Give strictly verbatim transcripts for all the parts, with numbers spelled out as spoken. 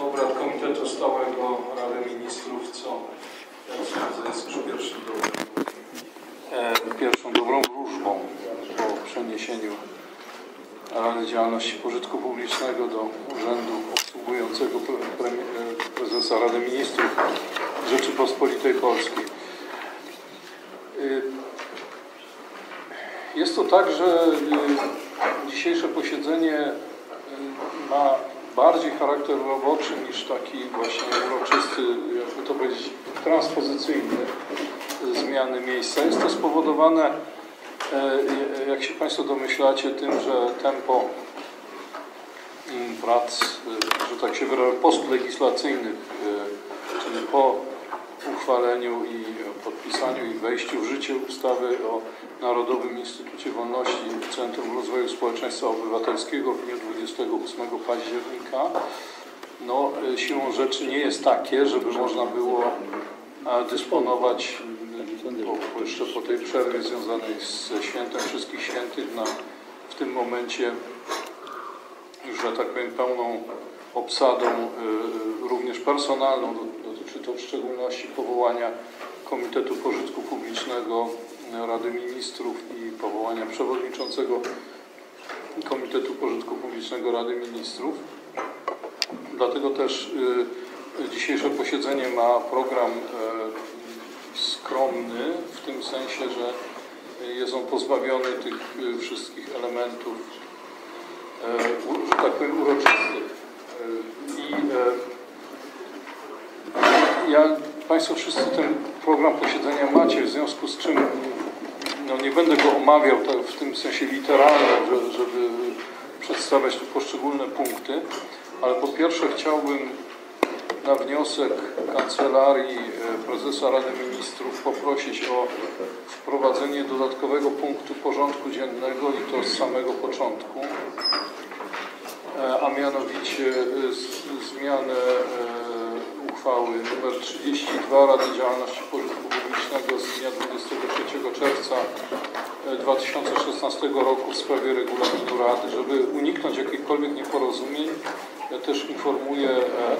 obrad Komitetu Stałego Rady Ministrów, co jak sądzę jest już pierwszym dobrym, e, pierwszą dobrą wróżbą po przeniesieniu Rady Działalności Pożytku Publicznego do Urzędu Obsługującego pre, pre, Prezesa Rady Ministrów Rzeczypospolitej Polskiej. Jest to tak, że dzisiejsze posiedzenie ma bardziej charakter roboczy niż taki właśnie uroczysty, jakby to powiedzieć, transpozycyjny zmiany miejsca. Jest to spowodowane, jak się Państwo domyślacie, tym, że tempo prac, że tak się wyrażę, postlegislacyjnych, czyli po uchwaleniu i podpisaniu i wejściu w życie ustawy o Narodowym Instytucie Wolności w Centrum Rozwoju Społeczeństwa Obywatelskiego w dniu dwudziestego ósmego października, no, siłą rzeczy nie jest takie, żeby można było dysponować bo jeszcze po tej przerwie związanej z Świętem Wszystkich Świętych na w tym momencie, że tak powiem, pełną obsadą również personalną. Dotyczy to w szczególności powołania Komitetu Pożytku Publicznego Rady Ministrów i powołania przewodniczącego Komitetu Pożytku Publicznego Rady Ministrów. Dlatego też dzisiejsze posiedzenie ma program skromny, w tym sensie, że jest on pozbawiony tych wszystkich elementów, że tak powiem, uroczystych. I ja, Państwo wszyscy ten program posiedzenia macie, w związku z czym no, nie będę go omawiał tak w tym sensie literalnym, żeby przedstawiać tu poszczególne punkty, ale po pierwsze chciałbym na wniosek Kancelarii Prezesa Rady Ministrów poprosić o wprowadzenie dodatkowego punktu porządku dziennego i to z samego początku, a mianowicie zmianę uchwały nr trzydzieści dwa Rady Działalności Pożytku Publicznego z dnia dwudziestego trzeciego czerwca dwa tysiące szesnastego roku w sprawie regulaminu Rady. Żeby uniknąć jakichkolwiek nieporozumień, ja też informuję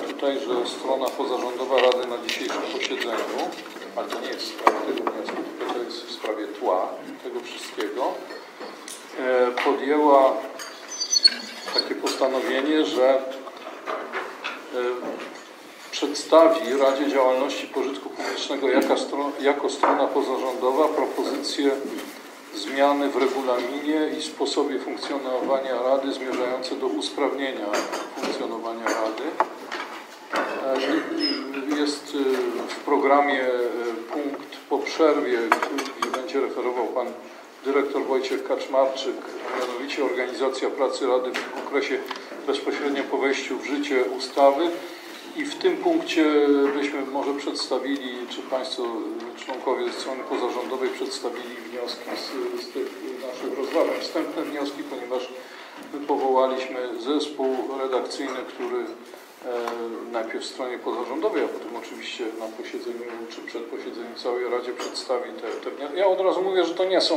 tutaj, że strona pozarządowa Rady na dzisiejszym posiedzeniu, ale to nie jest w sprawie tego wniosku, tylko to jest w sprawie tła tego wszystkiego, podjęła takie postanowienie, że przedstawi Radzie Działalności Pożytku Publicznego jaka stro, jako strona pozarządowa propozycje zmiany w regulaminie i sposobie funkcjonowania Rady zmierzające do usprawnienia funkcjonowania Rady. Jest w programie punkt po przerwie, który będzie referował Pan Dyrektor Wojciech Kaczmarczyk, mianowicie organizacja pracy Rady w okresie bezpośrednio po wejściu w życie ustawy. I w tym punkcie byśmy może przedstawili, czy Państwo członkowie strony pozarządowej przedstawili wnioski z, z tych naszych rozważań, wstępne wnioski, ponieważ powołaliśmy zespół redakcyjny, który e, najpierw w stronie pozarządowej, a potem oczywiście na posiedzeniu czy przed posiedzeniem całej Radzie przedstawi te, te wnioski. Ja od razu mówię, że to nie są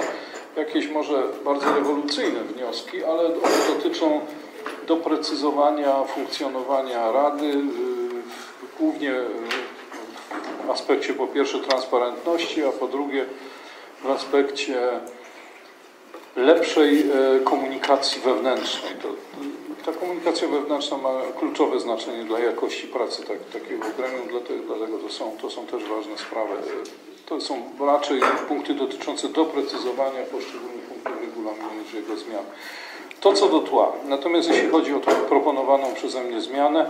jakieś może bardzo rewolucyjne wnioski, ale one dotyczą doprecyzowania funkcjonowania Rady, głównie w aspekcie po pierwsze transparentności, a po drugie w aspekcie lepszej komunikacji wewnętrznej. To, ta komunikacja wewnętrzna ma kluczowe znaczenie dla jakości pracy tak, takiego gremium, dlatego, dlatego to są, to są też ważne sprawy. To są raczej punkty dotyczące doprecyzowania poszczególnych punktów regulaminu niż jego zmian. To co do tła. Natomiast jeśli chodzi o tą proponowaną przeze mnie zmianę,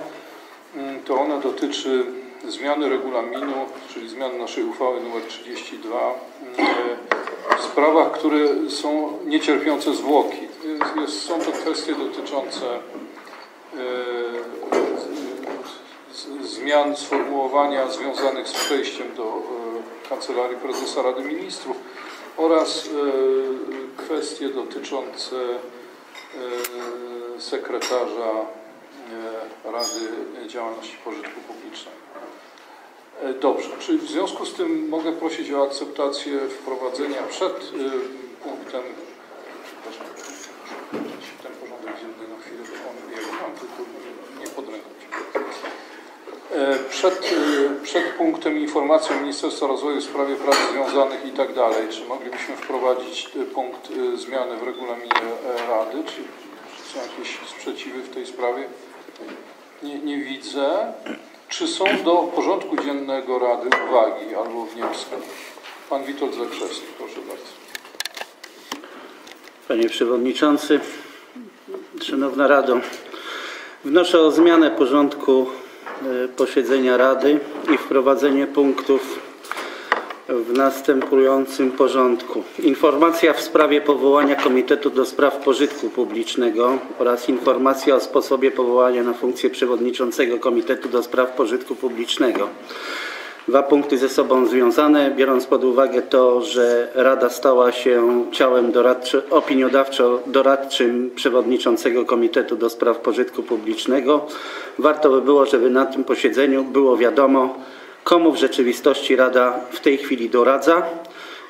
to ona dotyczy zmiany regulaminu, czyli zmiany naszej uchwały nr trzydzieści dwa w sprawach, które są niecierpiące zwłoki. Jest, są to kwestie dotyczące zmian sformułowania związanych z przejściem do Kancelarii Prezesa Rady Ministrów oraz kwestie dotyczące sekretarza Rady Działalności Pożytku Publicznego. Dobrze, czy w związku z tym mogę prosić o akceptację wprowadzenia przed punktem, przepraszam, ten porządek dzienny na chwilę, bo on biegł, tylko nie pod ręką. Przed, przed punktem informacji Ministerstwa Rozwoju w sprawie prac związanych i tak dalej, czy moglibyśmy wprowadzić punkt zmiany w regulaminie Rady, czy są jakieś sprzeciwy w tej sprawie? Nie, nie widzę. Czy są do porządku dziennego Rady uwagi albo wnioski? Pan Witold Zakrzewski, proszę bardzo. Panie Przewodniczący, Szanowna Rado, wnoszę o zmianę porządku posiedzenia Rady i wprowadzenie punktów w następującym porządku. Informacja w sprawie powołania Komitetu do Spraw Pożytku Publicznego oraz informacja o sposobie powołania na funkcję Przewodniczącego Komitetu do Spraw Pożytku Publicznego. Dwa punkty ze sobą związane, biorąc pod uwagę to, że Rada stała się ciałem opiniodawczo-doradczym Przewodniczącego Komitetu do Spraw Pożytku Publicznego. Warto by było, żeby na tym posiedzeniu było wiadomo, komu w rzeczywistości Rada w tej chwili doradza,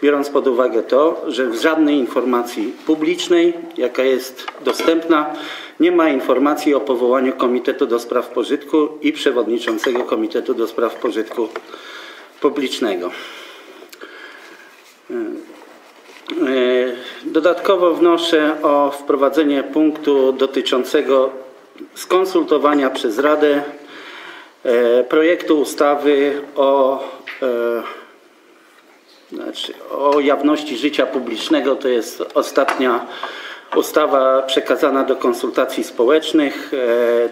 biorąc pod uwagę to, że w żadnej informacji publicznej, jaka jest dostępna, nie ma informacji o powołaniu Komitetu do Spraw Pożytku i Przewodniczącego Komitetu do Spraw Pożytku Publicznego. Dodatkowo wnoszę o wprowadzenie punktu dotyczącego skonsultowania przez Radę projektu ustawy o, znaczy, o jawności życia publicznego. To jest ostatnia ustawa przekazana do konsultacji społecznych.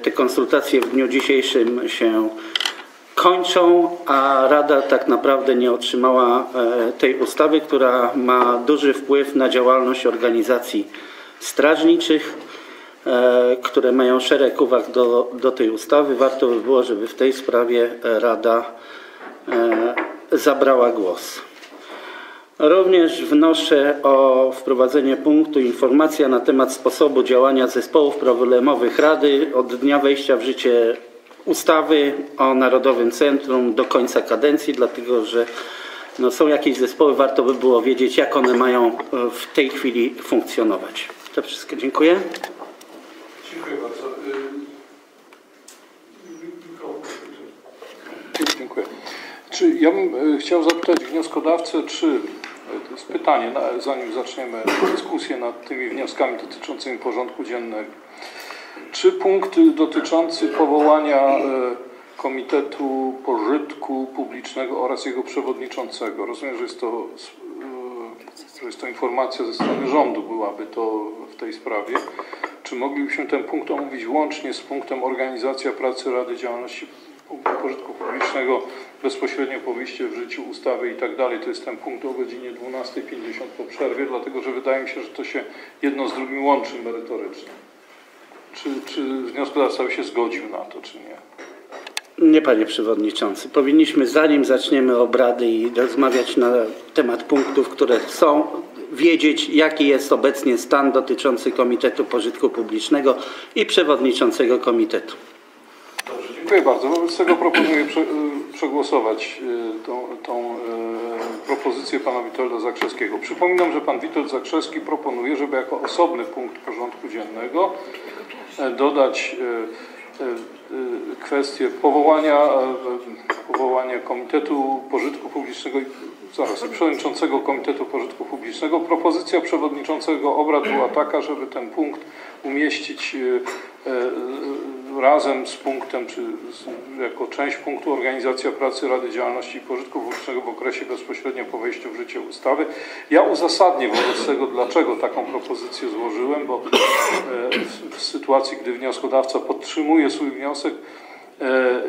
Te konsultacje w dniu dzisiejszym się kończą, a Rada tak naprawdę nie otrzymała tej ustawy, która ma duży wpływ na działalność organizacji strażniczych, które mają szereg uwag do, do tej ustawy. Warto by było, żeby w tej sprawie Rada zabrała głos. Również wnoszę o wprowadzenie punktu informacja na temat sposobu działania zespołów problemowych Rady od dnia wejścia w życie ustawy o Narodowym Centrum do końca kadencji, dlatego że no, są jakieś zespoły, warto by było wiedzieć, jak one mają w tej chwili funkcjonować. To wszystko. Dziękuję. Dziękuję bardzo. Dziękuję. Czy ja bym chciał zapytać wnioskodawcę, czy, to jest pytanie, zanim zaczniemy dyskusję nad tymi wnioskami dotyczącymi porządku dziennego, czy punkt dotyczący powołania Komitetu Pożytku Publicznego oraz jego przewodniczącego, rozumiem, że jest to, że jest to informacja ze strony rządu, byłaby to w tej sprawie, czy moglibyśmy ten punkt omówić łącznie z punktem organizacja pracy Rady Działalności Pożytku Publicznego bezpośrednio po wyjściu w życiu ustawy i tak dalej. To jest ten punkt o godzinie dwunastej pięćdziesiąt po przerwie, dlatego że wydaje mi się, że to się jedno z drugim łączy merytorycznie. Czy, czy wnioskodawca by się zgodził na to, czy nie? Nie, Panie Przewodniczący. Powinniśmy, zanim zaczniemy obrady i rozmawiać na temat punktów, które są, wiedzieć, jaki jest obecnie stan dotyczący Komitetu Pożytku Publicznego i Przewodniczącego Komitetu. Dobrze, dziękuję bardzo. Wobec tego proponuję prze, przegłosować tą, tą e, propozycję Pana Witolda Zakrzewskiego. Przypominam, że Pan Witold Zakrzewski proponuje, żeby jako osobny punkt porządku dziennego e, dodać e, e, kwestię powołania, e, powołania Komitetu Pożytku Publicznego i zaraz, Przewodniczącego Komitetu Pożytku Publicznego. Propozycja Przewodniczącego obrad była taka, żeby ten punkt umieścić e, e, razem z punktem, czy z, jako część punktu organizacja pracy Rady Działalności i Pożytku Publicznego w okresie bezpośrednio po wejściu w życie ustawy. Ja uzasadnię wobec tego, dlaczego taką propozycję złożyłem, bo w, w sytuacji, gdy wnioskodawca podtrzymuje swój wniosek, e, e,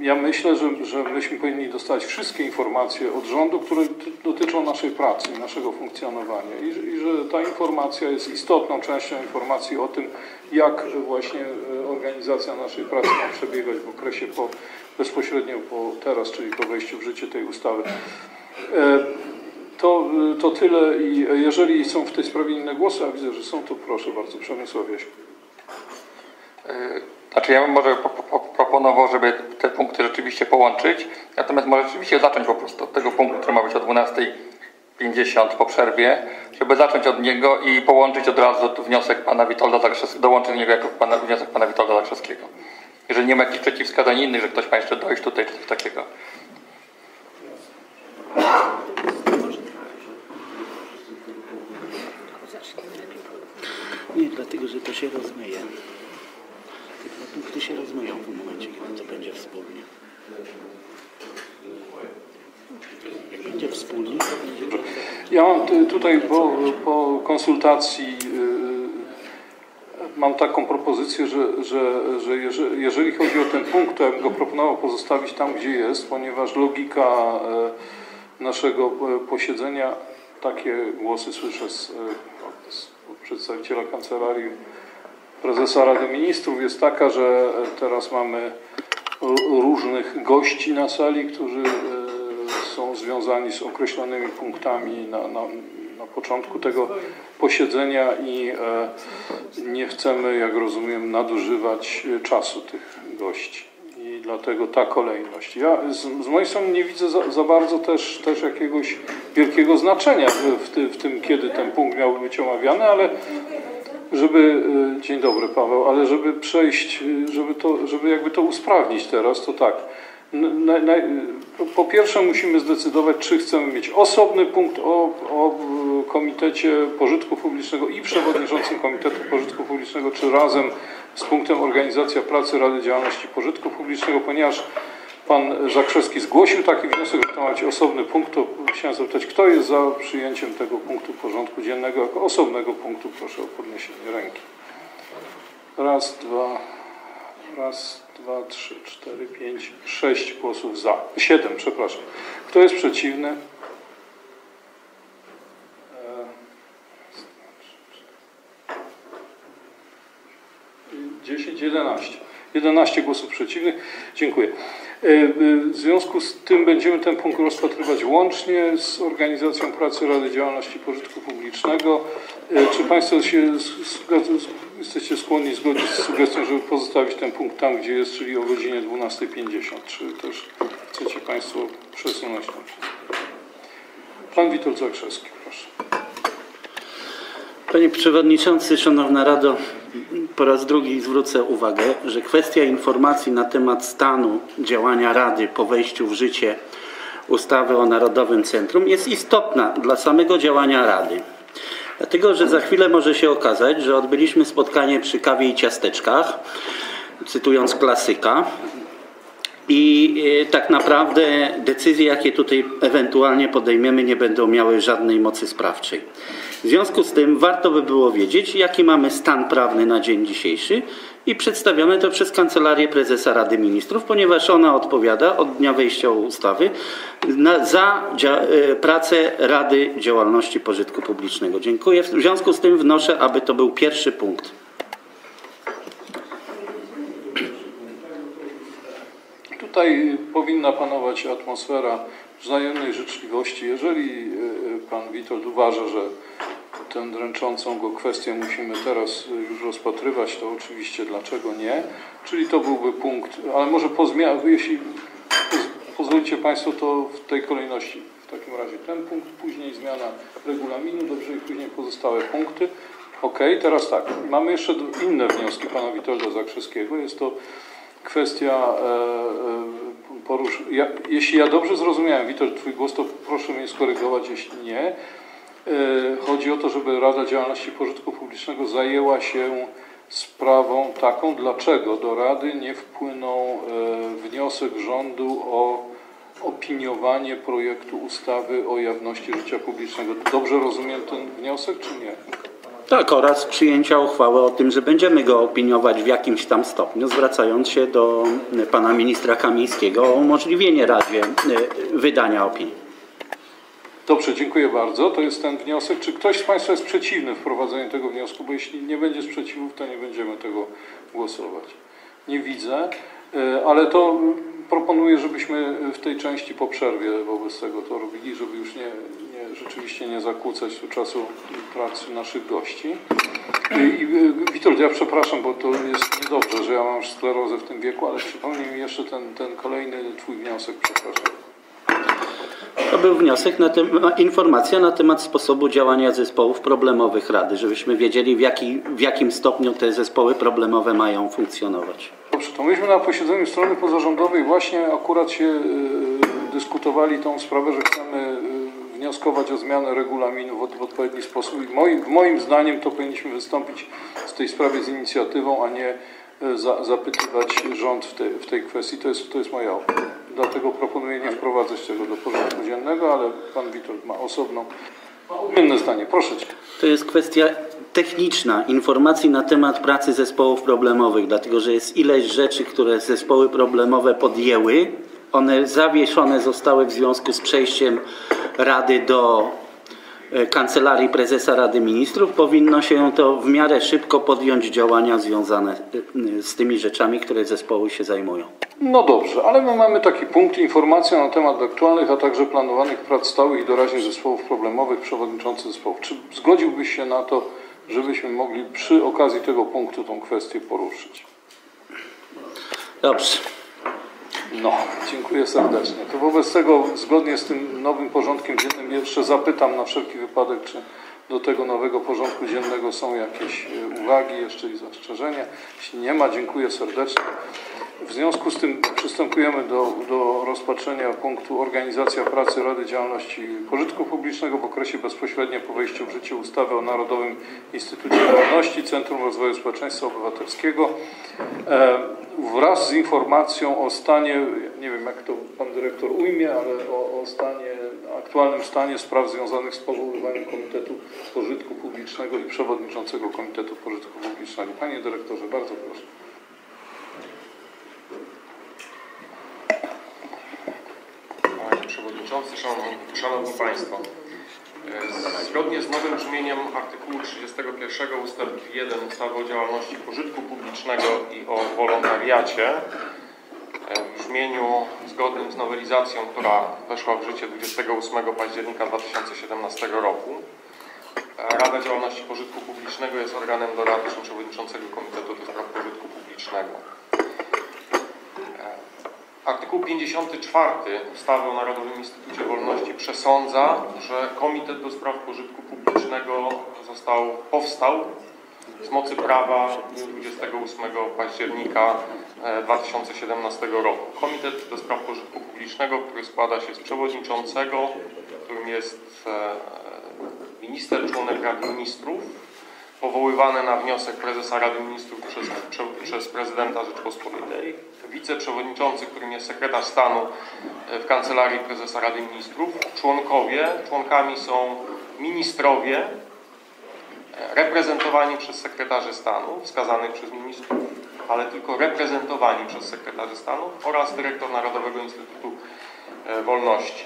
ja myślę, że, że myśmy powinni dostać wszystkie informacje od rządu, które dotyczą naszej pracy i naszego funkcjonowania i, i że ta informacja jest istotną częścią informacji o tym, jak właśnie organizacja naszej pracy ma przebiegać w okresie po, bezpośrednio po teraz, czyli po wejściu w życie tej ustawy. To, to tyle i jeżeli są w tej sprawie inne głosy, a widzę, że są, to proszę bardzo, Przemysław Jaśko. Znaczy ja bym może proponował, żeby te punkty rzeczywiście połączyć, natomiast może rzeczywiście zacząć po prostu od tego punktu, który ma być o dwunastej pięćdziesiąt pięćdziesiąt po przerwie, żeby zacząć od niego i połączyć od razu wniosek pana Witolda Zakrzewskiego, dołączyć do niego jako pana, wniosek pana Witolda Zakrzewskiego. Jeżeli nie ma jakichś przeciwwskazań innych, że ktoś ma jeszcze dojść tutaj, czy coś takiego. Nie, dlatego, że to się rozmyje. Te dwa punkty się rozmyją w momencie, kiedy to będzie wspólnie. Jak będzie wspólnie, to będzie... Ja mam tutaj po, po konsultacji mam taką propozycję, że, że, że jeżeli, jeżeli chodzi o ten punkt, to ja bym go proponował pozostawić tam, gdzie jest, ponieważ logika naszego posiedzenia, takie głosy słyszę z, z przedstawiciela Kancelarii Prezesa Rady Ministrów, jest taka, że teraz mamy różnych gości na sali, którzy są związani z określonymi punktami na, na, na początku tego posiedzenia i e, nie chcemy, jak rozumiem, nadużywać czasu tych gości i dlatego ta kolejność. Ja z, z mojej strony nie widzę za, za bardzo też, też jakiegoś wielkiego znaczenia w, ty, w tym, kiedy ten punkt miałby być omawiany, ale żeby, dzień dobry Paweł, ale żeby przejść, żeby to, żeby jakby to usprawnić teraz, to tak. Na, na, po pierwsze musimy zdecydować, czy chcemy mieć osobny punkt o, o Komitecie Pożytku Publicznego i Przewodniczącym Komitetu Pożytku Publicznego, czy razem z punktem Organizacja Pracy Rady Działalności Pożytku Publicznego, ponieważ pan Zakrzewski zgłosił taki wniosek, że to ma być osobny punkt, to chciałem zapytać, kto jest za przyjęciem tego punktu porządku dziennego jako osobnego punktu, proszę o podniesienie ręki. Raz, dwa, raz, dwa, trzy, cztery, pięć, sześć głosów za. Siedem, przepraszam. Kto jest przeciwny? Dziesięć, jedenaście. jedenaście głosów przeciwnych. Dziękuję. W związku z tym będziemy ten punkt rozpatrywać łącznie z Organizacją Pracy Rady Działalności Pożytku Publicznego. Czy Państwo się jesteście skłonni zgodzić z sugestią, żeby pozostawić ten punkt tam, gdzie jest, czyli o godzinie dwunastej pięćdziesiąt? Czy też chcecie Państwo przesunąć tam? Pan Witold Zakrzewski, proszę. Panie Przewodniczący, Szanowna Rado, po raz drugi zwrócę uwagę, że kwestia informacji na temat stanu działania Rady po wejściu w życie ustawy o Narodowym Centrum jest istotna dla samego działania Rady. Dlatego, że za chwilę może się okazać, że odbyliśmy spotkanie przy kawie i ciasteczkach, cytując klasyka, i tak naprawdę decyzje, jakie tutaj ewentualnie podejmiemy, nie będą miały żadnej mocy sprawczej. W związku z tym warto by było wiedzieć, jaki mamy stan prawny na dzień dzisiejszy i przedstawione to przez Kancelarię Prezesa Rady Ministrów, ponieważ ona odpowiada od dnia wejścia ustawy za pracę Rady Działalności Pożytku Publicznego. Dziękuję. W związku z tym wnoszę, aby to był pierwszy punkt. Tutaj powinna panować atmosfera wzajemnej życzliwości. Jeżeli pan Witold uważa, że tę dręczącą go kwestię musimy teraz już rozpatrywać, to oczywiście dlaczego nie? Czyli to byłby punkt, ale może po zmianie, jeśli pozwolicie Państwo, to w tej kolejności. W takim razie ten punkt, później zmiana regulaminu, dobrze, i później pozostałe punkty. Ok, teraz tak, mamy jeszcze inne wnioski pana Witolda Zakrzewskiego. Jest to kwestia porusz... Ja, jeśli ja dobrze zrozumiałem, Witold, twój głos, to proszę mnie skorygować, jeśli nie. Chodzi o to, żeby Rada Działalności Pożytku Publicznego zajęła się sprawą taką, dlaczego do Rady nie wpłynął wniosek rządu o opiniowanie projektu ustawy o jawności życia publicznego. Dobrze rozumiem ten wniosek, czy nie? Tak, oraz przyjęcia uchwały o tym, że będziemy go opiniować w jakimś tam stopniu, zwracając się do pana ministra Kamińskiego o umożliwienie Radzie wydania opinii. Dobrze, dziękuję bardzo. To jest ten wniosek. Czy ktoś z Państwa jest przeciwny wprowadzeniu tego wniosku? Bo jeśli nie będzie sprzeciwów, to nie będziemy tego głosować. Nie widzę, ale to proponuję, żebyśmy w tej części po przerwie wobec tego to robili, żeby już nie, nie, rzeczywiście nie zakłócać tu czasu pracy naszych gości. I, i, Witold, ja przepraszam, bo to jest niedobrze, że ja mam sklerozę w tym wieku, ale przypomnij mi jeszcze ten, ten kolejny twój wniosek, przepraszam. To był wniosek, na tym, informacja na temat sposobu działania zespołów problemowych Rady, żebyśmy wiedzieli, w, jaki, w jakim stopniu te zespoły problemowe mają funkcjonować. Dobrze, to myśmy na posiedzeniu strony pozarządowej właśnie akurat się y, dyskutowali tą sprawę, że chcemy y, wnioskować o zmianę regulaminu w, w odpowiedni sposób. I moim, moim zdaniem to powinniśmy wystąpić w tej sprawie z inicjatywą, a nie y, za, zapytywać rząd w, te, w tej kwestii. To jest, to jest moja opinia. Dlatego proponuję nie wprowadzać tego do porządku dziennego, ale pan Witold ma osobną, inne zdanie. Proszę cię. To jest kwestia techniczna, informacji na temat pracy zespołów problemowych, dlatego że jest ileś rzeczy, które zespoły problemowe podjęły. One zawieszone zostały w związku z przejściem Rady do Kancelarii Prezesa Rady Ministrów. Powinno się to w miarę szybko podjąć działania związane z tymi rzeczami, które zespoły się zajmują. No dobrze, ale my mamy taki punkt: informacja na temat aktualnych, a także planowanych prac stałych i doraźnych zespołów problemowych, przewodniczący zespołów. Czy zgodziłbyś się na to, żebyśmy mogli przy okazji tego punktu tą kwestię poruszyć? Dobrze. No, dziękuję serdecznie. To wobec tego, zgodnie z tym nowym porządkiem dziennym, jeszcze zapytam na wszelki wypadek, czy do tego nowego porządku dziennego są jakieś uwagi jeszcze i zastrzeżenia. Jeśli nie ma, dziękuję serdecznie. W związku z tym przystępujemy do, do rozpatrzenia punktu: organizacja pracy Rady Działalności Pożytku Publicznego w okresie bezpośrednio po wejściu w życie ustawy o Narodowym Instytucie Wolności, Centrum Rozwoju Społeczeństwa Obywatelskiego, e, wraz z informacją o stanie, nie wiem jak to pan dyrektor ujmie, ale o, o stanie, aktualnym stanie spraw związanych z powoływaniem Komitetu Pożytku Publicznego i przewodniczącego Komitetu Pożytku Publicznego. Panie dyrektorze, bardzo proszę. Przewodniczący, szanowni, szanowni Państwo, zgodnie z nowym brzmieniem artykułu trzydziestego pierwszego ustęp jeden ustawy o działalności pożytku publicznego i o wolontariacie, w brzmieniu zgodnym z nowelizacją, która weszła w życie dwudziestego ósmego października dwa tysiące siedemnastego roku, Rada Działalności Pożytku Publicznego jest organem doradczym przewodniczącego Komitetu do Spraw Pożytku Publicznego. Artykuł pięćdziesiąty czwarty ustawy o Narodowym Instytucie Wolności przesądza, że Komitet do Spraw Pożytku Publicznego został, powstał z mocy prawa dwudziestego ósmego października dwa tysiące siedemnastego roku. Komitet do Spraw Pożytku Publicznego, który składa się z przewodniczącego, którym jest minister, członek Rady Ministrów, powoływany na wniosek prezesa Rady Ministrów przez, przez prezydenta Rzeczypospolitej, wiceprzewodniczący, którym jest sekretarz stanu w Kancelarii Prezesa Rady Ministrów, członkowie, członkami są ministrowie reprezentowani przez sekretarzy stanu, wskazanych przez ministrów, ale tylko reprezentowani przez sekretarzy stanu, oraz dyrektor Narodowego Instytutu Wolności.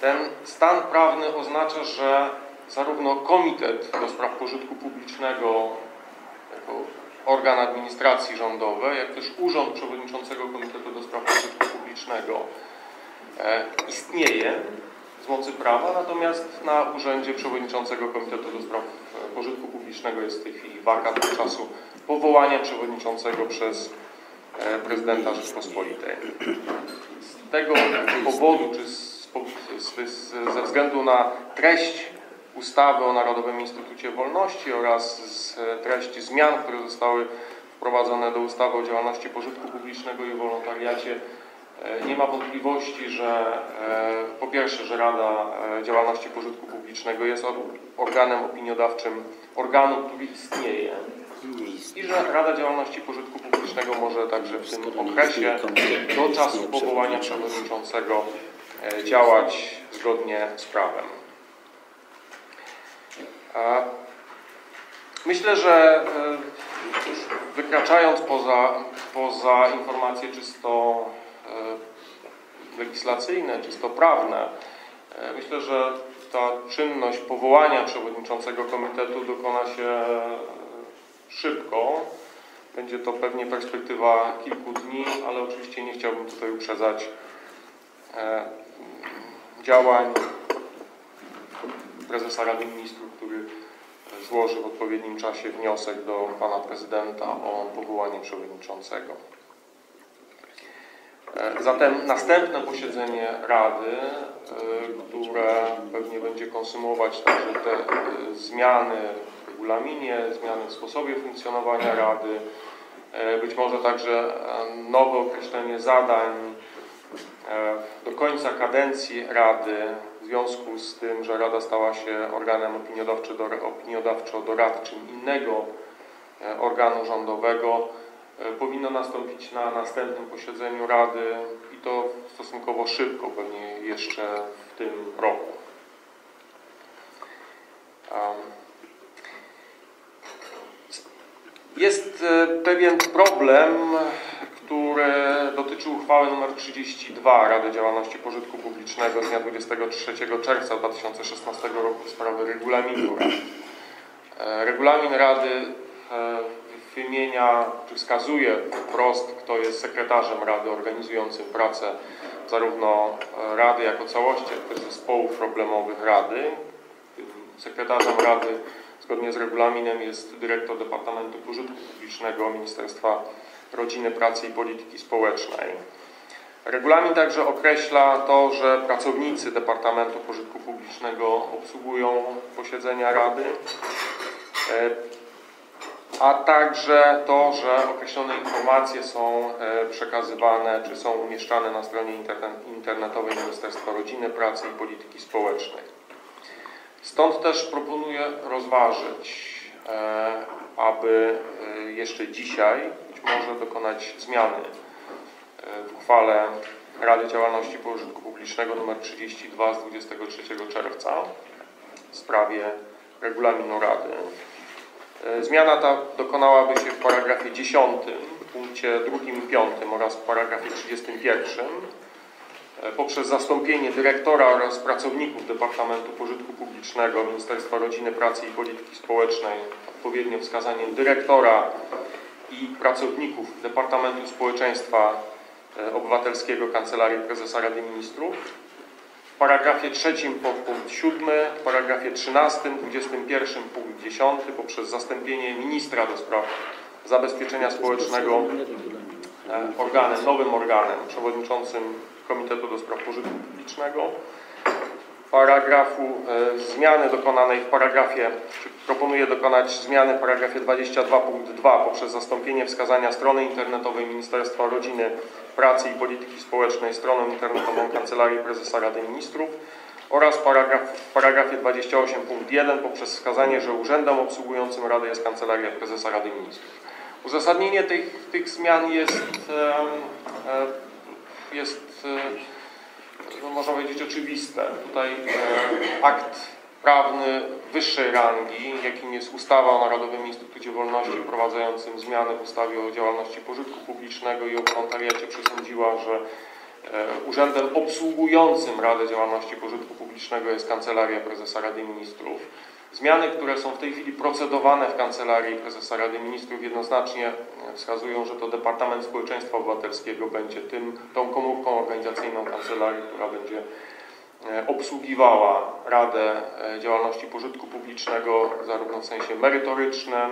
Ten stan prawny oznacza, że zarówno Komitet do Spraw Pożytku Publicznego jako organ administracji rządowej, jak też Urząd Przewodniczącego Komitetu do Spraw Pożytku Publicznego e, istnieje z mocy prawa, natomiast na Urzędzie Przewodniczącego Komitetu do Spraw Pożytku Publicznego jest w tej chwili wakat do czasu powołania przewodniczącego przez e, prezydenta Rzeczypospolitej. Z tego powodu, czy z, z, z, ze względu na treść ustawy o Narodowym Instytucie Wolności oraz z treści zmian, które zostały wprowadzone do ustawy o działalności pożytku publicznego i o wolontariacie, nie ma wątpliwości, że po pierwsze, że Rada Działalności Pożytku Publicznego jest organem opiniodawczym organu, który istnieje, i że Rada Działalności Pożytku Publicznego może także w tym okresie do czasu powołania przewodniczącego działać zgodnie z prawem. Myślę, że już wykraczając poza, poza informacje czysto legislacyjne, czysto prawne, myślę, że ta czynność powołania przewodniczącego komitetu dokona się szybko. Będzie to pewnie perspektywa kilku dni, ale oczywiście nie chciałbym tutaj uprzedzać działań prezesa Rady Ministrów, który złoży w odpowiednim czasie wniosek do pana prezydenta o powołanie przewodniczącego. Zatem następne posiedzenie Rady, które pewnie będzie konsumować także te zmiany w regulaminie, zmiany w sposobie funkcjonowania Rady, być może także nowe określenie zadań do końca kadencji Rady, w związku z tym, że Rada stała się organem opiniodawczo-doradczym innego organu rządowego, powinno nastąpić na następnym posiedzeniu Rady i to stosunkowo szybko, pewnie jeszcze w tym roku. Jest pewien problem, który dotyczy uchwały nr trzydzieści dwa Rady Działalności Pożytku Publicznego z dnia dwudziestego trzeciego czerwca dwa tysiące szesnastego roku w sprawie regulaminu Rady. Regulamin Rady wymienia, czy wskazuje wprost, kto jest sekretarzem Rady organizującym pracę zarówno Rady jako całości, jak też zespołów problemowych Rady. Sekretarzem Rady zgodnie z regulaminem jest dyrektor Departamentu Pożytku Publicznego Ministerstwa Rodziny, Pracy i Polityki Społecznej. Regulamin także określa to, że pracownicy Departamentu Pożytku Publicznego obsługują posiedzenia Rady, a także to, że określone informacje są przekazywane czy są umieszczane na stronie internetowej Ministerstwa Rodziny, Pracy i Polityki Społecznej. Stąd też proponuję rozważyć, aby jeszcze dzisiaj być może dokonać zmiany w uchwale Rady Działalności Pożytku Publicznego nr trzydzieści dwa z dwudziestego trzeciego czerwca w sprawie regulaminu Rady. Zmiana ta dokonałaby się w paragrafie dziesiątym, w punkcie drugim i piątym oraz w paragrafie trzydziestym pierwszym poprzez zastąpienie dyrektora oraz pracowników Departamentu Pożytku Publicznego Ministerstwa Rodziny, Pracy i Polityki Społecznej odpowiednio wskazaniem dyrektora i pracowników Departamentu Społeczeństwa Obywatelskiego Kancelarii Prezesa Rady Ministrów. W paragrafie trzecim podpunkt siódmy, w paragrafie trzynastym, dwudziestym pierwszym punkt dziesiąty poprzez zastąpienie ministra do spraw zabezpieczenia społecznego organem, nowym organem przewodniczącym Komitetu do Spraw Pożytku Publicznego. Paragrafu e, zmiany dokonanej w paragrafie, czy proponuję dokonać zmiany w paragrafie dwudziestym drugim punkt dwa poprzez zastąpienie wskazania strony internetowej Ministerstwa Rodziny, Pracy i Polityki Społecznej stroną internetową Kancelarii Prezesa Rady Ministrów oraz paragraf, w paragrafie dwudziestym ósmym punkt jeden poprzez wskazanie, że urzędem obsługującym Radę jest Kancelaria Prezesa Rady Ministrów. Uzasadnienie tych, tych zmian jest e, e, jest, no, można powiedzieć, oczywiste. Tutaj e, akt prawny wyższej rangi, jakim jest ustawa o Narodowym Instytucie Wolności wprowadzającym zmiany w ustawie o działalności pożytku publicznego i o wolontariacie przesądziła, że e, urzędem obsługującym Radę Działalności Pożytku Publicznego jest Kancelaria Prezesa Rady Ministrów. Zmiany, które są w tej chwili procedowane w Kancelarii Prezesa Rady Ministrów, jednoznacznie wskazują, że to Departament Społeczeństwa Obywatelskiego będzie tym, tą komórką organizacyjną Kancelarii, która będzie obsługiwała Radę Działalności Pożytku Publicznego zarówno w sensie merytorycznym,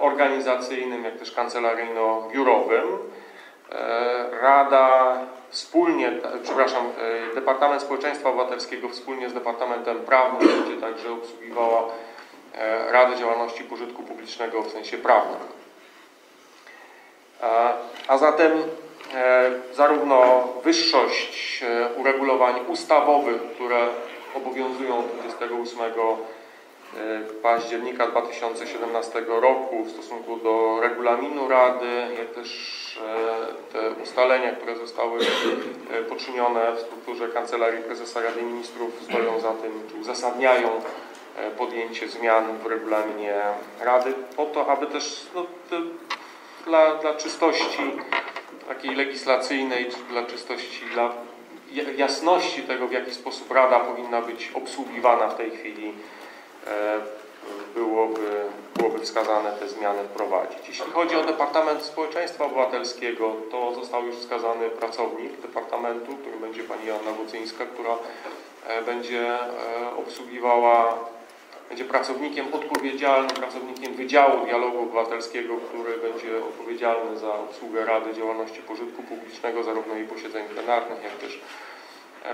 organizacyjnym, jak też kancelaryjno-biurowym. Rada wspólnie, przepraszam, Departament Społeczeństwa Obywatelskiego wspólnie z Departamentem Prawnym będzie także obsługiwała Radę Działalności Pożytku Publicznego w sensie prawnym. A zatem zarówno wyższość uregulowań ustawowych, które obowiązują dwudziestego ósmego października dwa tysiące siedemnastego roku w stosunku do regulaminu Rady, jak też te ustalenia, które zostały poczynione w strukturze Kancelarii Prezesa Rady Ministrów, stoją za tym, czy uzasadniają podjęcie zmian w regulaminie Rady, po to, aby też no, dla, dla czystości takiej legislacyjnej, czy dla czystości, dla jasności tego, w jaki sposób Rada powinna być obsługiwana w tej chwili, byłoby, byłoby wskazane te zmiany wprowadzić. Jeśli chodzi o Departament Społeczeństwa Obywatelskiego, to został już wskazany pracownik Departamentu, którym będzie pani Anna Wocyńska, która będzie obsługiwała będzie pracownikiem odpowiedzialnym, pracownikiem Wydziału Dialogu Obywatelskiego, który będzie odpowiedzialny za obsługę Rady Działalności Pożytku Publicznego, zarówno jej posiedzeń plenarnych, jak też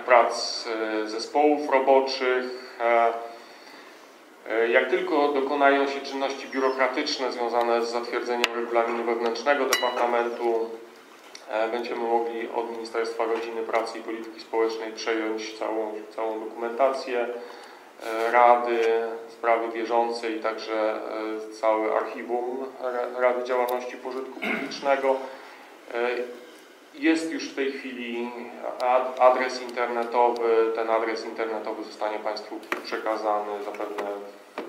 prac zespołów roboczych. Jak tylko dokonają się czynności biurokratyczne związane z zatwierdzeniem regulaminu wewnętrznego Departamentu, będziemy mogli od Ministerstwa Rodziny, Pracy i Polityki Społecznej przejąć całą, całą dokumentację Rady, sprawy bieżące i także całe archiwum Rady Działalności Pożytku Publicznego. Jest już w tej chwili adres internetowy. Ten adres internetowy zostanie Państwu przekazany zapewne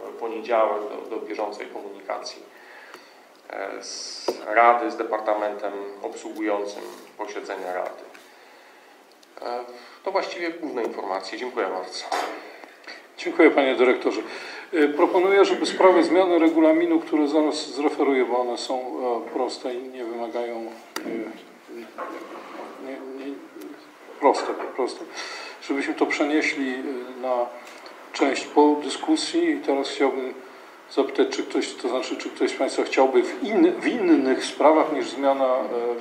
w poniedziałek do, do bieżącej komunikacji z Rady, z Departamentem obsługującym posiedzenia Rady. To właściwie główne informacje. Dziękuję bardzo. Dziękuję Panie Dyrektorze. Proponuję, żeby sprawy zmiany regulaminu, które zaraz zreferuję, bo one są proste i nie wymagają... Nie, nie, proste, proste. Żebyśmy to przenieśli na część po dyskusji i teraz chciałbym zapytać, czy ktoś, to znaczy, czy ktoś z Państwa chciałby w, in, w innych sprawach niż zmiana,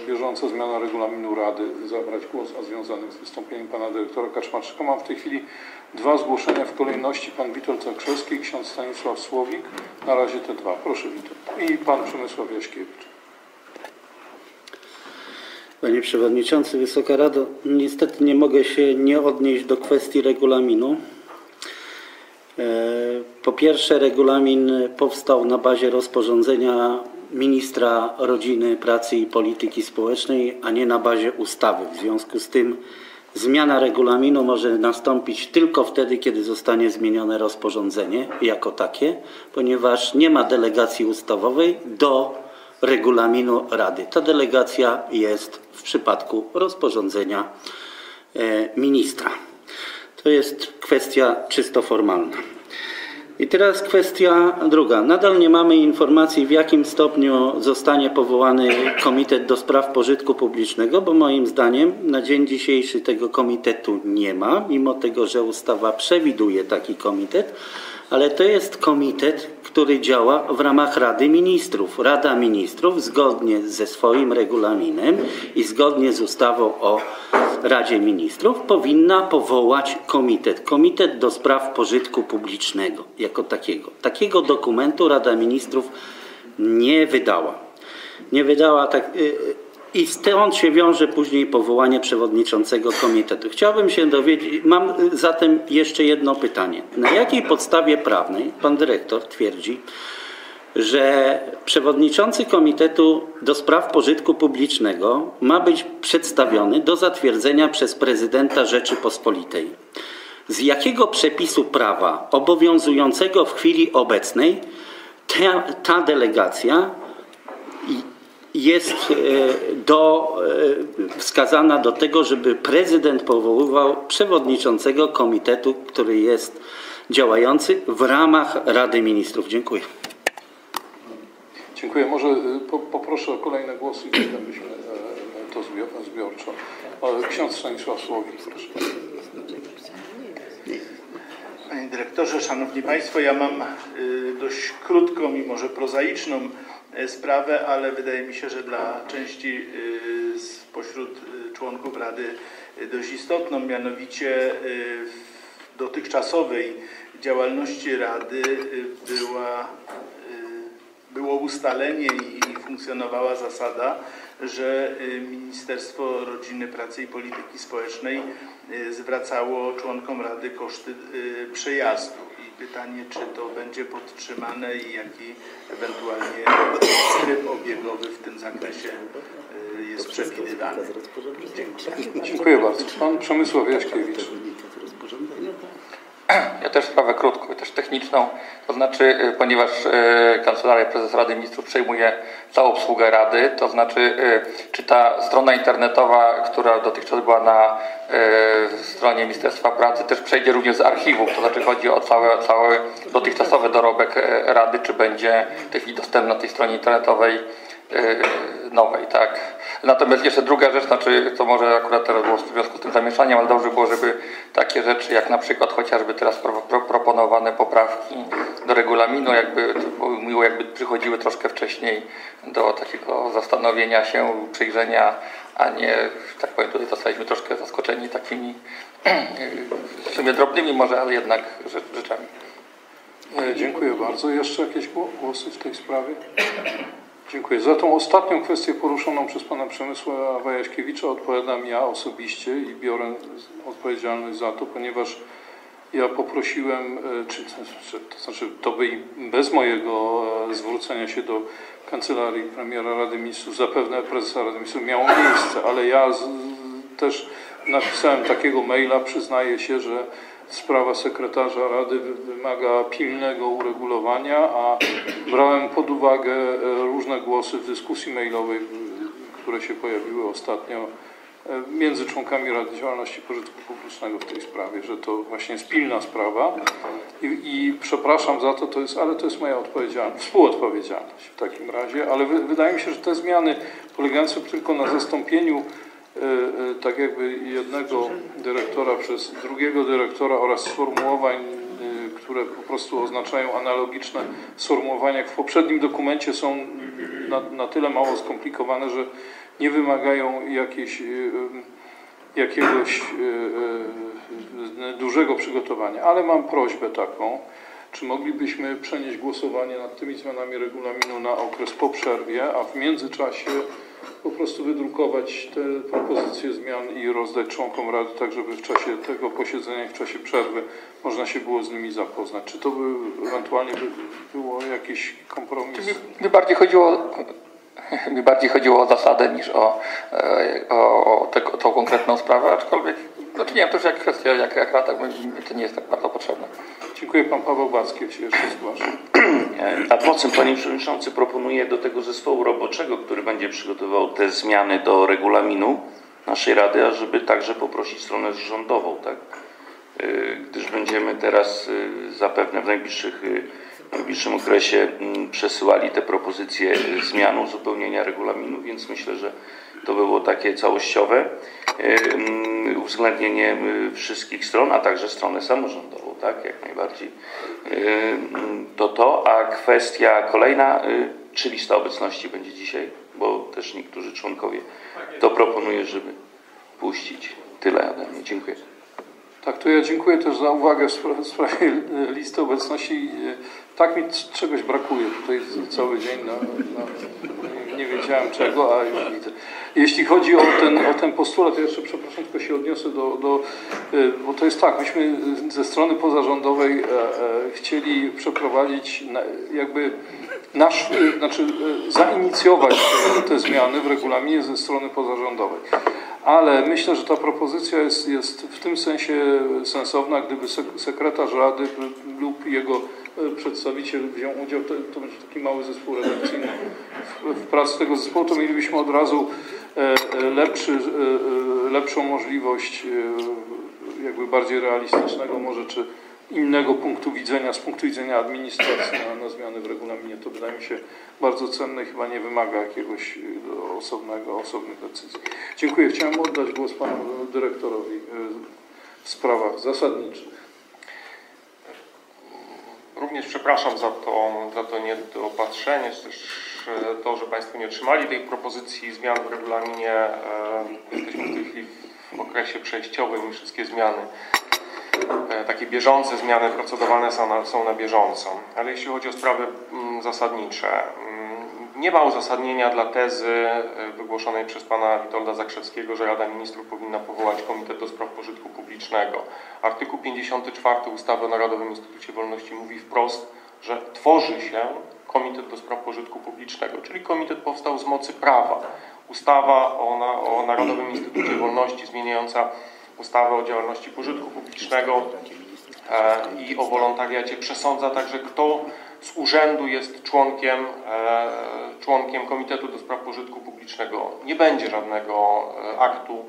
bieżąca zmiana regulaminu Rady zabrać głos, a związanych z wystąpieniem Pana Dyrektora Kaczmarczyka. Mam w tej chwili dwa zgłoszenia w kolejności. Pan Witold Zakrzewski i ksiądz Stanisław Słowik. Na razie te dwa. Proszę Witold. I Pan Przemysław Jaśkiewicz. Panie Przewodniczący, Wysoka Rado, niestety nie mogę się nie odnieść do kwestii regulaminu. Po pierwsze, regulamin powstał na bazie rozporządzenia Ministra Rodziny, Pracy i Polityki Społecznej, a nie na bazie ustawy. W związku z tym zmiana regulaminu może nastąpić tylko wtedy, kiedy zostanie zmienione rozporządzenie jako takie, ponieważ nie ma delegacji ustawowej do regulaminu Rady. Ta delegacja jest w przypadku rozporządzenia ministra. To jest kwestia czysto formalna. I teraz kwestia druga. Nadal nie mamy informacji, w jakim stopniu zostanie powołany Komitet do Spraw Pożytku Publicznego, bo moim zdaniem na dzień dzisiejszy tego komitetu nie ma, mimo tego, że ustawa przewiduje taki komitet, ale to jest komitet, który działa w ramach Rady Ministrów. Rada Ministrów zgodnie ze swoim regulaminem i zgodnie z ustawą o Radzie Ministrów powinna powołać komitet. Komitet do spraw pożytku publicznego jako takiego. Takiego dokumentu Rada Ministrów nie wydała. Nie wydała tak... I stąd się wiąże później powołanie przewodniczącego komitetu. Chciałbym się dowiedzieć, mam zatem jeszcze jedno pytanie. Na jakiej podstawie prawnej pan dyrektor twierdzi, że przewodniczący Komitetu do Spraw Pożytku Publicznego ma być przedstawiony do zatwierdzenia przez prezydenta Rzeczypospolitej? Z jakiego przepisu prawa obowiązującego w chwili obecnej ta, ta delegacja jest do, wskazana do tego, żeby prezydent powoływał przewodniczącego komitetu, który jest działający w ramach Rady Ministrów. Dziękuję. Dziękuję. Może poproszę o kolejne głosy i byśmy to zbiorczo. Ksiądz Stanisław Słowik, proszę. Panie Dyrektorze, Szanowni Państwo, ja mam dość krótką i może prozaiczną sprawę, ale wydaje mi się, że dla części spośród członków Rady dość istotną, mianowicie w dotychczasowej działalności Rady była, było ustalenie i funkcjonowała zasada, że Ministerstwo Rodziny, Pracy i Polityki Społecznej zwracało członkom Rady koszty przejazdu. Pytanie, czy to będzie podtrzymane i jaki ewentualnie tryb obiegowy w tym zakresie jest przewidywany. Dziękuję. Dziękuję bardzo. Pan Przemysław Jaśkiewicz. Ja też sprawę krótką, też techniczną. To znaczy, ponieważ Kancelaria Prezesa Rady Ministrów przejmuje całą obsługę Rady, to znaczy, czy ta strona internetowa, która dotychczas była na stronie Ministerstwa Pracy, też przejdzie również z archiwów, to znaczy chodzi o cały, cały dotychczasowy dorobek Rady, czy będzie w tej chwili dostępny na tej stronie internetowej nowej, tak. Natomiast jeszcze druga rzecz, znaczy to może akurat teraz było w związku z tym zamieszaniem, ale dobrze było, żeby takie rzeczy jak na przykład chociażby teraz pro, pro, proponowane poprawki do regulaminu, jakby miło jakby przychodziły troszkę wcześniej do takiego zastanowienia się, przyjrzenia, a nie, tak powiem, tutaj zostaliśmy troszkę zaskoczeni takimi w sumie drobnymi może, ale jednak rzeczami. Dziękuję bardzo. Jeszcze jakieś głosy w tej sprawie? Dziękuję. Za tą ostatnią kwestię poruszoną przez pana Przemysła Wajaśkiewicza odpowiadam ja osobiście i biorę odpowiedzialność za to, ponieważ ja poprosiłem, czy, to znaczy to by bez mojego zwrócenia się do Kancelarii Premiera Rady Ministrów, zapewne Prezesa Rady Ministrów miało miejsce, ale ja z, też napisałem takiego maila, przyznaję się, że sprawa sekretarza Rady wymaga pilnego uregulowania, a brałem pod uwagę różne głosy w dyskusji mailowej, które się pojawiły ostatnio między członkami Rady Działalności Pożytku Publicznego w tej sprawie, że to właśnie jest pilna sprawa i, i przepraszam za to, to jest, ale to jest moja odpowiedzialność, współodpowiedzialność w takim razie, ale wy, wydaje mi się, że te zmiany polegające tylko na zastąpieniu tak jakby jednego dyrektora przez drugiego dyrektora oraz sformułowań, które po prostu oznaczają analogiczne sformułowania w poprzednim dokumencie, są na, na tyle mało skomplikowane, że nie wymagają jakiejś, jakiegoś dużego przygotowania. Ale mam prośbę taką, czy moglibyśmy przenieść głosowanie nad tymi zmianami regulaminu na okres po przerwie, a w międzyczasie po prostu wydrukować te propozycje zmian i rozdać członkom Rady, tak żeby w czasie tego posiedzenia i w czasie przerwy można się było z nimi zapoznać. Czy to by ewentualnie by było jakiś kompromis? Mi, mi, bardziej, chodziło, mi bardziej chodziło o zasadę niż o, o, o tę tą konkretną sprawę, aczkolwiek znaczy nie wiem, to już jak kwestia, jak, jak Rada, to nie jest tak bardzo potrzebne. Dziękuję. Pan Paweł Backiewicz się jeszcze zgłasza. Ad vocem, panie przewodniczący, proponuję do tego zespołu roboczego, który będzie przygotowywał te zmiany do regulaminu naszej Rady, ażeby także poprosić stronę rządową, tak? Gdyż będziemy teraz zapewne w najbliższych, w najbliższym okresie przesyłali te propozycje zmian, uzupełnienia regulaminu, więc myślę, że to było takie całościowe uwzględnienie wszystkich stron, a także stronę samorządową, tak, jak najbardziej. To to, a kwestia kolejna, czy lista obecności będzie dzisiaj, bo też niektórzy członkowie to proponuję, żeby puścić. Tyle ode mnie. Dziękuję. Tak, to ja dziękuję też za uwagę w sprawie listy obecności. Tak mi czegoś brakuje tutaj cały dzień, na, na, nie wiedziałem czego, a już widzę. Jeśli chodzi o ten, o ten postulat, to jeszcze przepraszam, tylko się odniosę do, do... Bo to jest tak, myśmy ze strony pozarządowej chcieli przeprowadzić jakby nasz, znaczy zainicjować te zmiany w regulaminie ze strony pozarządowej. Ale myślę, że ta propozycja jest, jest w tym sensie sensowna, gdyby sekretarz Rady lub jego przedstawiciel wziął udział, to, to będzie taki mały zespół redakcyjny w, w pracy tego zespołu, to mielibyśmy od razu lepszy, lepszą możliwość jakby bardziej realistycznego może, czy innego punktu widzenia, z punktu widzenia administracji na, na zmiany w regulaminie. To wydaje mi się bardzo cenne, chyba nie wymaga jakiegoś osobnego, osobnych decyzji. Dziękuję. Chciałem oddać głos panu dyrektorowi w sprawach zasadniczych. Również przepraszam za to, za to niedopatrzenie, też to, że państwo nie otrzymali tej propozycji zmian w regulaminie. Jesteśmy w tej chwili w okresie przejściowym i wszystkie zmiany, takie bieżące zmiany procedowane są na, są na bieżąco. Ale jeśli chodzi o sprawy zasadnicze, nie ma uzasadnienia dla tezy wygłoszonej przez pana Witolda Zakrzewskiego, że Rada Ministrów powinna powołać Komitet do Spraw Pożytku Publicznego. Artykuł pięćdziesiąty czwarty ustawy o Narodowym Instytucie Wolności mówi wprost, że tworzy się Komitet do Spraw Pożytku Publicznego, czyli komitet powstał z mocy prawa. Ustawa o, na, o Narodowym Instytucie Wolności zmieniająca ustawę o działalności pożytku publicznego e, i o wolontariacie przesądza także, kto z urzędu jest członkiem, e, członkiem Komitetu do Spraw Pożytku Publicznego. Nie będzie żadnego e, aktu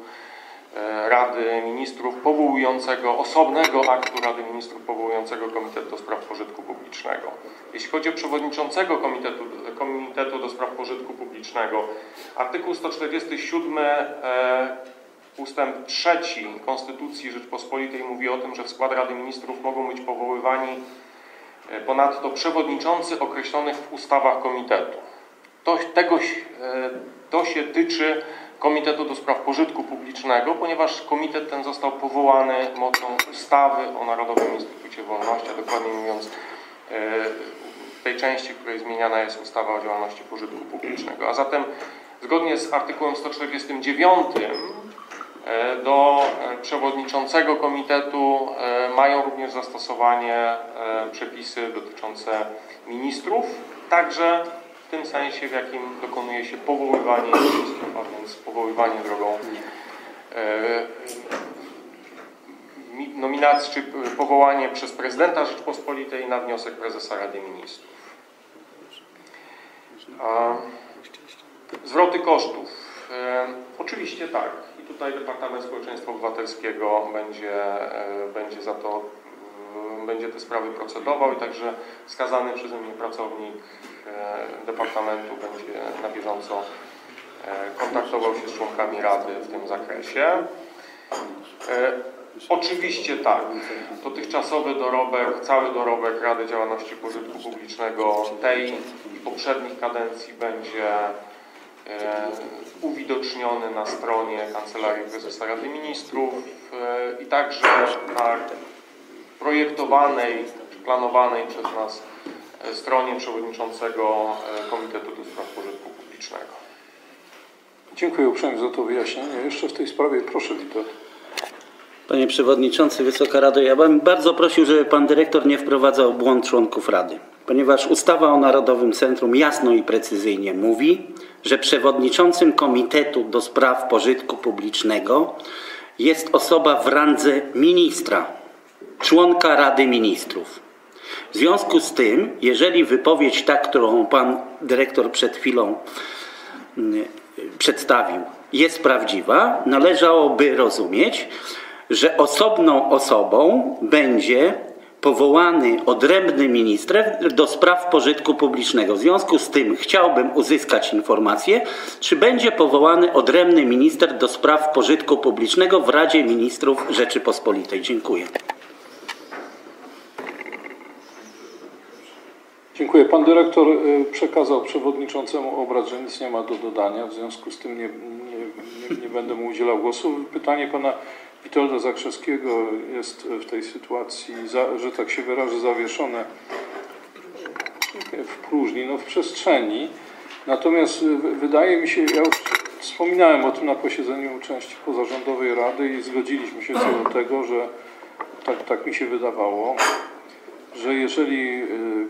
Rady Ministrów powołującego, osobnego aktu Rady Ministrów powołującego Komitet do Spraw Pożytku Publicznego. Jeśli chodzi o przewodniczącego Komitetu, Komitetu do Spraw Pożytku Publicznego, artykuł sto czterdziesty siódmy e, ustęp trzeci Konstytucji Rzeczypospolitej mówi o tym, że w skład Rady Ministrów mogą być powoływani e, ponadto przewodniczący określonych w ustawach komitetu. To, tego, e, to się tyczy Komitetu do Spraw Pożytku Publicznego, ponieważ komitet ten został powołany mocą ustawy o Narodowym Instytucie Wolności, a dokładnie mówiąc w tej części, w której zmieniana jest ustawa o działalności pożytku publicznego. A zatem zgodnie z artykułem sto czterdziestym dziewiątym do przewodniczącego komitetu mają również zastosowanie przepisy dotyczące ministrów, także w tym sensie, w jakim dokonuje się powoływanie ministrów, a więc powoływanie drogą e, nominacji, czy powołanie przez Prezydenta Rzeczypospolitej na wniosek Prezesa Rady Ministrów. A, zwroty kosztów. E, oczywiście tak. I tutaj Departament Społeczeństwa Obywatelskiego będzie, e, będzie za to będzie te sprawy procedował i także wskazany przeze mnie pracownik departamentu będzie na bieżąco kontaktował się z członkami Rady w tym zakresie. Oczywiście tak, dotychczasowy dorobek, cały dorobek Rady Działalności Pożytku Publicznego tej i poprzednich kadencji będzie uwidoczniony na stronie Kancelarii Prezesa Rady Ministrów i także na projektowanej, planowanej przez nas stronie przewodniczącego Komitetu do Spraw Pożytku Publicznego. Dziękuję uprzejmie za to wyjaśnienie. Jeszcze w tej sprawie proszę, Witold. Panie Przewodniczący, Wysoka Rado, ja bym bardzo prosił, żeby Pan Dyrektor nie wprowadzał w błąd członków Rady, ponieważ ustawa o Narodowym Centrum jasno i precyzyjnie mówi, że przewodniczącym Komitetu do Spraw Pożytku Publicznego jest osoba w randze ministra, członka Rady Ministrów. W związku z tym, jeżeli wypowiedź ta, którą Pan Dyrektor przed chwilą przedstawił, jest prawdziwa, należałoby rozumieć, że osobną osobą będzie powołany odrębny minister do spraw pożytku publicznego. W związku z tym chciałbym uzyskać informację, czy będzie powołany odrębny minister do spraw pożytku publicznego w Radzie Ministrów Rzeczypospolitej. Dziękuję. Dziękuję. Pan dyrektor przekazał przewodniczącemu obrad, że nic nie ma do dodania, w związku z tym nie, nie, nie, nie będę mu udzielał głosu. Pytanie pana Witolda Zakrzewskiego jest w tej sytuacji, za, że tak się wyrażę, zawieszone w próżni, no w przestrzeni. Natomiast wydaje mi się, ja już wspominałem o tym na posiedzeniu części pozarządowej Rady i zgodziliśmy się co do tego, że tak, tak mi się wydawało, że jeżeli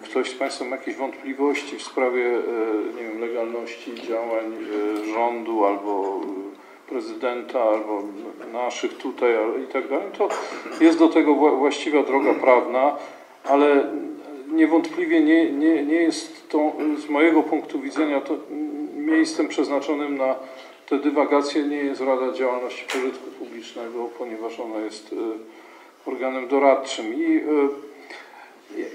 ktoś z Państwa ma jakieś wątpliwości w sprawie, nie wiem, legalności działań rządu albo prezydenta, albo naszych tutaj i tak dalej, to jest do tego właściwa droga prawna, ale niewątpliwie nie, nie, nie jest to z mojego punktu widzenia to miejscem przeznaczonym na te dywagacje, nie jest Rada Działalności Pożytku Publicznego, ponieważ ona jest organem doradczym. I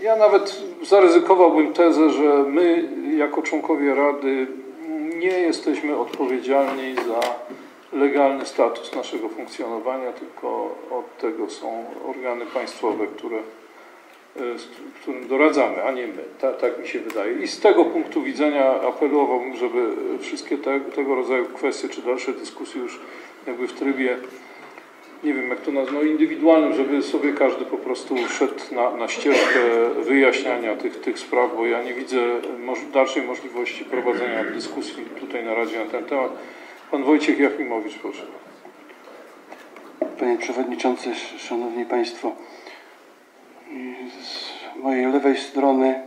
ja nawet zaryzykowałbym tezę, że my jako członkowie Rady nie jesteśmy odpowiedzialni za legalny status naszego funkcjonowania, tylko od tego są organy państwowe, które, którym doradzamy, a nie my. Ta, tak mi się wydaje. I z tego punktu widzenia apelowałbym, żeby wszystkie te, tego rodzaju kwestie czy dalsze dyskusje już jakby w trybie, nie wiem jak to nazwać, no indywidualnym, żeby sobie każdy po prostu szedł na, na ścieżkę wyjaśniania tych, tych spraw, bo ja nie widzę moż, dalszej możliwości prowadzenia dyskusji tutaj na Radzie na ten temat. Pan Wojciech Jachimowicz, proszę. Panie Przewodniczący, Szanowni Państwo, z mojej lewej strony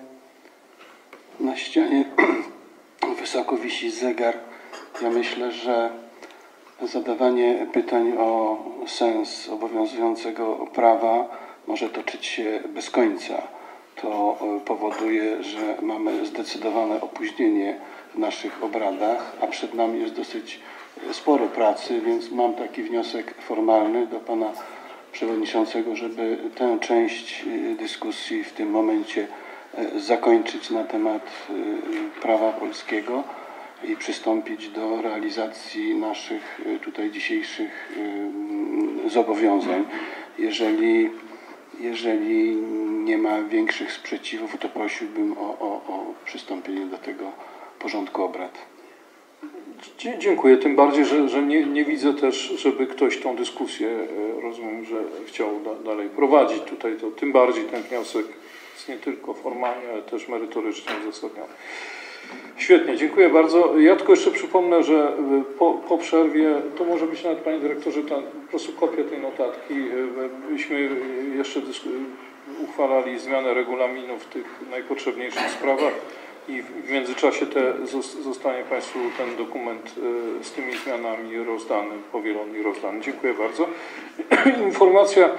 na ścianie wysoko wisi zegar. Ja myślę, że zadawanie pytań o sens obowiązującego prawa może toczyć się bez końca. To powoduje, że mamy zdecydowane opóźnienie w naszych obradach, a przed nami jest dosyć sporo pracy, więc mam taki wniosek formalny do pana przewodniczącego, żeby tę część dyskusji w tym momencie zakończyć na temat prawa polskiego i przystąpić do realizacji naszych tutaj dzisiejszych zobowiązań. Jeżeli, jeżeli nie ma większych sprzeciwów, to prosiłbym o, o, o przystąpienie do tego porządku obrad. Dziękuję, tym bardziej, że, że nie, nie widzę też, żeby ktoś tą dyskusję, rozumiem, że chciał da, dalej prowadzić tutaj, to tym bardziej ten wniosek jest nie tylko formalnie, ale też merytorycznie uzasadniony. Świetnie, dziękuję bardzo. Ja tylko jeszcze przypomnę, że po, po przerwie, to może być nawet, panie dyrektorze, ta, po prostu kopię tej notatki. Myśmy jeszcze uchwalali zmianę regulaminu w tych najpotrzebniejszych sprawach i w międzyczasie te, zostanie państwu ten dokument z tymi zmianami rozdany, powielony i rozdany. Dziękuję bardzo. Informacja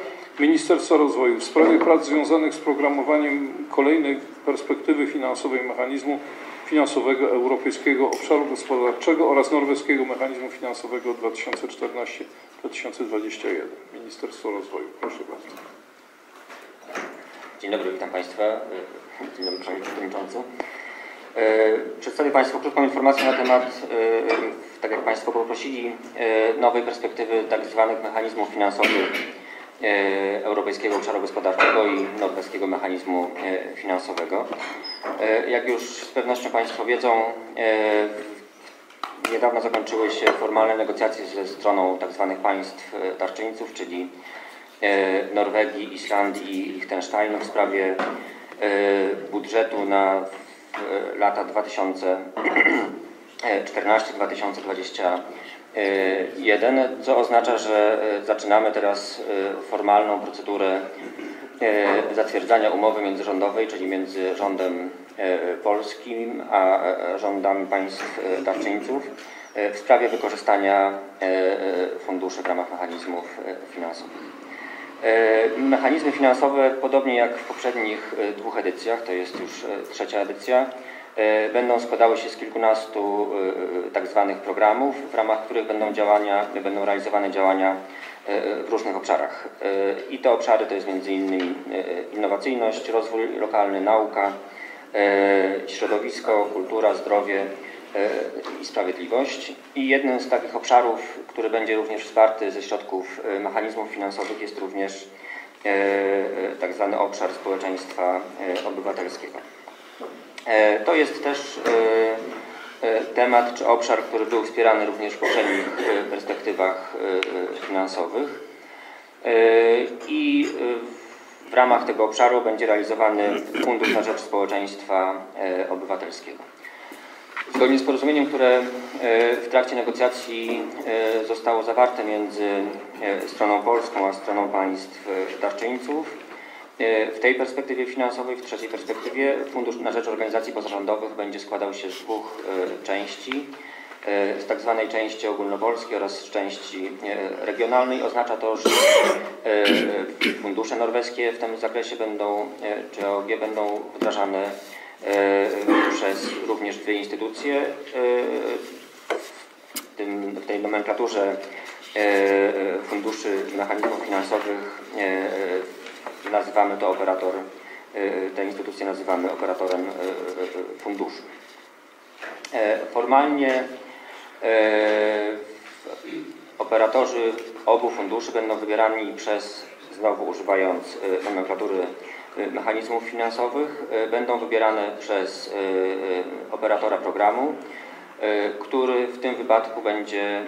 Ministerstwa Rozwoju w sprawie prac związanych z programowaniem kolejnej perspektywy finansowej mechanizmu finansowego Europejskiego Obszaru Gospodarczego oraz Norweskiego Mechanizmu Finansowego dwa tysiące czternaście do dwa tysiące dwudziestego pierwszego. Ministerstwo Rozwoju. Proszę bardzo. Dzień dobry, witam państwa. Dzień dobry, panie przewodniczący. Przedstawię państwu krótką informację na temat, tak jak państwo poprosili, nowej perspektywy tzw. mechanizmów finansowych Europejskiego Obszaru Gospodarczego i Norweskiego Mechanizmu Finansowego. Jak już z pewnością państwo wiedzą, niedawno zakończyły się formalne negocjacje ze stroną tzw. państw darczyńców, czyli Norwegii, Islandii i Liechtensteinu w sprawie budżetu na lata dwa tysiące czternaście do dwa tysiące dwudziestego. Jeden, co oznacza, że zaczynamy teraz formalną procedurę zatwierdzania umowy międzyrządowej, czyli między rządem polskim a rządami państw darczyńców w sprawie wykorzystania funduszy w ramach mechanizmów finansowych. Mechanizmy finansowe, podobnie jak w poprzednich dwóch edycjach, to jest już trzecia edycja, będą składały się z kilkunastu tak zwanych programów, w ramach których będą działania, będą realizowane działania w różnych obszarach. I te obszary to jest między innymi innowacyjność, rozwój lokalny, nauka, środowisko, kultura, zdrowie i sprawiedliwość. I jednym z takich obszarów, który będzie również wsparty ze środków mechanizmów finansowych, jest również tak zwany obszar społeczeństwa obywatelskiego. To jest też temat czy obszar, który był wspierany również w poprzednich perspektywach finansowych i w ramach tego obszaru będzie realizowany Fundusz na rzecz Społeczeństwa Obywatelskiego. Zgodnie z porozumieniem, które w trakcie negocjacji zostało zawarte między stroną polską a stroną państw darczyńców, w tej perspektywie finansowej, w trzeciej perspektywie, Fundusz na rzecz Organizacji Pozarządowych będzie składał się z dwóch części, z tak zwanej części ogólnopolskiej oraz z części regionalnej. Oznacza to, że fundusze norweskie w tym zakresie będą, czy O G będą wdrażane przez również dwie instytucje w, tym, w tej nomenklaturze funduszy mechanizmów finansowych. Nazywamy to operator, te instytucje nazywamy operatorem funduszu. Formalnie operatorzy obu funduszy będą wybierani przez, znowu używając nomenklatury mechanizmów finansowych, będą wybierane przez operatora programu, który w tym wypadku będzie,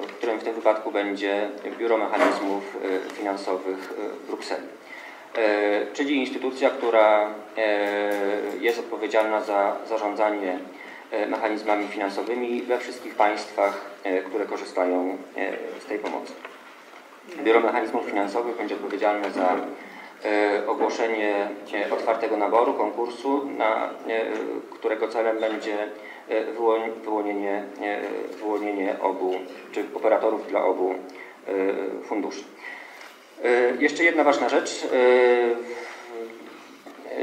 w którym w tym wypadku będzie Biuro Mechanizmów Finansowych w Brukseli. Czyli instytucja, która jest odpowiedzialna za zarządzanie mechanizmami finansowymi we wszystkich państwach, które korzystają z tej pomocy. Biuro Mechanizmów Finansowych będzie odpowiedzialne za ogłoszenie otwartego naboru, konkursu, na którego celem będzie wyłonienie, wyłonienie obu, czy operatorów dla obu funduszy. Jeszcze jedna ważna rzecz.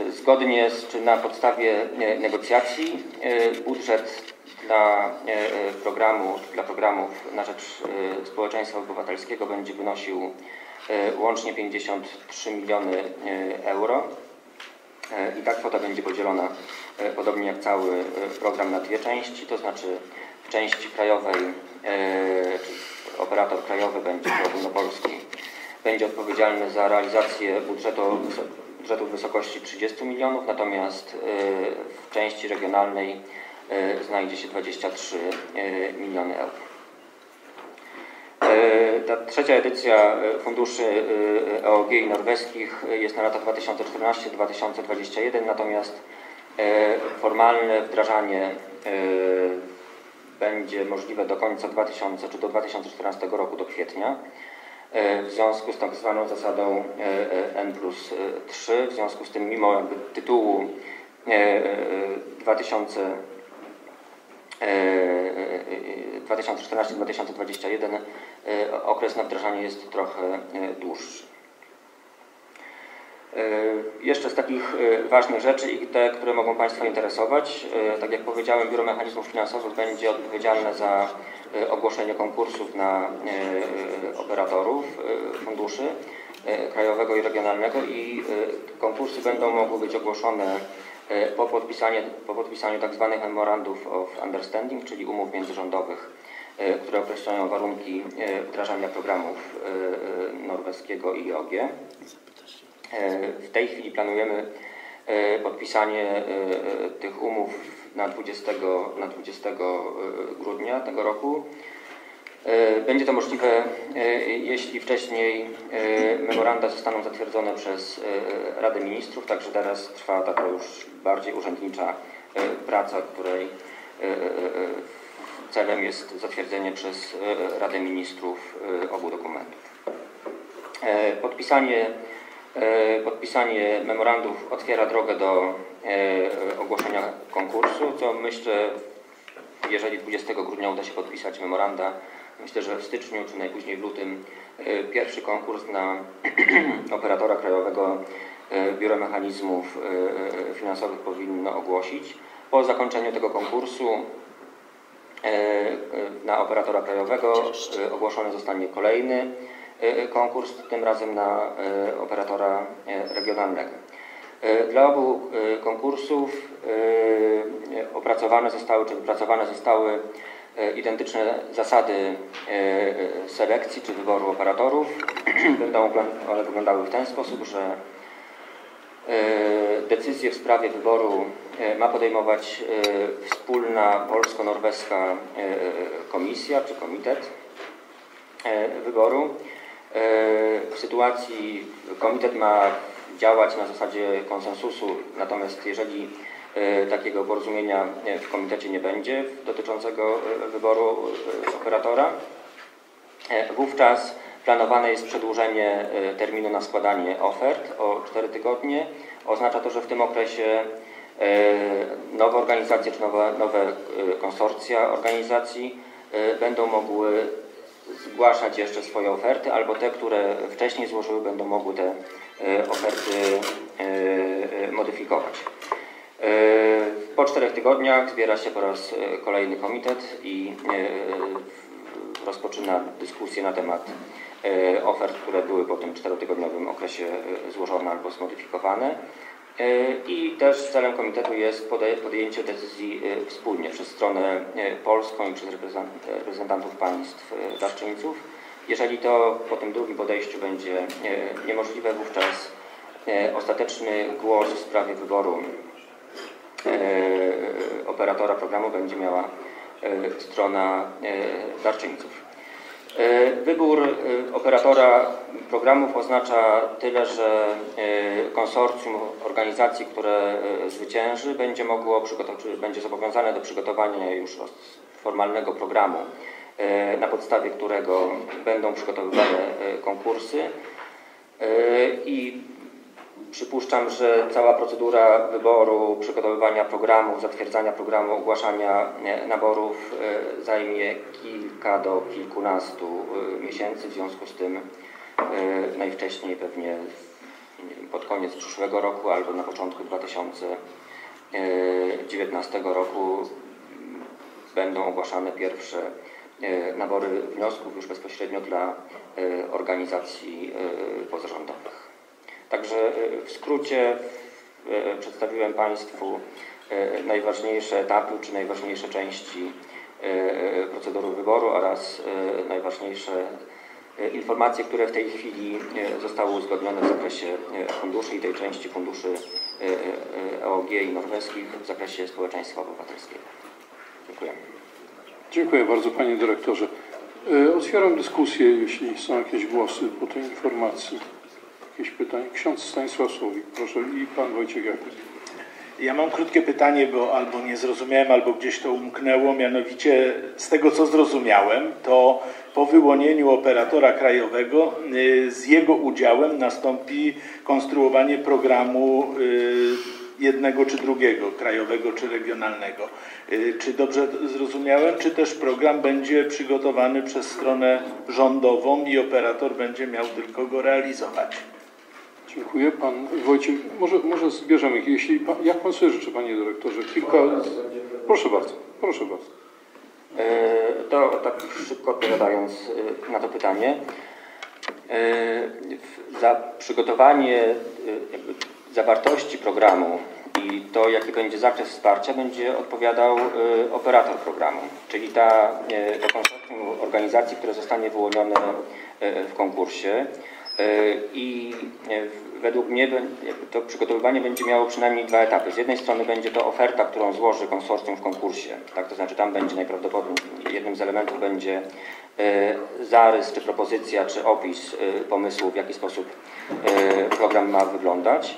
Zgodnie z, czy na podstawie negocjacji budżet dla programu, dla programów na rzecz społeczeństwa obywatelskiego będzie wynosił łącznie pięćdziesiąt trzy miliony euro. I ta kwota będzie podzielona podobnie jak cały program na dwie części, to znaczy w części krajowej operator krajowy będzie ogólnopolski, będzie odpowiedzialny za realizację budżetu, budżetu w wysokości trzydziestu milionów, natomiast w części regionalnej znajdzie się dwadzieścia trzy miliony euro. Ta trzecia edycja funduszy E O G i norweskich jest na lata dwa tysiące czternasty do dwa tysiące dwudziestego pierwszego, natomiast formalne wdrażanie będzie możliwe do końca dwa tysiące czy do dwa tysiące czternastego roku, do kwietnia, w związku z tak zwaną zasadą N plus trzy, w związku z tym mimo jakby tytułu dwa tysiące czternasty do dwa tysiące dwudziestego pierwszego okres na wdrażanie jest trochę dłuższy. Jeszcze z takich ważnych rzeczy i te, które mogą Państwa interesować, tak jak powiedziałem, Biuro Mechanizmów Finansowych będzie odpowiedzialne za ogłoszenie konkursów na operatorów funduszy krajowego i regionalnego i konkursy będą mogły być ogłoszone po podpisaniu, po podpisaniu tzw. memorandów of understanding, czyli umów międzyrządowych, które określają warunki wdrażania programów norweskiego i E O G. W tej chwili planujemy podpisanie tych umów na dwudziestego grudnia tego roku. Będzie to możliwe, jeśli wcześniej memoranda zostaną zatwierdzone przez Radę Ministrów, także teraz trwa taka już bardziej urzędnicza praca, której celem jest zatwierdzenie przez Radę Ministrów obu dokumentów. Podpisanie, podpisanie memorandów otwiera drogę do ogłoszenia konkursu, co myślę, jeżeli dwudziestego grudnia uda się podpisać memoranda, myślę, że w styczniu czy najpóźniej w lutym pierwszy konkurs na operatora krajowego Biuro Mechanizmów Finansowych powinno ogłosić. Po zakończeniu tego konkursu na operatora krajowego ogłoszony zostanie kolejny konkurs, tym razem na operatora regionalnego. Dla obu konkursów opracowane zostały, czy wypracowane zostały identyczne zasady selekcji czy wyboru operatorów. Będą one wyglądały w ten sposób, że decyzję w sprawie wyboru ma podejmować wspólna polsko-norweska komisja czy komitet wyboru. W sytuacji komitet ma działać na zasadzie konsensusu, natomiast jeżeli takiego porozumienia w komitecie nie będzie dotyczącego wyboru operatora, wówczas planowane jest przedłużenie terminu na składanie ofert o cztery tygodnie. Oznacza to, że w tym okresie nowe organizacje czy nowe, nowe konsorcja organizacji będą mogły zgłaszać jeszcze swoje oferty, albo te, które wcześniej złożyły, będą mogły te oferty modyfikować. Po czterech tygodniach zbiera się po raz kolejny komitet i rozpoczyna dyskusję na temat ofert, które były po tym czterotygodniowym okresie złożone albo zmodyfikowane. I też celem komitetu jest podjęcie decyzji wspólnie przez stronę polską i przez reprezentantów państw darczyńców. Jeżeli to po tym drugim podejściu będzie niemożliwe, wówczas ostateczny głos w sprawie wyboru operatora programu będzie miała strona darczyńców. Wybór operatora programów oznacza tyle, że konsorcjum organizacji, które zwycięży, będzie mogło przygotować, będzie zobowiązane do przygotowania już formalnego programu, na podstawie którego będą przygotowywane konkursy. I przypuszczam, że cała procedura wyboru, przygotowywania programu, zatwierdzania programu, ogłaszania naborów zajmie kilka do kilkunastu miesięcy. W związku z tym najwcześniej pewnie pod koniec przyszłego roku albo na początku dwa tysiące dziewiętnastego roku będą ogłaszane pierwsze nabory wniosków już bezpośrednio dla organizacji pozarządowych. Także w skrócie przedstawiłem Państwu najważniejsze etapy czy najważniejsze części procedury wyboru oraz najważniejsze informacje, które w tej chwili zostały uzgodnione w zakresie funduszy i tej części funduszy E O G i norweskich w zakresie społeczeństwa obywatelskiego. Dziękuję. Dziękuję bardzo, Panie Dyrektorze. Otwieram dyskusję, jeśli są jakieś głosy po tej informacji. Jakieś pytania? Ksiądz Stanisław Słowik, proszę, i Pan Wojciech Jakub. Ja mam krótkie pytanie, bo albo nie zrozumiałem, albo gdzieś to umknęło. Mianowicie z tego, co zrozumiałem, to po wyłonieniu operatora krajowego z jego udziałem nastąpi konstruowanie programu jednego czy drugiego, krajowego czy regionalnego. Czy dobrze zrozumiałem, czy też program będzie przygotowany przez stronę rządową i operator będzie miał tylko go realizować? Dziękuję. Pan Wojciech, może, może zbierzemy ich. Jeśli pan, jak Pan sobie życzy, Panie Dyrektorze? Kilka... Proszę bardzo, proszę bardzo. To tak szybko odpowiadając na to pytanie. Za przygotowanie zawartości programu i to, jaki będzie zakres wsparcia, będzie odpowiadał operator programu, czyli ta, to konsorcjum organizacji, które zostanie wyłonione w konkursie. I według mnie to przygotowywanie będzie miało przynajmniej dwa etapy. Z jednej strony będzie to oferta, którą złoży konsorcjum w konkursie. Tak, to znaczy tam będzie najprawdopodobniej, jednym z elementów będzie zarys, czy propozycja, czy opis pomysłu, w jaki sposób program ma wyglądać.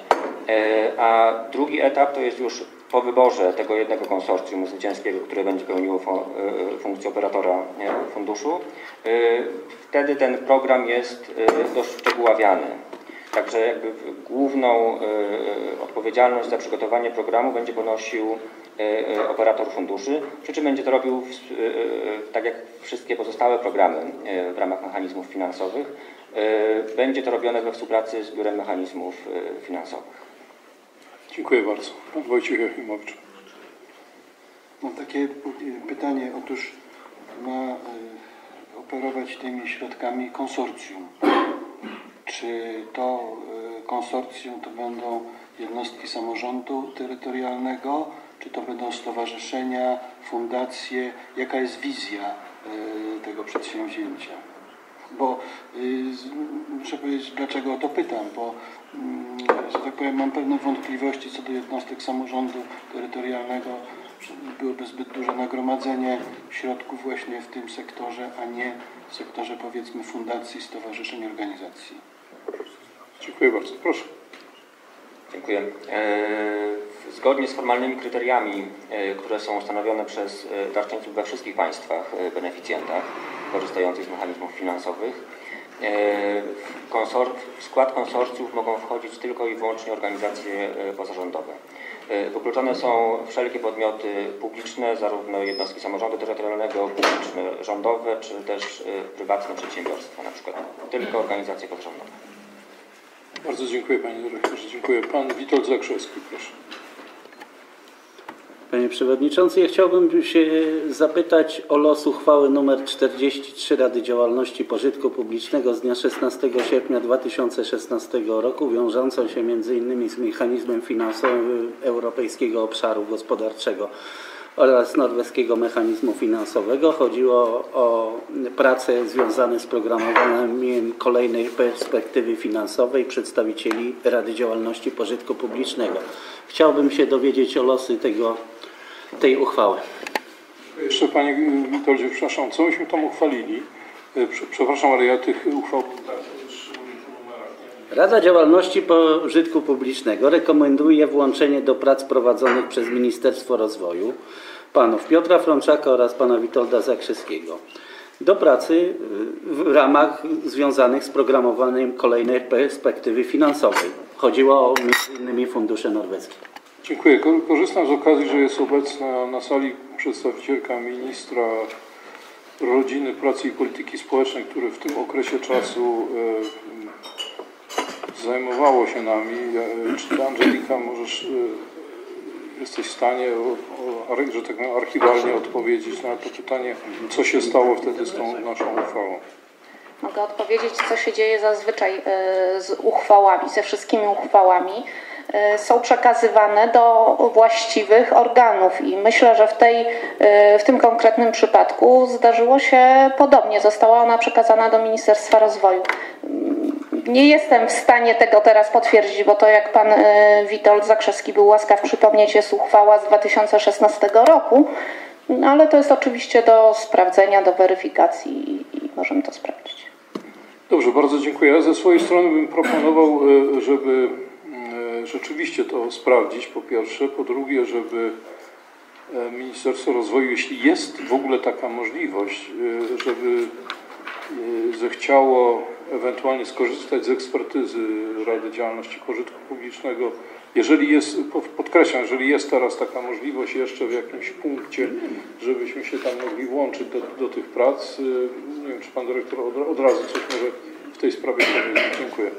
A drugi etap to jest już po wyborze tego jednego konsorcjum zwycięskiego, które będzie pełniło funkcję operatora funduszu, wtedy ten program jest doszczegóławiany. Także jakby główną odpowiedzialność za przygotowanie programu będzie ponosił operator funduszy, przy czym będzie to robił tak jak wszystkie pozostałe programy w ramach mechanizmów finansowych. Będzie to robione we współpracy z Biurem Mechanizmów Finansowych. Dziękuję bardzo. Pan Wojciech Jachimowicz. Mam takie pytanie. Otóż ma operować tymi środkami konsorcjum. Czy to konsorcjum to będą jednostki samorządu terytorialnego, czy to będą stowarzyszenia, fundacje? Jaka jest wizja tego przedsięwzięcia? Bo muszę powiedzieć, dlaczego o to pytam, bo że tak powiem, mam pewne wątpliwości co do jednostek samorządu terytorialnego. Byłoby zbyt duże nagromadzenie środków właśnie w tym sektorze, a nie w sektorze, powiedzmy, fundacji, stowarzyszeń, organizacji. Dziękuję bardzo. Proszę. Dziękuję. Zgodnie z formalnymi kryteriami, które są ustanowione przez darczyńców we wszystkich państwach beneficjentach korzystających z mechanizmów finansowych, w skład konsorcjów mogą wchodzić tylko i wyłącznie organizacje pozarządowe. Wykluczone są wszelkie podmioty publiczne, zarówno jednostki samorządu terytorialnego, publiczne, rządowe, czy też prywatne przedsiębiorstwa, na przykład tylko organizacje pozarządowe. Bardzo dziękuję, Panie Dyrektorze. Dziękuję. Pan Witold Zakrzewski, proszę. Panie Przewodniczący, ja chciałbym się zapytać o los uchwały nr czterdzieści trzy Rady Działalności Pożytku Publicznego z dnia szesnastego sierpnia dwa tysiące szesnastego roku, wiążącą się między innymi z mechanizmem finansowym Europejskiego Obszaru Gospodarczego oraz Norweskiego Mechanizmu Finansowego. Chodziło o prace związane z programowaniem kolejnej perspektywy finansowej przedstawicieli Rady Działalności Pożytku Publicznego. Chciałbym się dowiedzieć o losy tego, tej uchwały. Jeszcze, Panie Witoldzie, przepraszam, co myśmy tam uchwalili? Przepraszam, ale ja tych uchwał... Rada Działalności Pożytku Publicznego rekomenduje włączenie do prac prowadzonych przez Ministerstwo Rozwoju panów Piotra Frączaka oraz pana Witolda Zakrzeskiego do pracy w ramach związanych z programowaniem kolejnej perspektywy finansowej. Chodziło o m.in. fundusze norweskie. Dziękuję. Korzystam z okazji, że jest obecna na sali przedstawicielka ministra Rodziny, Pracy i Polityki Społecznej, który w tym okresie czasu zajmowało się nami. Czy Angelika, możesz jesteś w stanie, że tak powiem, archiwalnie odpowiedzieć na to pytanie, co się stało wtedy z tą naszą uchwałą? Mogę odpowiedzieć, co się dzieje zazwyczaj z uchwałami, ze wszystkimi uchwałami. Są przekazywane do właściwych organów i myślę, że w, tej, w tym konkretnym przypadku zdarzyło się podobnie. Została ona przekazana do Ministerstwa Rozwoju. Nie jestem w stanie tego teraz potwierdzić, bo to, jak pan Witold Zakrzewski był łaskaw przypomnieć, jest uchwała z dwa tysiące szesnastego roku, ale to jest oczywiście do sprawdzenia, do weryfikacji i możemy to sprawdzić. Dobrze, bardzo dziękuję. Ze swojej strony bym proponował, żeby rzeczywiście to sprawdzić, po pierwsze, po drugie, żeby Ministerstwo Rozwoju, jeśli jest w ogóle taka możliwość, żeby zechciało ewentualnie skorzystać z ekspertyzy Rady Działalności Pożytku Publicznego. Jeżeli jest, podkreślam, jeżeli jest teraz taka możliwość jeszcze w jakimś punkcie, żebyśmy się tam mogli włączyć do, do tych prac. Nie wiem, czy pan dyrektor od, od razu coś może w tej sprawie powiedzieć. Dziękuję.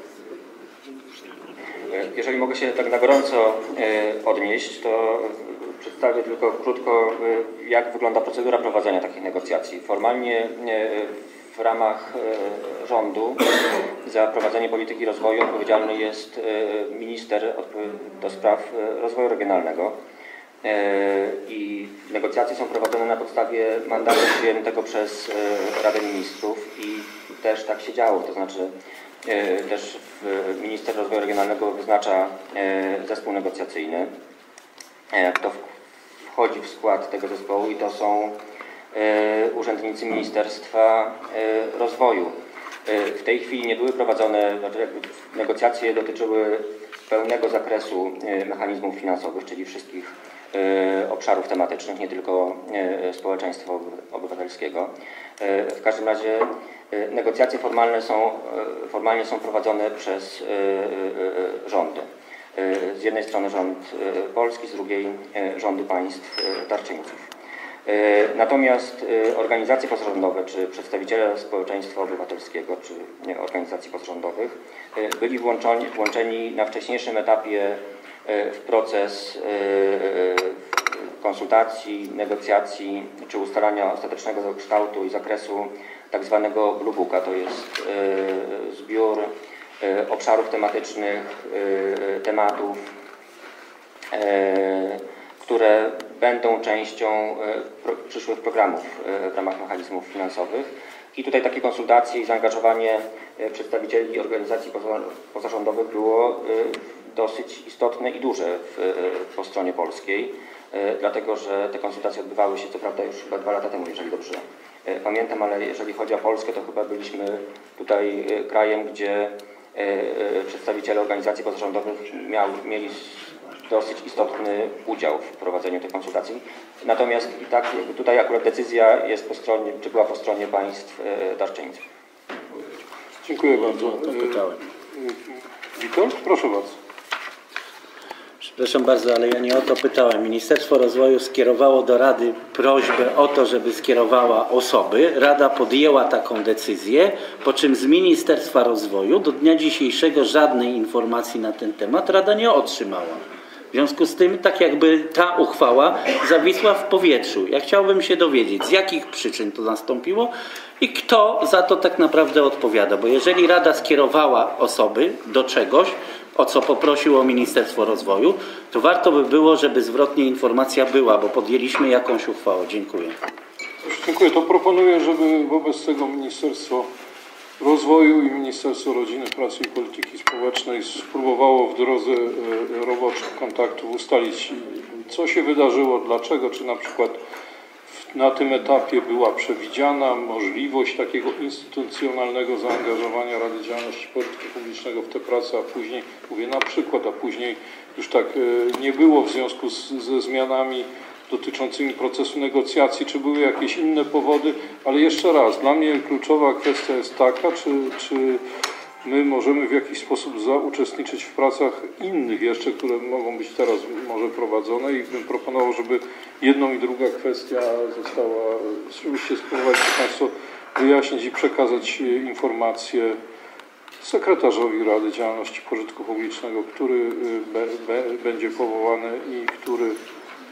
Jeżeli mogę się tak na gorąco odnieść, to przedstawię tylko krótko, jak wygląda procedura prowadzenia takich negocjacji. Formalnie w ramach rządu za prowadzenie polityki rozwoju odpowiedzialny jest minister do spraw rozwoju regionalnego i negocjacje są prowadzone na podstawie mandatu przyjętego przez Radę Ministrów i też tak się działo, to znaczy też minister rozwoju regionalnego wyznacza zespół negocjacyjny. To wchodzi w skład tego zespołu i to są urzędnicy Ministerstwa Rozwoju. W tej chwili nie były prowadzone, negocjacje dotyczyły pełnego zakresu mechanizmów finansowych, czyli wszystkich obszarów tematycznych, nie tylko społeczeństwa obywatelskiego. W każdym razie negocjacje formalne są, formalnie są prowadzone przez rządy. Z jednej strony rząd polski, z drugiej rządy państw darczyńców. Natomiast organizacje pozarządowe, czy przedstawiciele społeczeństwa obywatelskiego, czy organizacji pozarządowych byli włączeni, włączeni na wcześniejszym etapie w proces konsultacji, negocjacji, czy ustalania ostatecznego kształtu i zakresu tak zwanego Blue Booka. To jest zbiór obszarów tematycznych, tematów, które będą częścią przyszłych programów w ramach mechanizmów finansowych. I tutaj takie konsultacje i zaangażowanie przedstawicieli organizacji pozarządowych było dosyć istotne i duże w, po stronie polskiej, dlatego że te konsultacje odbywały się co prawda już chyba dwa lata temu, jeżeli dobrze pamiętam, ale jeżeli chodzi o Polskę, to chyba byliśmy tutaj krajem, gdzie przedstawiciele organizacji pozarządowych miał, mieli dosyć istotny udział w prowadzeniu tych konsultacji. Natomiast i tak tutaj akurat decyzja jest po stronie, czy była po stronie państw darczyńców. Dziękuję bardzo. Witold, proszę bardzo. Przepraszam bardzo, ale ja nie o to pytałem. Ministerstwo Rozwoju skierowało do Rady prośbę o to, żeby skierowała osoby. Rada podjęła taką decyzję, po czym z Ministerstwa Rozwoju do dnia dzisiejszego żadnej informacji na ten temat Rada nie otrzymała. W związku z tym, tak jakby ta uchwała zawisła w powietrzu. Ja chciałbym się dowiedzieć, z jakich przyczyn to nastąpiło i kto za to tak naprawdę odpowiada. Bo jeżeli Rada skierowała osoby do czegoś, o co poprosiło Ministerstwo Rozwoju, to warto by było, żeby zwrotnie informacja była, bo podjęliśmy jakąś uchwałę. Dziękuję. Dziękuję. To proponuję, żeby wobec tego Ministerstwo Rozwoju i Ministerstwo Rodziny, Pracy i Polityki Społecznej spróbowało w drodze roboczych kontaktów ustalić, co się wydarzyło, dlaczego, czy na przykład na tym etapie była przewidziana możliwość takiego instytucjonalnego zaangażowania Rady Działalności Pożytku Publicznego w te prace, a później, mówię na przykład, a później już tak nie było w związku z, ze zmianami dotyczącymi procesu negocjacji, czy były jakieś inne powody, ale jeszcze raz, dla mnie kluczowa kwestia jest taka, czy, czy my możemy w jakiś sposób zauczestniczyć w pracach innych jeszcze, które mogą być teraz może prowadzone i bym proponował, żeby jedną i druga kwestia została, oczywiście spróbować Państwo wyjaśnić i przekazać informacje sekretarzowi Rady Działalności Pożytku Publicznego, który be, be, będzie powołany i który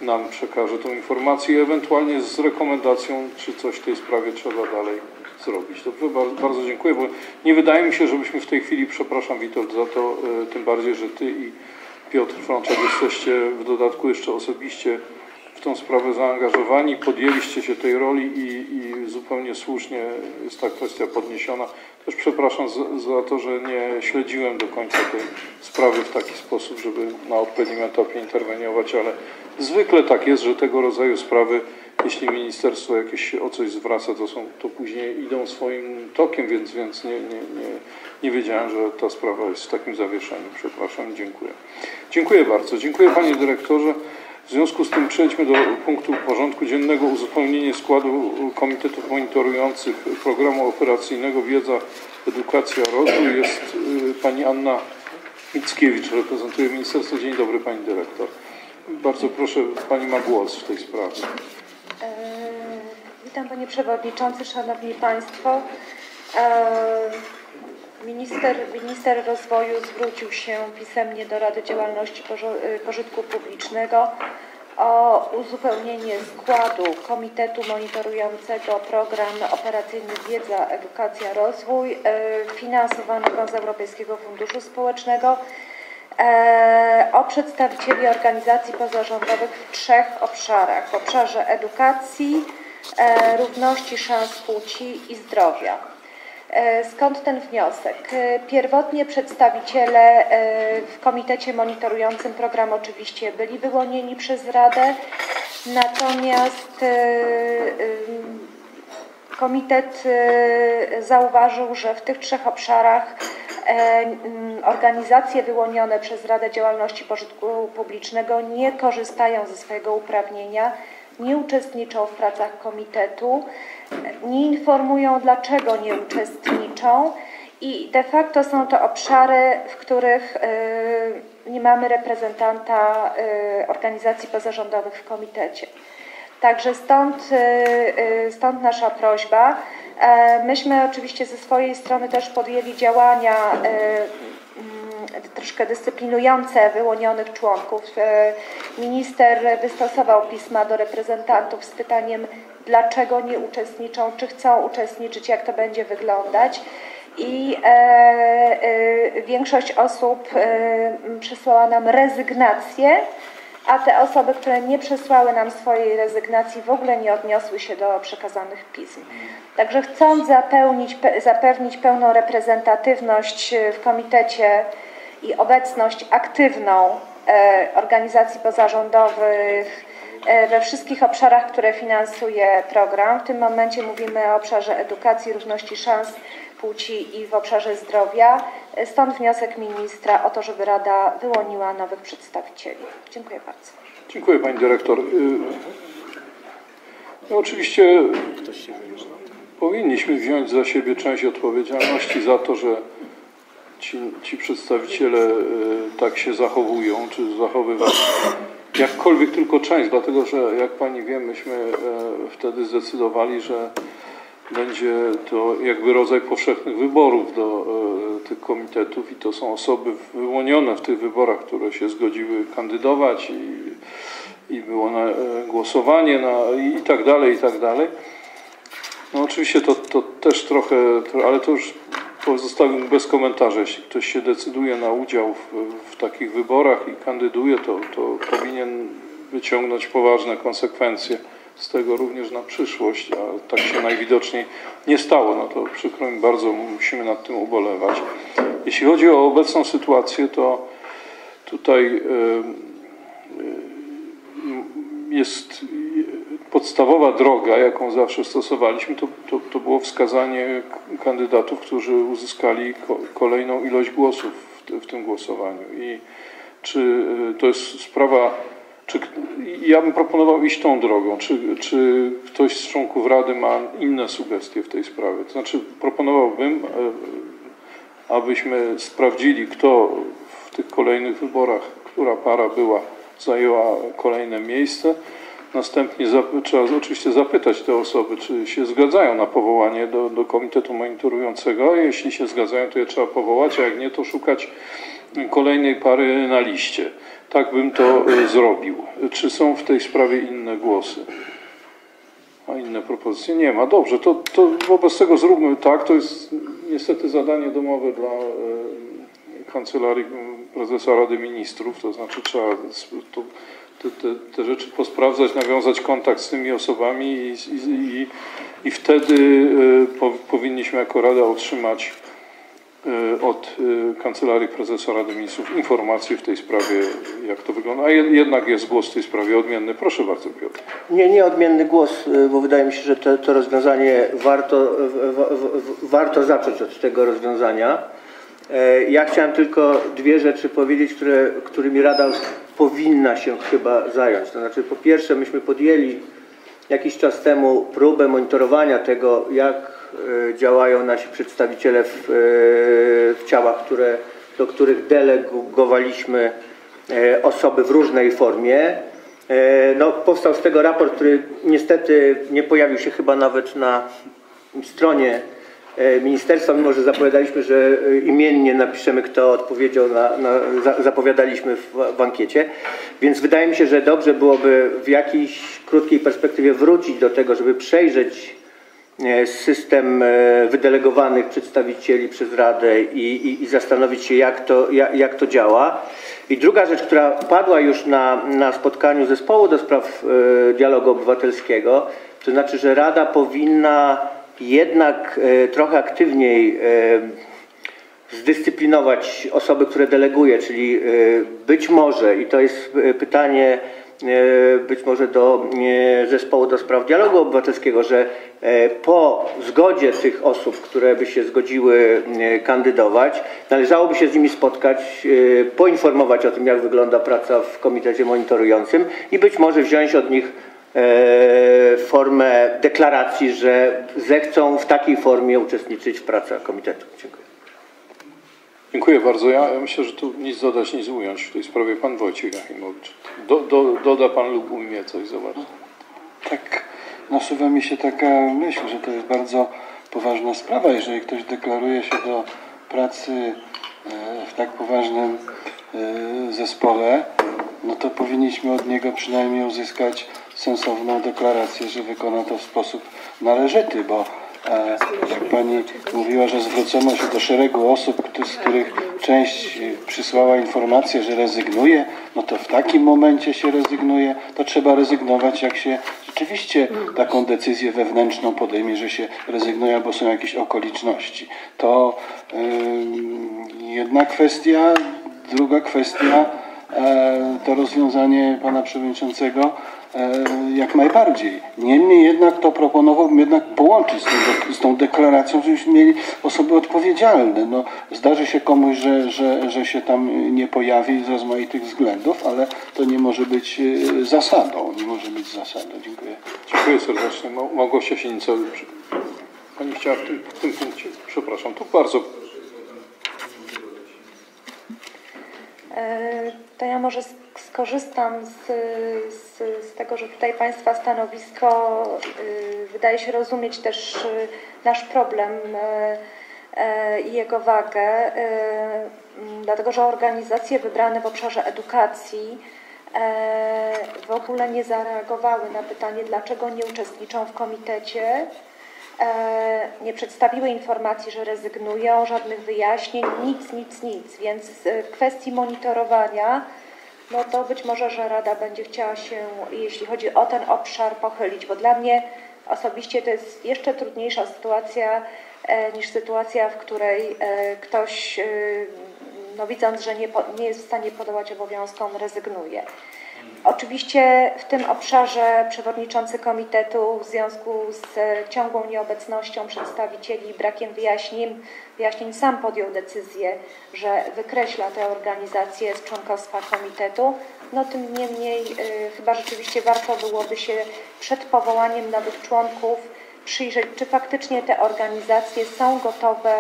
nam przekaże tą informację, ewentualnie z rekomendacją, czy coś w tej sprawie trzeba dalej zrobić. Dobrze, bardzo, bardzo dziękuję, bo nie wydaje mi się, żebyśmy w tej chwili, przepraszam Witold za to, tym bardziej, że Ty i Piotr Frączak jesteście w dodatku jeszcze osobiście w tą sprawę zaangażowani, podjęliście się tej roli i, i zupełnie słusznie jest ta kwestia podniesiona. Też przepraszam za, za to, że nie śledziłem do końca tej sprawy w taki sposób, żeby na odpowiednim etapie interweniować, ale zwykle tak jest, że tego rodzaju sprawy, jeśli ministerstwo jakieś się o coś zwraca, to, są, to później idą swoim tokiem, więc, więc nie, nie, nie, nie wiedziałem, że ta sprawa jest w takim zawieszeniu. Przepraszam, dziękuję. Dziękuję bardzo. Dziękuję Panie Dyrektorze. W związku z tym przejdźmy do punktu porządku dziennego uzupełnienie składu komitetów monitorujących programu operacyjnego Wiedza, Edukacja, Rozwój. Jest Pani Anna Mickiewicz, reprezentuje ministerstwo. Dzień dobry Pani Dyrektor. Bardzo proszę, Pani ma głos w tej sprawie. E, witam Panie Przewodniczący, Szanowni Państwo. E, Minister, minister rozwoju zwrócił się pisemnie do Rady Działalności Pożytku Publicznego o uzupełnienie składu Komitetu Monitorującego Program Operacyjny Wiedza, Edukacja, Rozwój finansowanego z Europejskiego Funduszu Społecznego o przedstawicieli organizacji pozarządowych w trzech obszarach: w obszarze edukacji, równości szans płci i zdrowia. Skąd ten wniosek? Pierwotnie przedstawiciele w komitecie monitorującym program oczywiście byli wyłonieni przez Radę, natomiast komitet zauważył, że w tych trzech obszarach organizacje wyłonione przez Radę Działalności Pożytku Publicznego nie korzystają ze swojego uprawnienia, nie uczestniczą w pracach komitetu, nie informują, dlaczego nie uczestniczą i de facto są to obszary, w których nie mamy reprezentanta organizacji pozarządowych w komitecie. Także stąd, stąd nasza prośba. Myśmy oczywiście ze swojej strony też podjęli działania troszkę dyscyplinujące wyłonionych członków. Minister wystosował pisma do reprezentantów z pytaniem, dlaczego nie uczestniczą, czy chcą uczestniczyć, jak to będzie wyglądać. I e, e, większość osób e, przysłała nam rezygnację, a te osoby, które nie przysłały nam swojej rezygnacji, w ogóle nie odniosły się do przekazanych pism. Także chcąc zapełnić, pe, zapewnić pełną reprezentatywność w komitecie i obecność aktywną e, organizacji pozarządowych e, we wszystkich obszarach, które finansuje program. W tym momencie mówimy o obszarze edukacji, równości szans płci i w obszarze zdrowia. Stąd wniosek ministra o to, żeby Rada wyłoniła nowych przedstawicieli. Dziękuję bardzo. Dziękuję Pani Dyrektor. No, oczywiście powinniśmy wziąć za siebie część odpowiedzialności za to, że Ci, ci przedstawiciele y, tak się zachowują, czy zachowywają jakkolwiek tylko część, dlatego że jak Pani wie, myśmy y, wtedy zdecydowali, że będzie to jakby rodzaj powszechnych wyborów do y, tych komitetów i to są osoby wyłonione w tych wyborach, które się zgodziły kandydować i, i było na, y, głosowanie na, i, i tak dalej, i tak dalej. No oczywiście to, to też trochę, ale to już pozostawiam bez komentarza. Jeśli ktoś się decyduje na udział w, w takich wyborach i kandyduje, to, to powinien wyciągnąć poważne konsekwencje z tego również na przyszłość, a tak się najwidoczniej nie stało. No to przykro mi bardzo, musimy nad tym ubolewać. Jeśli chodzi o obecną sytuację, to tutaj jest podstawowa droga, jaką zawsze stosowaliśmy, to, to, to było wskazanie kandydatów, którzy uzyskali ko, kolejną ilość głosów w, w tym głosowaniu. I czy to jest sprawa, czy ja bym proponował iść tą drogą, czy, czy ktoś z członków Rady ma inne sugestie w tej sprawie. To znaczy proponowałbym, abyśmy sprawdzili, kto w tych kolejnych wyborach, która para była, zajęła kolejne miejsce. Następnie trzeba oczywiście zapytać te osoby, czy się zgadzają na powołanie do, do komitetu monitorującego. Jeśli się zgadzają, to je trzeba powołać, a jak nie, to szukać kolejnej pary na liście. Tak bym to zrobił. Czy są w tej sprawie inne głosy? A inne propozycje? Nie ma. Dobrze, to, to wobec tego zróbmy tak. To jest niestety zadanie domowe dla Kancelarii Prezesa Rady Ministrów, to znaczy trzeba to, te, te, te rzeczy posprawdzać, nawiązać kontakt z tymi osobami i, i, i wtedy po, powinniśmy jako Rada otrzymać od Kancelarii Prezesa Rady Ministrów informacje w tej sprawie, jak to wygląda. A jednak jest głos w tej sprawie odmienny. Proszę bardzo, Piotr. Nie, nie odmienny głos, bo wydaje mi się, że to, to rozwiązanie warto, w, w, w, warto zacząć od tego rozwiązania. Ja chciałem tylko dwie rzeczy powiedzieć, które, którymi Rada powinna się chyba zająć. To znaczy, po pierwsze, myśmy podjęli jakiś czas temu próbę monitorowania tego, jak działają nasi przedstawiciele w, w ciałach, które, do których delegowaliśmy osoby w różnej formie. No, powstał z tego raport, który niestety nie pojawił się chyba nawet na stronie ministerstwa, mimo że zapowiadaliśmy, że imiennie napiszemy, kto odpowiedział, na, na, zapowiadaliśmy w, w ankiecie. Więc wydaje mi się, że dobrze byłoby w jakiejś krótkiej perspektywie wrócić do tego, żeby przejrzeć system wydelegowanych przedstawicieli przez Radę i, i, i zastanowić się, jak to, jak, jak to działa. I druga rzecz, która padła już na, na spotkaniu zespołu do spraw dialogu obywatelskiego, to znaczy, że Rada powinna jednak trochę aktywniej zdyscyplinować osoby, które deleguje, czyli być może, i to jest pytanie być może do zespołu do spraw dialogu obywatelskiego, że po zgodzie tych osób, które by się zgodziły kandydować, należałoby się z nimi spotkać, poinformować o tym, jak wygląda praca w komitecie monitorującym i być może wziąć od nich formę deklaracji, że zechcą w takiej formie uczestniczyć w pracach komitetu. Dziękuję. Dziękuję bardzo. Ja, ja myślę, że tu nic dodać, nic ująć w tej sprawie. Pan Wojciech Jachimowicz. Do, do, doda Pan lub umie coś, zobacz. Tak, nasuwa mi się taka myśl, że to jest bardzo poważna sprawa, jeżeli ktoś deklaruje się do pracy w tak poważnym zespole, no to powinniśmy od niego przynajmniej uzyskać sensowną deklarację, że wykona to w sposób należyty, bo jak Pani mówiła, że zwrócono się do szeregu osób, z których część przysłała informację, że rezygnuje, no to w takim momencie się rezygnuje, to trzeba rezygnować, jak się rzeczywiście taką decyzję wewnętrzną podejmie, że się rezygnuje, albo są jakieś okoliczności. To yy, jedna kwestia, druga kwestia, to rozwiązanie Pana Przewodniczącego jak najbardziej. Niemniej jednak to proponowałbym jednak połączyć z tą, z tą deklaracją, żebyśmy mieli osoby odpowiedzialne. No, zdarzy się komuś, że, że, że się tam nie pojawi z rozmaitych względów, ale to nie może być zasadą. Nie może być zasadą. Dziękuję. Dziękuję serdecznie. Małgosia Sinicewicz. Pani chciała w tym, w tym punkcie. Przepraszam. Tu bardzo... To ja może skorzystam z, z, z tego, że tutaj Państwa stanowisko wydaje się rozumieć też nasz problem i jego wagę, dlatego że organizacje wybrane w obszarze edukacji w ogóle nie zareagowały na pytanie, dlaczego nie uczestniczą w komitecie. Nie przedstawiły informacji, że rezygnują, żadnych wyjaśnień, nic, nic, nic. Więc w kwestii monitorowania, no to być może, że Rada będzie chciała się, jeśli chodzi o ten obszar, pochylić, bo dla mnie osobiście to jest jeszcze trudniejsza sytuacja niż sytuacja, w której ktoś, no widząc, że nie, nie jest w stanie podołać obowiązkom, rezygnuje. Oczywiście w tym obszarze przewodniczący komitetu w związku z ciągłą nieobecnością przedstawicieli i brakiem wyjaśnień, wyjaśnień sam podjął decyzję, że wykreśla te organizacje z członkostwa komitetu. No tym niemniej y, chyba rzeczywiście warto byłoby się przed powołaniem nowych członków przyjrzeć, czy faktycznie te organizacje są gotowe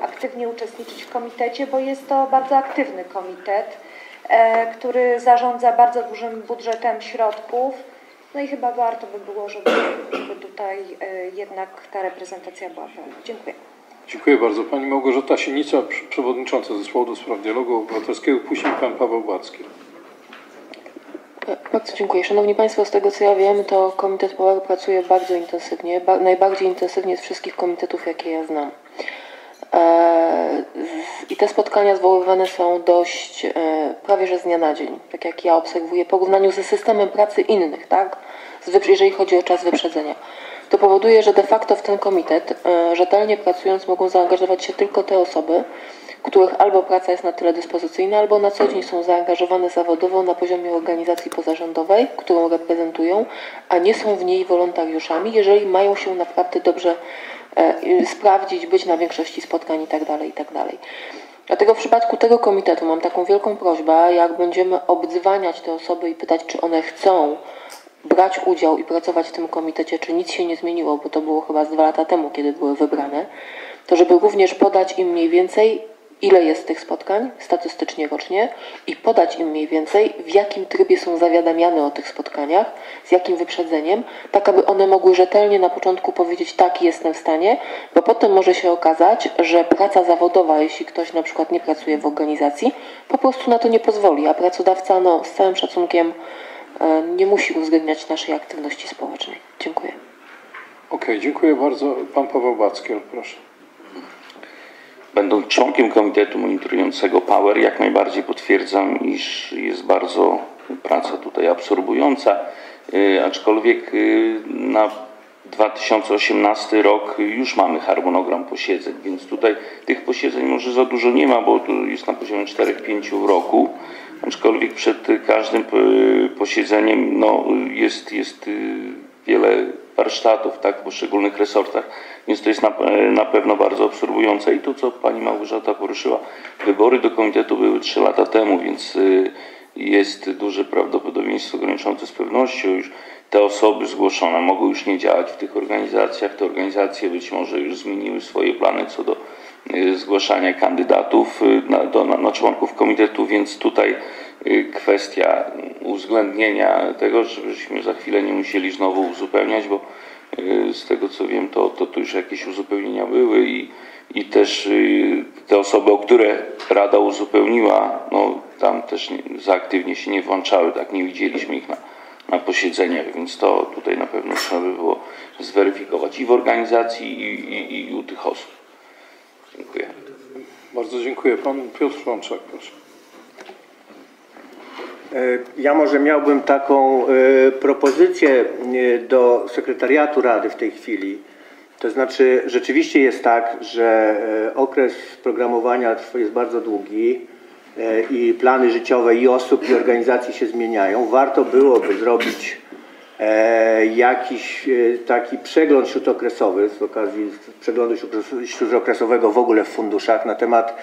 aktywnie uczestniczyć w komitecie, bo jest to bardzo aktywny komitet, który zarządza bardzo dużym budżetem środków No i chyba warto by było, żeby, żeby tutaj jednak ta reprezentacja była pełna. Dziękuję. Dziękuję bardzo. Pani Małgorzata Sienica, przewodnicząca Zespołu do Spraw Dialogu Obywatelskiego, później pan Paweł Backi. Bardzo dziękuję. Szanowni Państwo, z tego co ja wiem, to Komitet P O A R pracuje bardzo intensywnie, ba- najbardziej intensywnie z wszystkich komitetów, jakie ja znam. E- z- I te spotkania zwoływane są dość, e- prawie że z dnia na dzień, tak jak ja obserwuję, w porównaniu ze systemem pracy innych, tak? Z wy- jeżeli chodzi o czas wyprzedzenia. To powoduje, że de facto w ten komitet, e- rzetelnie pracując, mogą zaangażować się tylko te osoby, których albo praca jest na tyle dyspozycyjna, albo na co dzień są zaangażowane zawodowo na poziomie organizacji pozarządowej, którą reprezentują, a nie są w niej wolontariuszami, jeżeli mają się naprawdę dobrze e, sprawdzić, być na większości spotkań itd., itd. Dlatego w przypadku tego komitetu mam taką wielką prośbę, jak będziemy obdzwaniać te osoby i pytać, czy one chcą brać udział i pracować w tym komitecie, czy nic się nie zmieniło, bo to było chyba z dwa lata temu, kiedy były wybrane, to żeby również podać im mniej więcej, ile jest tych spotkań statystycznie rocznie i podać im mniej więcej, w jakim trybie są zawiadamiane o tych spotkaniach, z jakim wyprzedzeniem, tak aby one mogły rzetelnie na początku powiedzieć, tak, jestem w stanie, bo potem może się okazać, że praca zawodowa, jeśli ktoś na przykład nie pracuje w organizacji, po prostu na to nie pozwoli, a pracodawca no, z całym szacunkiem nie musi uwzględniać naszej aktywności społecznej. Dziękuję. Okej, okay, dziękuję bardzo. Pan Paweł Backiel, proszę. Będąc członkiem Komitetu Monitorującego P O A R, jak najbardziej potwierdzam, iż jest bardzo praca tutaj absorbująca, aczkolwiek na dwa tysiące osiemnasty rok już mamy harmonogram posiedzeń, więc tutaj tych posiedzeń może za dużo nie ma, bo to jest na poziomie cztery pięć w roku, aczkolwiek przed każdym posiedzeniem no, jest, jest wiele warsztatów, tak, w poszczególnych resortach, więc to jest na, na pewno bardzo obserwujące. I to, co pani Małgorzata poruszyła, wybory do komitetu były trzy lata temu, więc jest duże prawdopodobieństwo graniczące z pewnością, już te osoby zgłoszone mogą już nie działać w tych organizacjach, te organizacje być może już zmieniły swoje plany co do zgłaszania kandydatów na, do, na, na członków komitetu, więc tutaj kwestia uwzględnienia tego, żebyśmy za chwilę nie musieli znowu uzupełniać, bo z tego co wiem, to, to tu już jakieś uzupełnienia były i, i też te osoby, o które Rada uzupełniła, no tam też nie, za aktywnie się nie włączały, tak, nie widzieliśmy ich na, na posiedzeniach, więc to tutaj na pewno trzeba by było zweryfikować i w organizacji, i, i, i u tych osób. Dziękuję. Bardzo dziękuję. Pan Piotr Frączak, proszę. Ja może miałbym taką propozycję do sekretariatu Rady w tej chwili. To znaczy rzeczywiście jest tak, że okres programowania jest bardzo długi i plany życiowe i osób i organizacji się zmieniają. Warto byłoby zrobić jakiś taki przegląd śródokresowy z okazji przeglądu śródokresowego w ogóle w funduszach na temat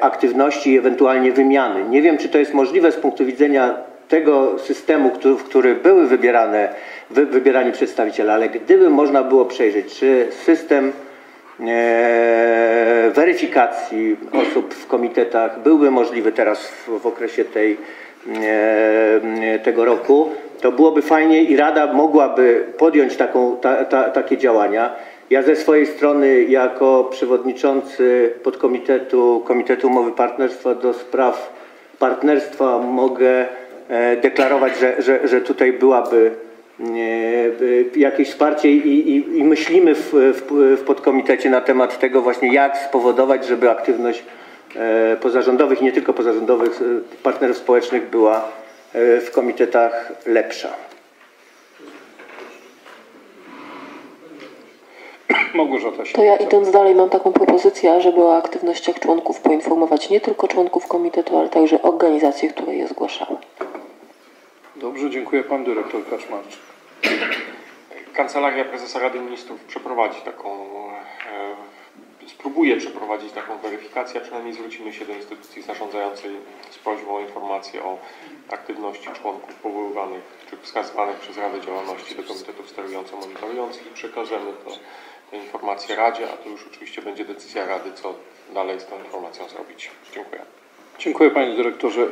aktywności i ewentualnie wymiany. Nie wiem, czy to jest możliwe z punktu widzenia tego systemu, w który były wybierane, wybierani przedstawiciele, ale gdyby można było przejrzeć, czy system weryfikacji osób w komitetach byłby możliwy teraz w okresie tej, tego roku, to byłoby fajnie i Rada mogłaby podjąć taką, ta, ta, takie działania. Ja ze swojej strony jako przewodniczący podkomitetu Komitetu Umowy Partnerstwa do spraw partnerstwa mogę deklarować, że, że, że tutaj byłaby jakieś wsparcie i, i, i myślimy w, w, w podkomitecie na temat tego właśnie, jak spowodować, żeby aktywność pozarządowych, nie tylko pozarządowych, partnerów społecznych była w komitetach lepsza. To ja, idąc dalej, mam taką propozycję, żeby o aktywnościach członków poinformować nie tylko członków komitetu, ale także organizacje, które je zgłaszały. Dobrze, dziękuję. Pan dyrektor Kaczmarczyk. Kancelaria Prezesa Rady Ministrów przeprowadzi taką spróbuje przeprowadzić taką weryfikację, a przynajmniej zwrócimy się do instytucji zarządzającej z prośbą o informację o aktywności członków powoływanych czy wskazywanych przez Radę Działalności do komitetów sterująco-monitorujących i przekażemy to, tę informację Radzie, a to już oczywiście będzie decyzja Rady, co dalej z tą informacją zrobić. Dziękuję. Dziękuję, panie dyrektorze.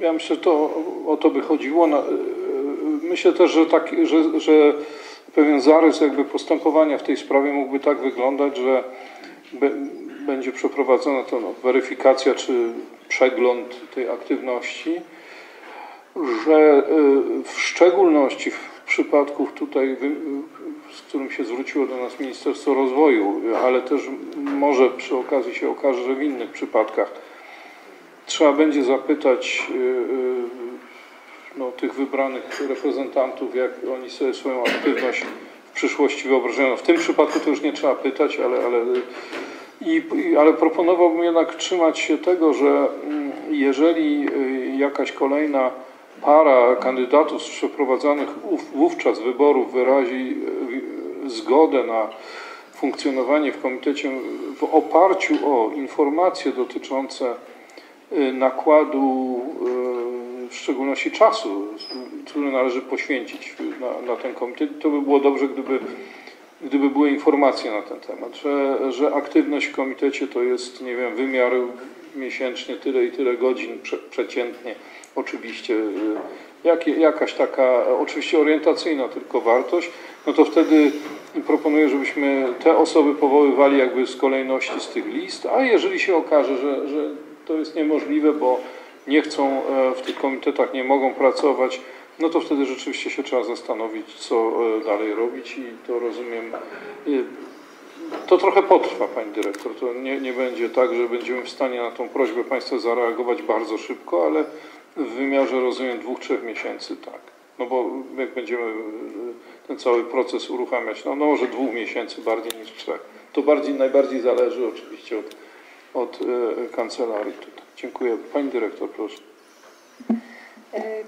Ja myślę, że to o to by chodziło. Na... myślę też, że, tak, że, że pewien zarys jakby postępowania w tej sprawie mógłby tak wyglądać, że be, będzie przeprowadzona to no, weryfikacja czy przegląd tej aktywności, że w szczególności w przypadku tutaj, z którym się zwróciło do nas Ministerstwo Rozwoju, ale też może przy okazji się okaże, że w innych przypadkach trzeba będzie zapytać no, tych wybranych reprezentantów, jak oni sobie swoją aktywność w przyszłości wyobrażają. W tym przypadku to już nie trzeba pytać, ale, ale, i, ale proponowałbym jednak trzymać się tego, że jeżeli jakaś kolejna para kandydatów z przeprowadzanych wówczas wyborów wyrazi zgodę na funkcjonowanie w komitecie w oparciu o informacje dotyczące nakładu, w szczególności czasu, który należy poświęcić na, na ten komitet, to by było dobrze, gdyby, gdyby były informacje na ten temat, że, że aktywność w komitecie to jest, nie wiem, wymiar miesięcznie tyle i tyle godzin prze, przeciętnie. Oczywiście jak, jakaś taka, oczywiście orientacyjna tylko wartość, no to wtedy proponuję, żebyśmy te osoby powoływali jakby z kolejności z tych list, a jeżeli się okaże, że, że to jest niemożliwe, bo nie chcą w tych komitetach, nie mogą pracować, no to wtedy rzeczywiście się trzeba zastanowić, co dalej robić i to rozumiem, to trochę potrwa, Pani Dyrektor, to nie, nie będzie tak, że będziemy w stanie na tą prośbę Państwa zareagować bardzo szybko, ale w wymiarze, rozumiem, dwóch, trzech miesięcy, tak. No bo jak będziemy ten cały proces uruchamiać, no, no może dwóch miesięcy bardziej niż trzech. To bardziej, najbardziej zależy oczywiście od, od e, kancelarii tutaj. Dziękuję. Pani Dyrektor, proszę.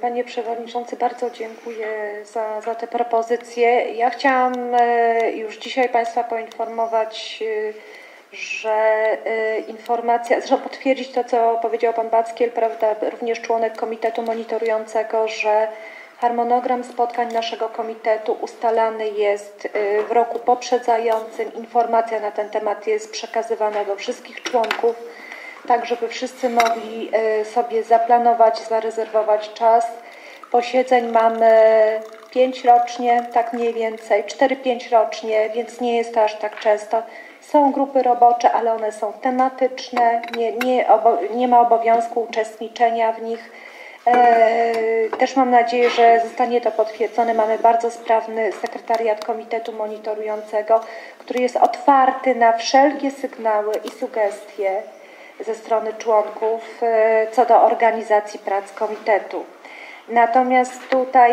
Panie Przewodniczący, bardzo dziękuję za, za te propozycje. Ja chciałam już dzisiaj Państwa poinformować, że informacja, zresztą potwierdzić to, co powiedział Pan Backiel, prawda, również członek Komitetu Monitorującego, że harmonogram spotkań naszego komitetu ustalany jest w roku poprzedzającym. Informacja na ten temat jest przekazywana do wszystkich członków, tak żeby wszyscy mogli sobie zaplanować, zarezerwować czas. Posiedzeń mamy pięć rocznie, tak mniej więcej, cztery pięć rocznie, więc nie jest to aż tak często. Są grupy robocze, ale one są tematyczne, nie, nie, obo, nie ma obowiązku uczestniczenia w nich. E, też mam nadzieję, że zostanie to potwierdzone. Mamy bardzo sprawny sekretariat Komitetu Monitorującego, który jest otwarty na wszelkie sygnały i sugestie ze strony członków e, co do organizacji prac komitetu. Natomiast tutaj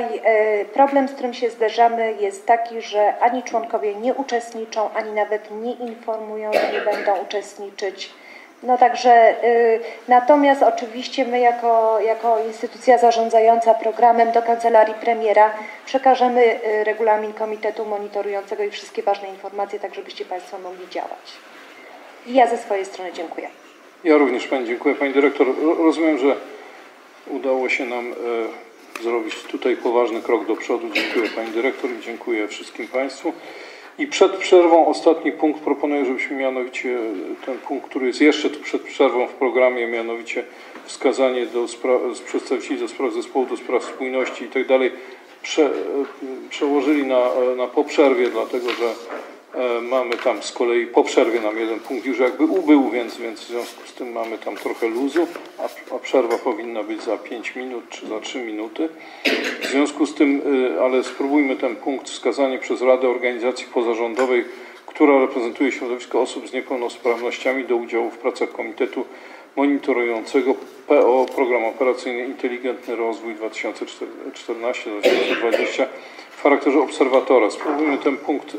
problem, z którym się zderzamy, jest taki, że ani członkowie nie uczestniczą, ani nawet nie informują, że nie będą uczestniczyć. No także, natomiast oczywiście my jako, jako instytucja zarządzająca programem do Kancelarii Premiera przekażemy regulamin Komitetu Monitorującego i wszystkie ważne informacje, tak żebyście Państwo mogli działać. I ja ze swojej strony dziękuję. Ja również Pani dziękuję. Pani Dyrektor, rozumiem, że udało się nam e, zrobić tutaj poważny krok do przodu. Dziękuję Pani Dyrektor i dziękuję wszystkim Państwu. I przed przerwą ostatni punkt proponuję, żebyśmy mianowicie ten punkt, który jest jeszcze tu przed przerwą w programie, mianowicie wskazanie do przedstawicieli do spraw zespołu do spraw spójności i tak dalej, prze, przełożyli na, na po przerwie, dlatego że e, mamy tam z kolei po przerwie nam jeden punkt już jakby ubył, więc, więc w związku z tym mamy tam trochę luzu. A przerwa powinna być za pięć minut czy za trzy minuty. W związku z tym, ale spróbujmy ten punkt wskazanie przez Radę Organizacji Pozarządowej, która reprezentuje środowisko osób z niepełnosprawnościami do udziału w pracach Komitetu Monitorującego P O Program Operacyjny Inteligentny Rozwój dwa tysiące czternaście do dwa tysiące dwadzieścia w charakterze obserwatora. Spróbujmy ten punkt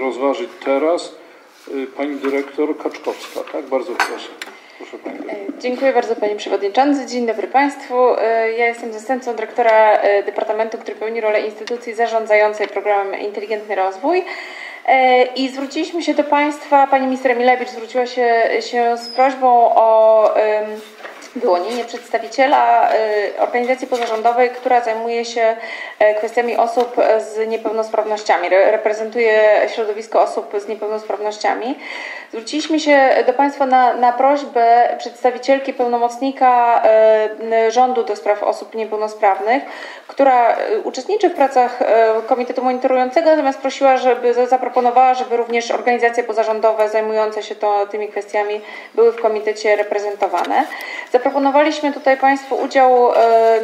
rozważyć teraz. Pani Dyrektor Kaczkowska, tak? Bardzo proszę. Dziękuję bardzo Panie Przewodniczący. Dzień dobry Państwu. Ja jestem zastępcą dyrektora Departamentu, który pełni rolę instytucji zarządzającej programem Inteligentny Rozwój. I zwróciliśmy się do Państwa, Pani Minister Milewicz zwróciła się, się z prośbą o wyłonienie przedstawiciela organizacji pozarządowej, która zajmuje się kwestiami osób z niepełnosprawnościami, reprezentuje środowisko osób z niepełnosprawnościami. Zwróciliśmy się do Państwa na, na prośbę przedstawicielki pełnomocnika rządu do spraw osób niepełnosprawnych, która uczestniczy w pracach Komitetu Monitorującego, natomiast prosiła, żeby zaproponowała, żeby również organizacje pozarządowe zajmujące się to, tymi kwestiami były w komitecie reprezentowane. Zaproponowaliśmy tutaj Państwu udział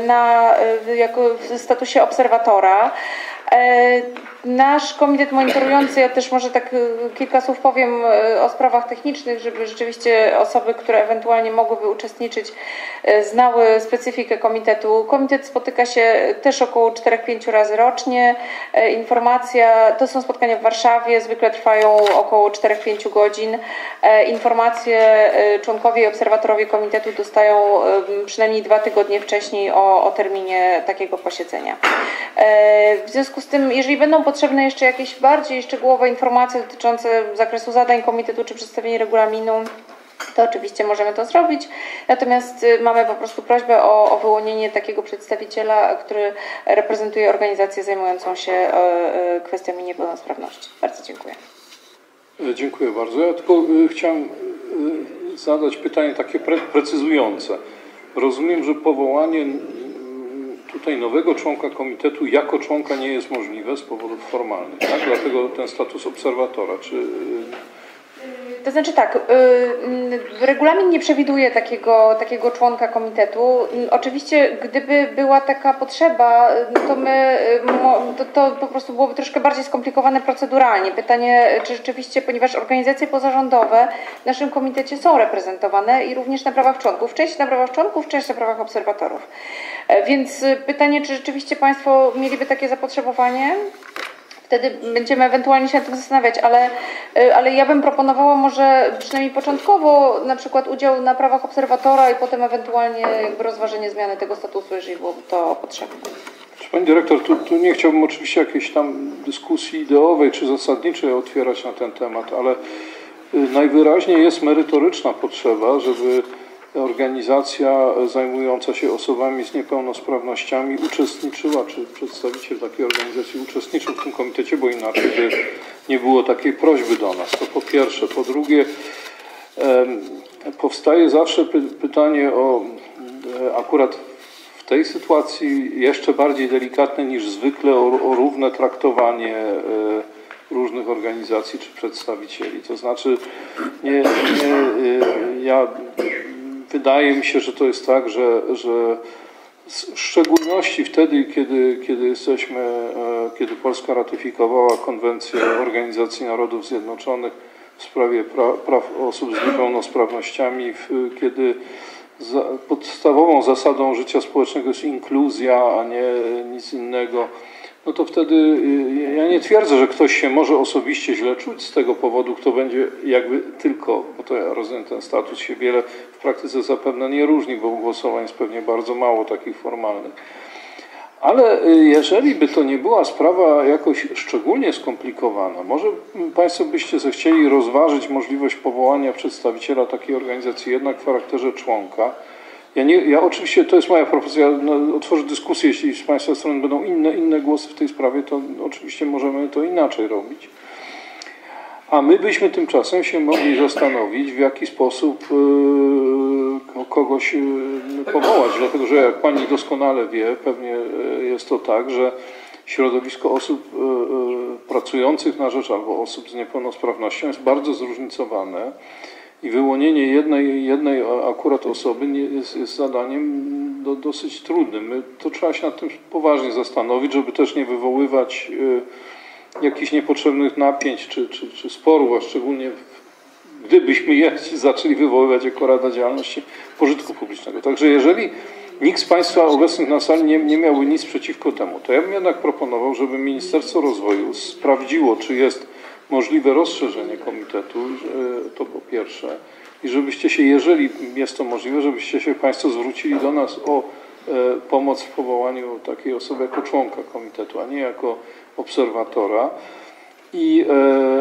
na, jako w statusie obserwatora. Nasz komitet monitorujący, ja też może tak kilka słów powiem o sprawach technicznych, żeby rzeczywiście osoby, które ewentualnie mogłyby uczestniczyć, znały specyfikę komitetu. Komitet spotyka się też około czterech do pięciu razy rocznie. Informacja, to są spotkania w Warszawie, zwykle trwają około czterech do pięciu godzin. Informacje członkowie i obserwatorowie komitetu dostają przynajmniej dwa tygodnie wcześniej o, o terminie takiego posiedzenia. W związku z tym, jeżeli będą potrzebne jeszcze jakieś bardziej szczegółowe informacje dotyczące zakresu zadań komitetu czy przedstawienie regulaminu, to oczywiście możemy to zrobić. Natomiast mamy po prostu prośbę o, o wyłonienie takiego przedstawiciela, który reprezentuje organizację zajmującą się kwestiami niepełnosprawności. Bardzo dziękuję. Dziękuję bardzo. Ja tylko chciałem zadać pytanie takie pre precyzujące. Rozumiem, że powołanie tutaj nowego członka komitetu jako członka nie jest możliwe z powodów formalnych, tak? Dlatego ten status obserwatora. Czy... To znaczy tak, regulamin nie przewiduje takiego, takiego członka komitetu. Oczywiście gdyby była taka potrzeba, to, my, to, to po prostu byłoby troszkę bardziej skomplikowane proceduralnie. Pytanie, czy rzeczywiście, ponieważ organizacje pozarządowe w naszym komitecie są reprezentowane i również na prawach członków, część na prawach członków, część na prawach obserwatorów. Więc pytanie, czy rzeczywiście Państwo mieliby takie zapotrzebowanie? Wtedy będziemy ewentualnie się nad tym zastanawiać, ale, ale ja bym proponowała może przynajmniej początkowo na przykład udział na prawach obserwatora i potem ewentualnie jakby rozważenie zmiany tego statusu, jeżeli byłoby to potrzebne. Pani dyrektor, tu, tu nie chciałbym oczywiście jakiejś tam dyskusji ideowej czy zasadniczej otwierać na ten temat, ale najwyraźniej jest merytoryczna potrzeba, żeby organizacja zajmująca się osobami z niepełnosprawnościami uczestniczyła, czy przedstawiciel takiej organizacji uczestniczył w tym komitecie, bo inaczej by nie było takiej prośby do nas. To po pierwsze. Po drugie, powstaje zawsze pytanie o, akurat w tej sytuacji jeszcze bardziej delikatne niż zwykle, o, o równe traktowanie różnych organizacji czy przedstawicieli. To znaczy, nie, nie, ja... Wydaje mi się, że to jest tak, że, że w szczególności wtedy, kiedy, kiedy, jesteśmy, kiedy Polska ratyfikowała Konwencję Organizacji Narodów Zjednoczonych w sprawie praw osób z niepełnosprawnościami, kiedy podstawową zasadą życia społecznego jest inkluzja, a nie nic innego, no to wtedy ja nie twierdzę, że ktoś się może osobiście źle czuć z tego powodu, kto będzie jakby tylko, bo to ja rozumiem, ten status się wiele w praktyce zapewne nie różni, bo głosowań jest pewnie bardzo mało takich formalnych. Ale jeżeli by to nie była sprawa jakoś szczególnie skomplikowana, może Państwo byście zechcieli rozważyć możliwość powołania przedstawiciela takiej organizacji jednak w charakterze członka. Ja, nie, ja oczywiście, to jest moja propozycja, no, otworzę dyskusję, jeśli z Państwa strony będą inne, inne głosy w tej sprawie, to oczywiście możemy to inaczej robić. A my byśmy tymczasem się mogli zastanowić, w jaki sposób yy, kogoś yy, powołać, dlatego że jak Pani doskonale wie, pewnie jest to tak, że środowisko osób yy, pracujących na rzecz albo osób z niepełnosprawnością jest bardzo zróżnicowane. I wyłonienie jednej, jednej akurat osoby jest, jest zadaniem do, dosyć trudnym. To trzeba się nad tym poważnie zastanowić, żeby też nie wywoływać y, jakichś niepotrzebnych napięć czy, czy, czy sporów, a szczególnie gdybyśmy je zaczęli wywoływać jako Rada Działalności Pożytku Publicznego. Także jeżeli nikt z Państwa obecnych na sali nie, nie miałby nic przeciwko temu, to ja bym jednak proponował, żeby Ministerstwo Rozwoju sprawdziło, czy jest możliwe rozszerzenie komitetu, to po pierwsze. I żebyście się, jeżeli jest to możliwe, żebyście się Państwo zwrócili do nas o pomoc w powołaniu takiej osoby jako członka komitetu, a nie jako obserwatora. I,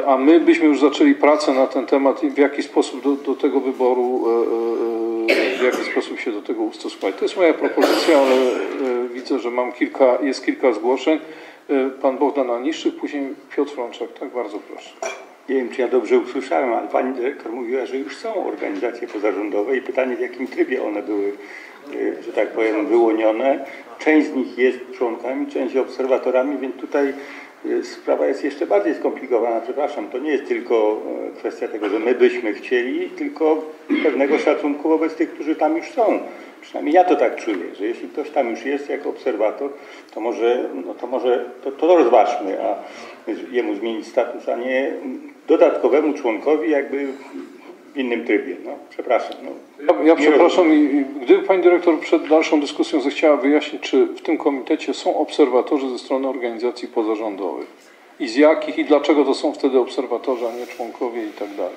a my byśmy już zaczęli pracę na ten temat i w jaki sposób do, do tego wyboru w jaki sposób się do tego ustosunkować. To jest moja propozycja, ale widzę, że mam kilka, jest kilka zgłoszeń. Pan Bogdan Aniszczyk, później Piotr Frączak. Tak, bardzo proszę. Nie wiem, czy ja dobrze usłyszałem, ale pani dyrektor mówiła, że już są organizacje pozarządowe i pytanie, w jakim trybie one były, że tak powiem, wyłonione. Część z nich jest członkami, część obserwatorami, więc tutaj sprawa jest jeszcze bardziej skomplikowana. Przepraszam, to nie jest tylko kwestia tego, że my byśmy chcieli, tylko pewnego szacunku wobec tych, którzy tam już są. Przynajmniej ja to tak czuję, że jeśli ktoś tam już jest jako obserwator, to może, no to, może to, to rozważmy, a jemu zmienić status, a nie dodatkowemu członkowi jakby w innym trybie. No, przepraszam. No, ja ja przepraszam, i, gdyby pani dyrektor przed dalszą dyskusją zechciała wyjaśnić, czy w tym komitecie są obserwatorzy ze strony organizacji pozarządowych i z jakich i dlaczego to są wtedy obserwatorzy, a nie członkowie i tak dalej.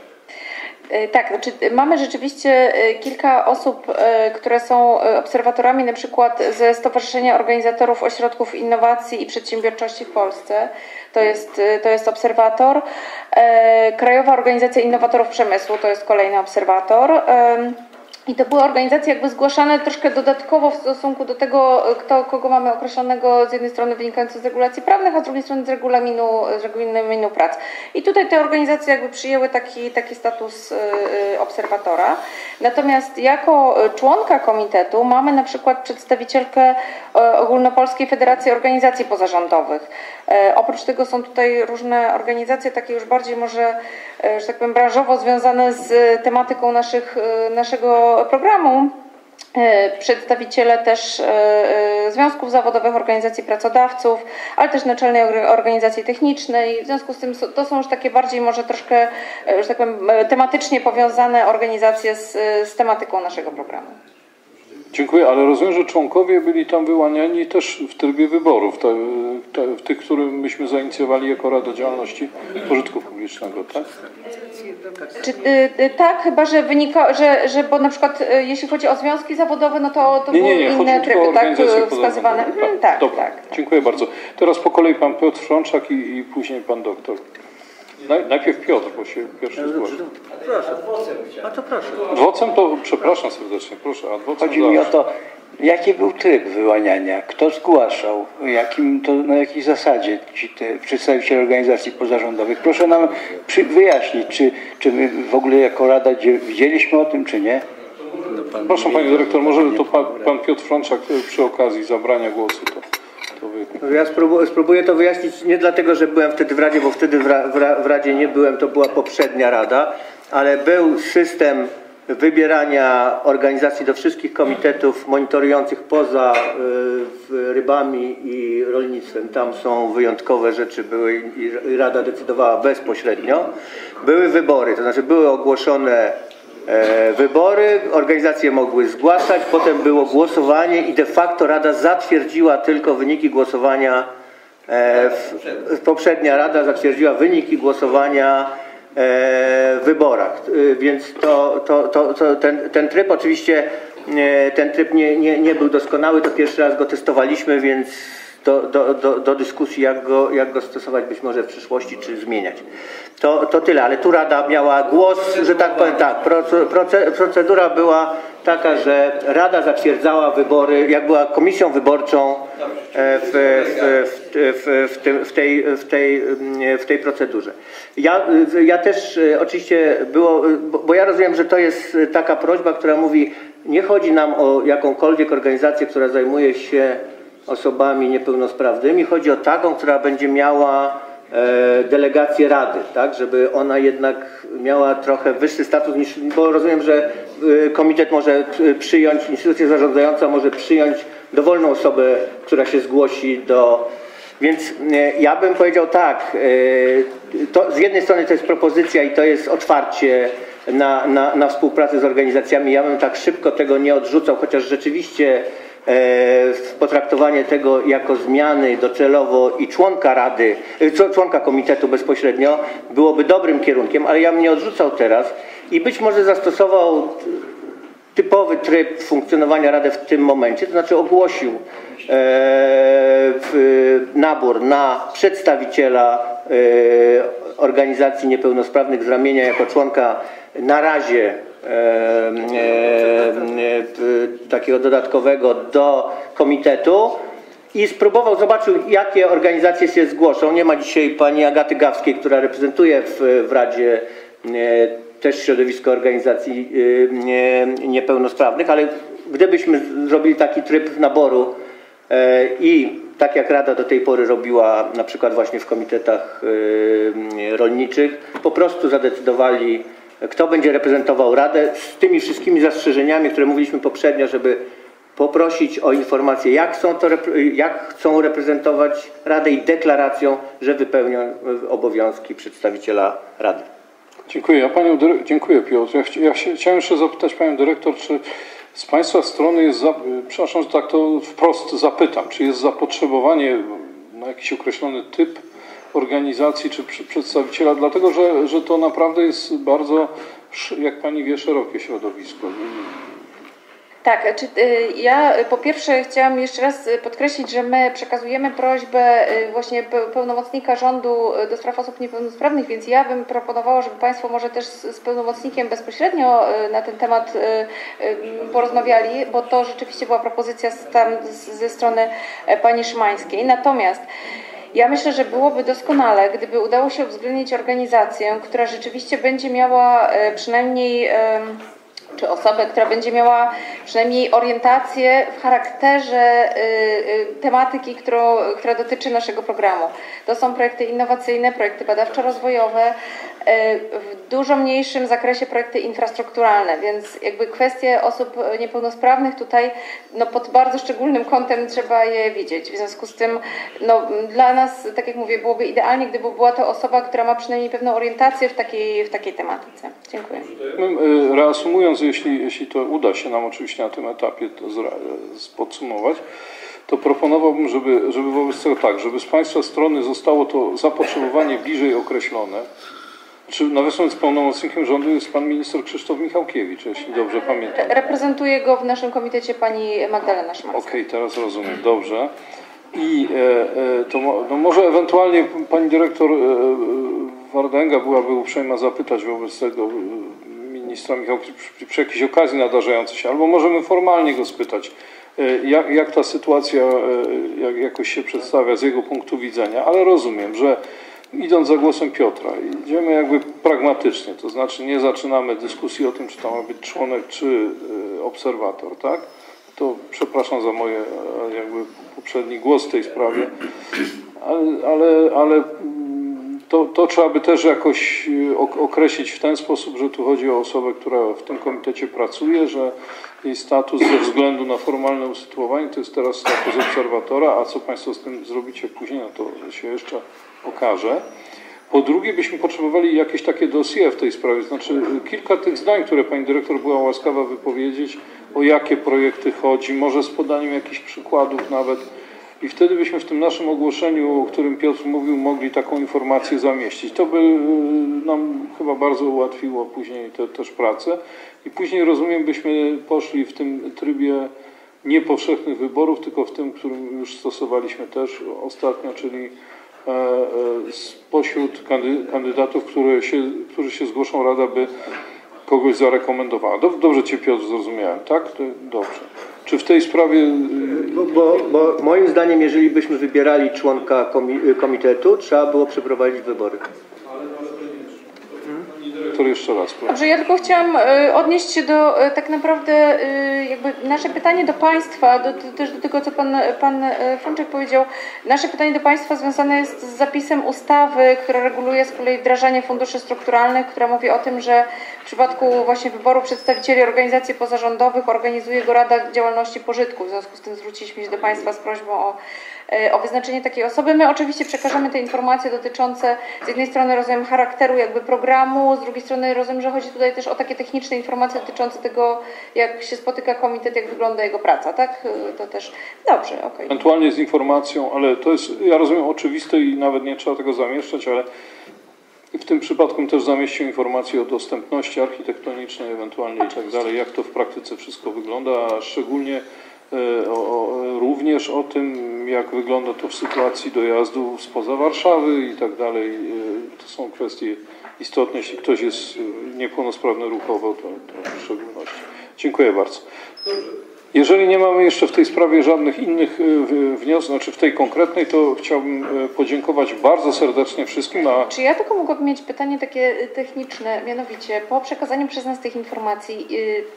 Tak, znaczy mamy rzeczywiście kilka osób, które są obserwatorami, na przykład ze Stowarzyszenia Organizatorów Ośrodków Innowacji i Przedsiębiorczości w Polsce. To jest, to jest obserwator. Krajowa Organizacja Innowatorów Przemysłu to jest kolejny obserwator. I to były organizacje jakby zgłaszane troszkę dodatkowo w stosunku do tego, kto, kogo mamy określonego z jednej strony wynikająco z regulacji prawnych, a z drugiej strony z regulaminu, z regulaminu prac. I tutaj te organizacje jakby przyjęły taki, taki status obserwatora. Natomiast jako członka komitetu mamy na przykład przedstawicielkę Ogólnopolskiej Federacji Organizacji Pozarządowych. Oprócz tego są tutaj różne organizacje, takie już bardziej może, że tak powiem, branżowo związane z tematyką naszych, naszego programu, przedstawiciele też związków zawodowych, organizacji pracodawców, ale też naczelnej organizacji technicznej. W związku z tym to są już takie bardziej może troszkę, że tak powiem, tematycznie powiązane organizacje z, z tematyką naszego programu. Dziękuję, ale rozumiem, że członkowie byli tam wyłaniani też w trybie wyborów, te, te, w tych, które myśmy zainicjowali jako Rada Działalności Pożytku Publicznego, tak? Czy, y, tak, chyba, że wynika, że, że bo na przykład y, jeśli chodzi o związki zawodowe, no to, to nie, były nie, nie, inne tryby, tak, wskazywane. Hmm, tak, dobra, tak, tak. Dziękuję bardzo. Teraz po kolei pan Piotr Frączak i, i później pan doktor. Naj, najpierw Piotr, bo się pierwszy zgłosił. Proszę. A to proszę. Adwocem to, przepraszam serdecznie, proszę. Chodzi mi o to, jaki był tryb wyłaniania, kto zgłaszał, jakim to, na jakiej zasadzie ci te przedstawiciele organizacji pozarządowych. Proszę nam przy, wyjaśnić, czy, czy my w ogóle jako Rada widzieliśmy o tym, czy nie. No, pan proszę nie, Panie Dyrektor, może to pan, pan Piotr Frączak przy okazji zabrania głosu to. Ja spróbuję, spróbuję to wyjaśnić nie dlatego, że byłem wtedy w Radzie, bo wtedy w, ra, w, ra, w Radzie nie byłem, to była poprzednia Rada, ale był system wybierania organizacji do wszystkich komitetów monitorujących poza y, rybami i rolnictwem. Tam są wyjątkowe rzeczy były i Rada decydowała bezpośrednio. Były wybory, to znaczy były ogłoszone wybory, organizacje mogły zgłaszać, potem było głosowanie i de facto Rada zatwierdziła tylko wyniki głosowania, poprzednia Rada zatwierdziła wyniki głosowania w wyborach, więc to, to, to, to ten, ten tryb oczywiście ten tryb nie, nie, nie był doskonały, to pierwszy raz go testowaliśmy, więc do, do, do, do dyskusji, jak go, jak go stosować być może w przyszłości, czy zmieniać. To, to tyle, ale tu Rada miała głos, że tak powiem, tak, proce, procedura była taka, że Rada zatwierdzała wybory, jak była komisją wyborczą w, w, w, w, tym, w, tej, w, tej, w tej procedurze. Ja, ja też oczywiście było, bo ja rozumiem, że to jest taka prośba, która mówi, nie chodzi nam o jakąkolwiek organizację, która zajmuje się osobami niepełnosprawnymi, chodzi o taką, która będzie miała e, delegację Rady, tak, żeby ona jednak miała trochę wyższy status niż, bo rozumiem, że e, komitet może przyjąć, instytucja zarządzająca może przyjąć dowolną osobę, która się zgłosi do, więc e, ja bym powiedział tak, e, to, z jednej strony to jest propozycja i to jest otwarcie na, na, na współpracę z organizacjami, ja bym tak szybko tego nie odrzucał, chociaż rzeczywiście potraktowanie tego jako zmiany docelowo i członka Rady, członka komitetu bezpośrednio byłoby dobrym kierunkiem, ale ja bym nie odrzucał teraz i być może zastosował typowy tryb funkcjonowania Rady w tym momencie, to znaczy ogłosił nabór na przedstawiciela organizacji niepełnosprawnych z ramienia jako członka na razie takiego dodatkowego do komitetu i spróbował, zobaczył, jakie organizacje się zgłoszą. Nie ma dzisiaj pani Agaty Gawskiej, która reprezentuje w, w Radzie też środowisko organizacji niepełnosprawnych, ale gdybyśmy zrobili taki tryb naboru i tak jak Rada do tej pory robiła na przykład właśnie w komitetach rolniczych, po prostu zadecydowali, kto będzie reprezentował Radę z tymi wszystkimi zastrzeżeniami, które mówiliśmy poprzednio, żeby poprosić o informację, jak, są to, jak chcą reprezentować Radę i deklaracją, że wypełnią obowiązki przedstawiciela Rady. Dziękuję. Ja panią, dziękuję Piotr. Ja chciałem jeszcze zapytać panią dyrektor, czy z państwa strony jest, za, przepraszam, że tak to wprost zapytam, czy jest zapotrzebowanie na jakiś określony typ organizacji czy przedstawiciela, dlatego że, że to naprawdę jest bardzo, jak pani wie, szerokie środowisko. Tak, czy, ja po pierwsze chciałam jeszcze raz podkreślić, że my przekazujemy prośbę właśnie pełnomocnika rządu do spraw osób niepełnosprawnych, więc ja bym proponowała, żeby państwo może też z pełnomocnikiem bezpośrednio na ten temat porozmawiali, bo to rzeczywiście była propozycja tam ze strony pani Szymańskiej. Natomiast ja myślę, że byłoby doskonale, gdyby udało się uwzględnić organizację, która rzeczywiście będzie miała przynajmniej, czy osobę, która będzie miała przynajmniej orientację w charakterze y, y, tematyki, którą, która dotyczy naszego programu. To są projekty innowacyjne, projekty badawczo-rozwojowe, y, w dużo mniejszym zakresie projekty infrastrukturalne, więc jakby kwestie osób niepełnosprawnych tutaj no, pod bardzo szczególnym kątem trzeba je widzieć. W związku z tym no, dla nas, tak jak mówię, byłoby idealnie, gdyby była to osoba, która ma przynajmniej pewną orientację w takiej, w takiej tematyce. Dziękuję. Reasumując, Jeśli, jeśli to uda się nam oczywiście na tym etapie to zra, podsumować, to proponowałbym, żeby, żeby wobec tego tak, żeby z państwa strony zostało to zapotrzebowanie bliżej określone. Czy nawet z pełnomocnikiem rządu jest pan minister Krzysztof Michałkiewicz, jeśli dobrze pamiętam. Reprezentuje go w naszym komitecie pani Magdalena Szymańska. Okej, okay, teraz rozumiem, dobrze. I e, e, to no może ewentualnie pani dyrektor e, Wardęga byłaby uprzejma zapytać wobec tego ministra Michałkiewicza przy, przy jakiejś okazji nadarzającej się, albo możemy formalnie go spytać, jak, jak ta sytuacja jak, jakoś się przedstawia z jego punktu widzenia, ale rozumiem, że idąc za głosem Piotra, idziemy jakby pragmatycznie, to znaczy nie zaczynamy dyskusji o tym, czy to ma być członek, czy obserwator, tak? To przepraszam za moje jakby poprzedni głos w tej sprawie, ale, ale, ale To, to trzeba by też jakoś określić w ten sposób, że tu chodzi o osobę, która w tym komitecie pracuje, że jej status ze względu na formalne usytuowanie to jest teraz status obserwatora, a co państwo z tym zrobicie później, no to się jeszcze okaże. Po drugie, byśmy potrzebowali jakieś takie dossier w tej sprawie, znaczy kilka tych zdań, które pani dyrektor była łaskawa wypowiedzieć, o jakie projekty chodzi, może z podaniem jakichś przykładów nawet. I wtedy byśmy w tym naszym ogłoszeniu, o którym Piotr mówił, mogli taką informację zamieścić. To by nam chyba bardzo ułatwiło później te, też pracę. I później, rozumiem, byśmy poszli w tym trybie nie powszechnych wyborów, tylko w tym, którym już stosowaliśmy też ostatnio, czyli spośród kandydatów, które się, którzy się zgłoszą, Rada by kogoś zarekomendowała. Dobrze cię, Piotr, zrozumiałem, tak? Dobrze. Czy w tej sprawie... Bo, bo, bo moim zdaniem, jeżeli byśmy wybierali członka komi- komitetu, trzeba było przeprowadzić wybory. To jeszcze raz. Dobrze, ja tylko chciałam odnieść się do tak naprawdę jakby nasze pytanie do państwa, do, do, też do tego, co pan, pan Frączek powiedział. Nasze pytanie do państwa związane jest z zapisem ustawy, która reguluje z kolei wdrażanie funduszy strukturalnych, która mówi o tym, że w przypadku właśnie wyboru przedstawicieli organizacji pozarządowych organizuje go Rada Działalności Pożytku. W związku z tym zwróciliśmy się do państwa z prośbą o, o wyznaczenie takiej osoby. My oczywiście przekażemy te informacje dotyczące z jednej strony, rozumiem, charakteru jakby programu, z drugiej strony rozumiem, że chodzi tutaj też o takie techniczne informacje dotyczące tego, jak się spotyka komitet, jak wygląda jego praca, tak? To też... Dobrze, okej. Okay. Ewentualnie z informacją, ale to jest, ja rozumiem, oczywiste i nawet nie trzeba tego zamieszczać, ale w tym przypadku też zamieścił informacje o dostępności architektonicznej ewentualnie i tak dalej, jak to w praktyce wszystko wygląda, a szczególnie o, o, również o tym, jak wygląda to w sytuacji dojazdu spoza Warszawy i tak dalej. To są kwestie istotne, jeśli ktoś jest niepełnosprawny ruchowo, to, to w szczególności. Dziękuję bardzo. Jeżeli nie mamy jeszcze w tej sprawie żadnych innych wniosków, znaczy w tej konkretnej, to chciałbym podziękować bardzo serdecznie wszystkim. A... Czy ja tylko mogłabym mieć pytanie takie techniczne, mianowicie po przekazaniu przez nas tych informacji,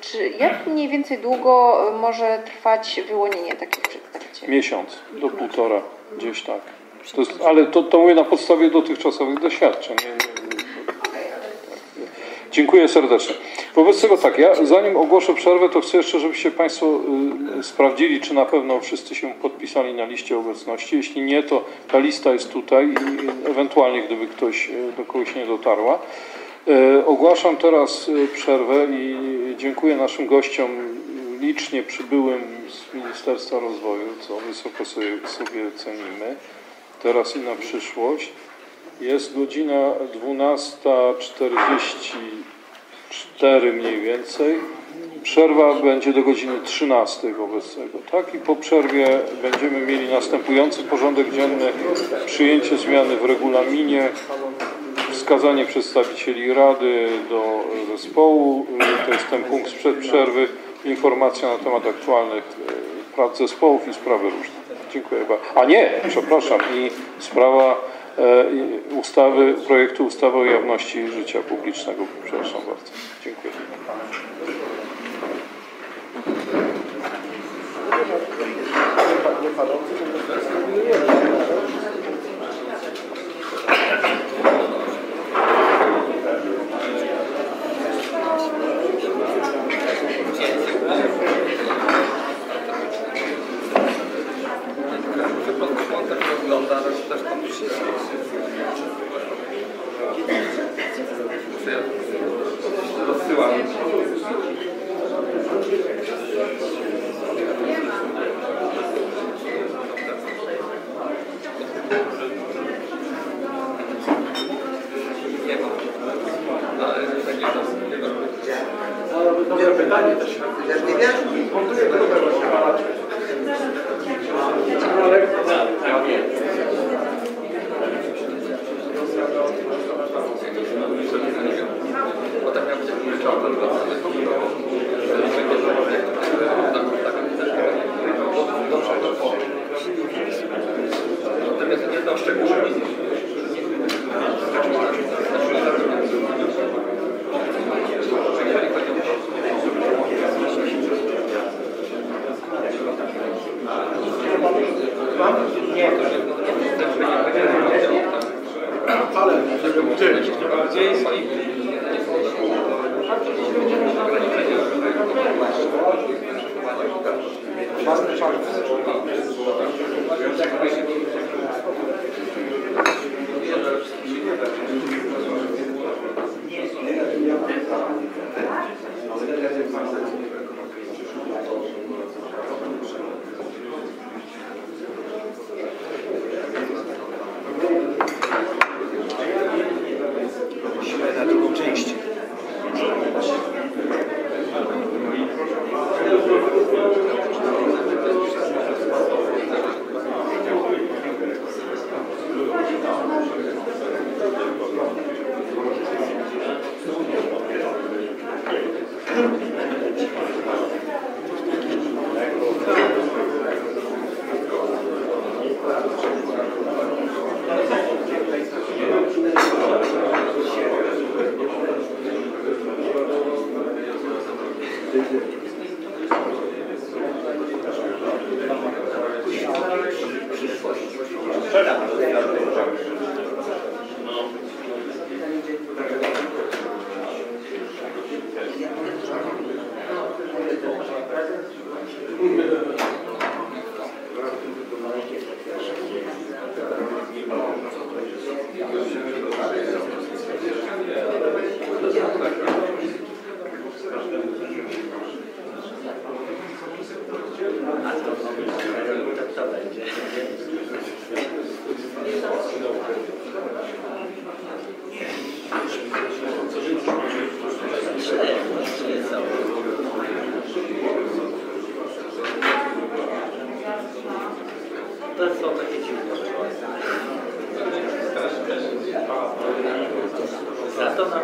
czy jak mniej więcej długo może trwać wyłonienie takich przedstawicieli? Miesiąc do półtora, gdzieś tak. To jest, ale to, to mówię na podstawie dotychczasowych doświadczeń. Nie, nie, nie. Dziękuję serdecznie. Wobec tego tak, ja zanim ogłoszę przerwę, to chcę jeszcze, żebyście Państwo y, sprawdzili, czy na pewno wszyscy się podpisali na liście obecności. Jeśli nie, to ta lista jest tutaj i ewentualnie, gdyby ktoś do kogoś nie dotarła. Y, ogłaszam teraz przerwę i dziękuję naszym gościom licznie przybyłym z Ministerstwa Rozwoju, co wysoko sobie, sobie cenimy, teraz i na przyszłość. Jest godzina dwunasta czterdzieści cztery mniej więcej. Przerwa będzie do godziny trzynastej wobec tego, tak? I po przerwie będziemy mieli następujący porządek dzienny: przyjęcie zmiany w regulaminie, wskazanie przedstawicieli Rady do zespołu, to jest ten punkt sprzed przerwy, informacja na temat aktualnych prac zespołów i sprawy różne. Dziękuję bardzo. A nie, przepraszam, i sprawa ustawy, projektu ustawy o jawności życia publicznego. Przepraszam bardzo. Dziękuję. To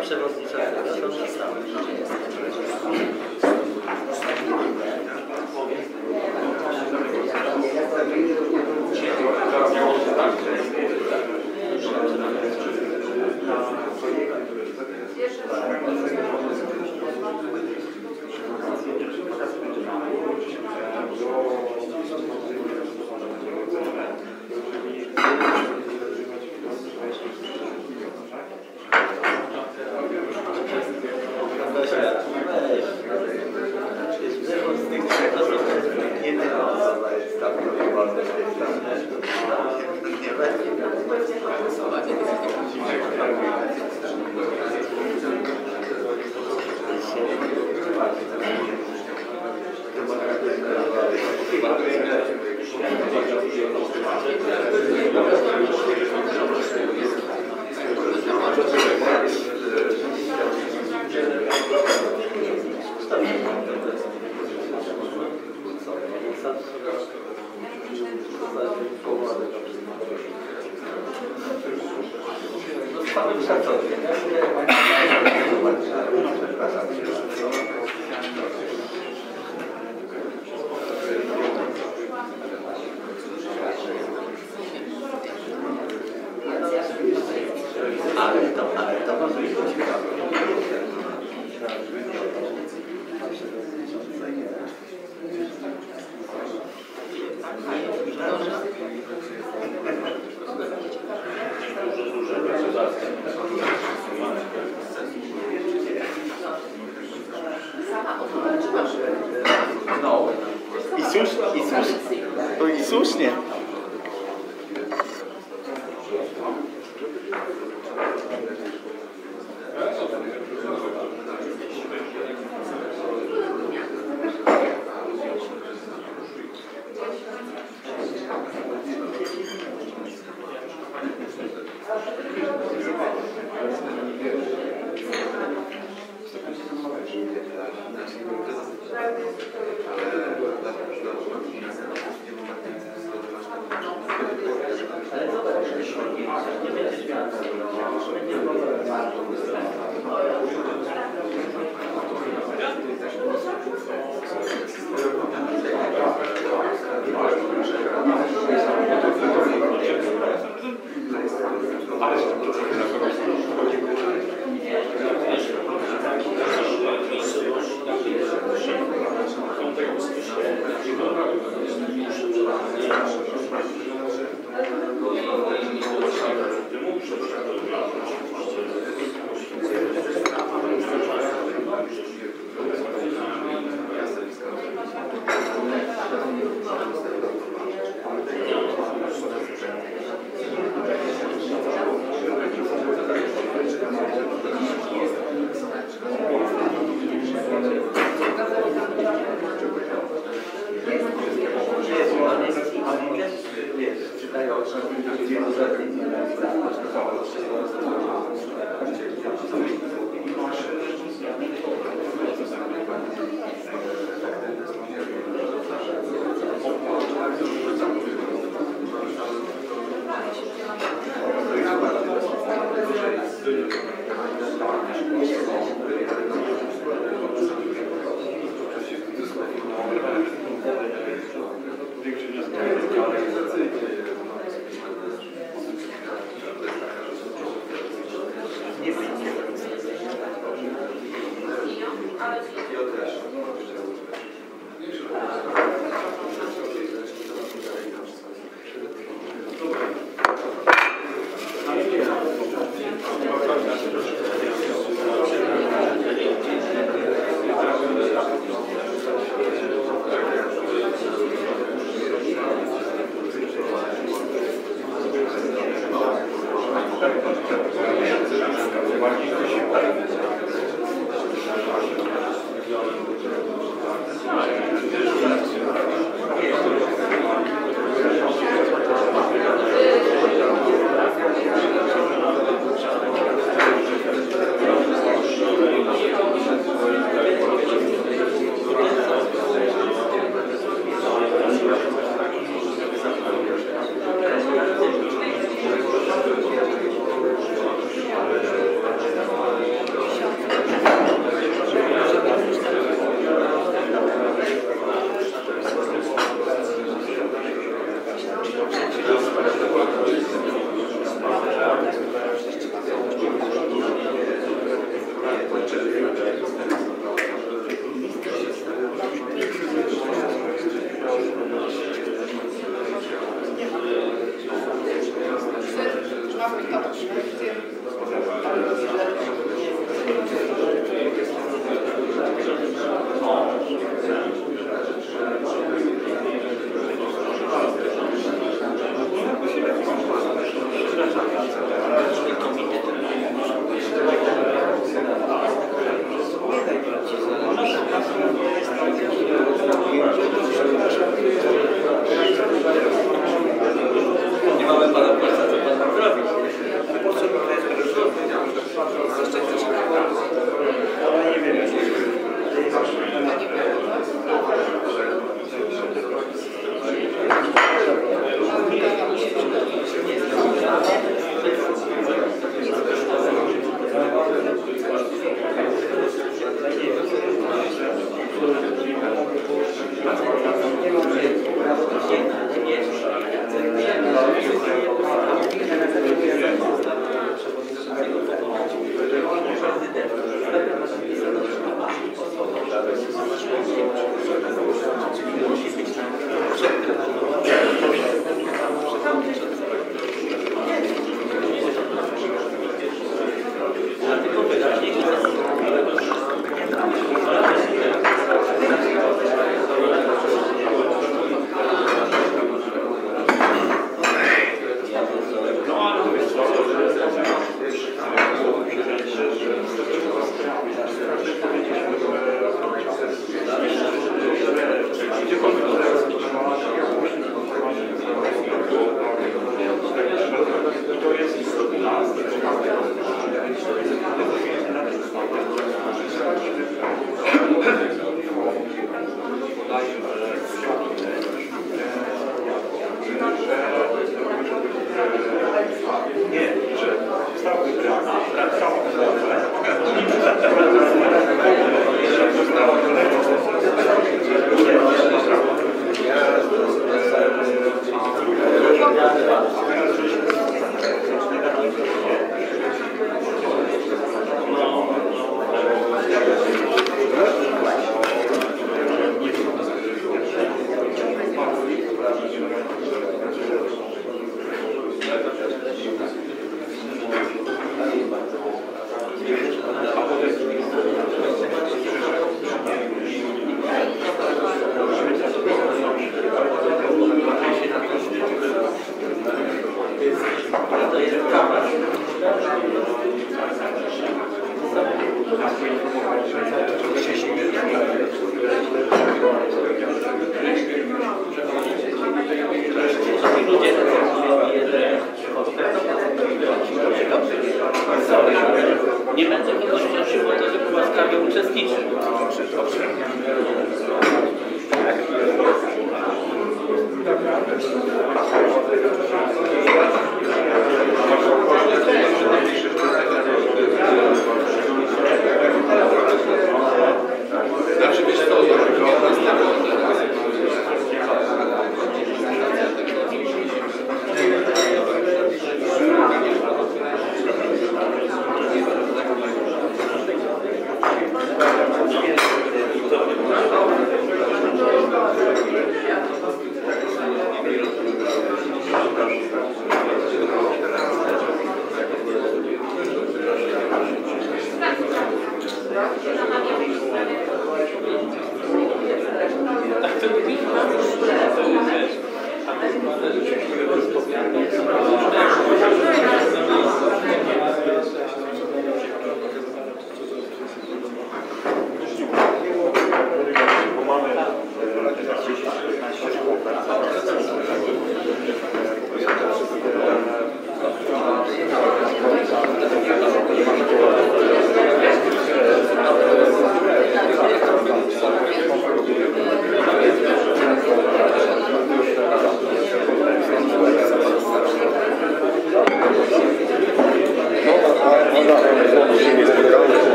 przewodniczącego. Thank you. Zależy. To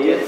jest.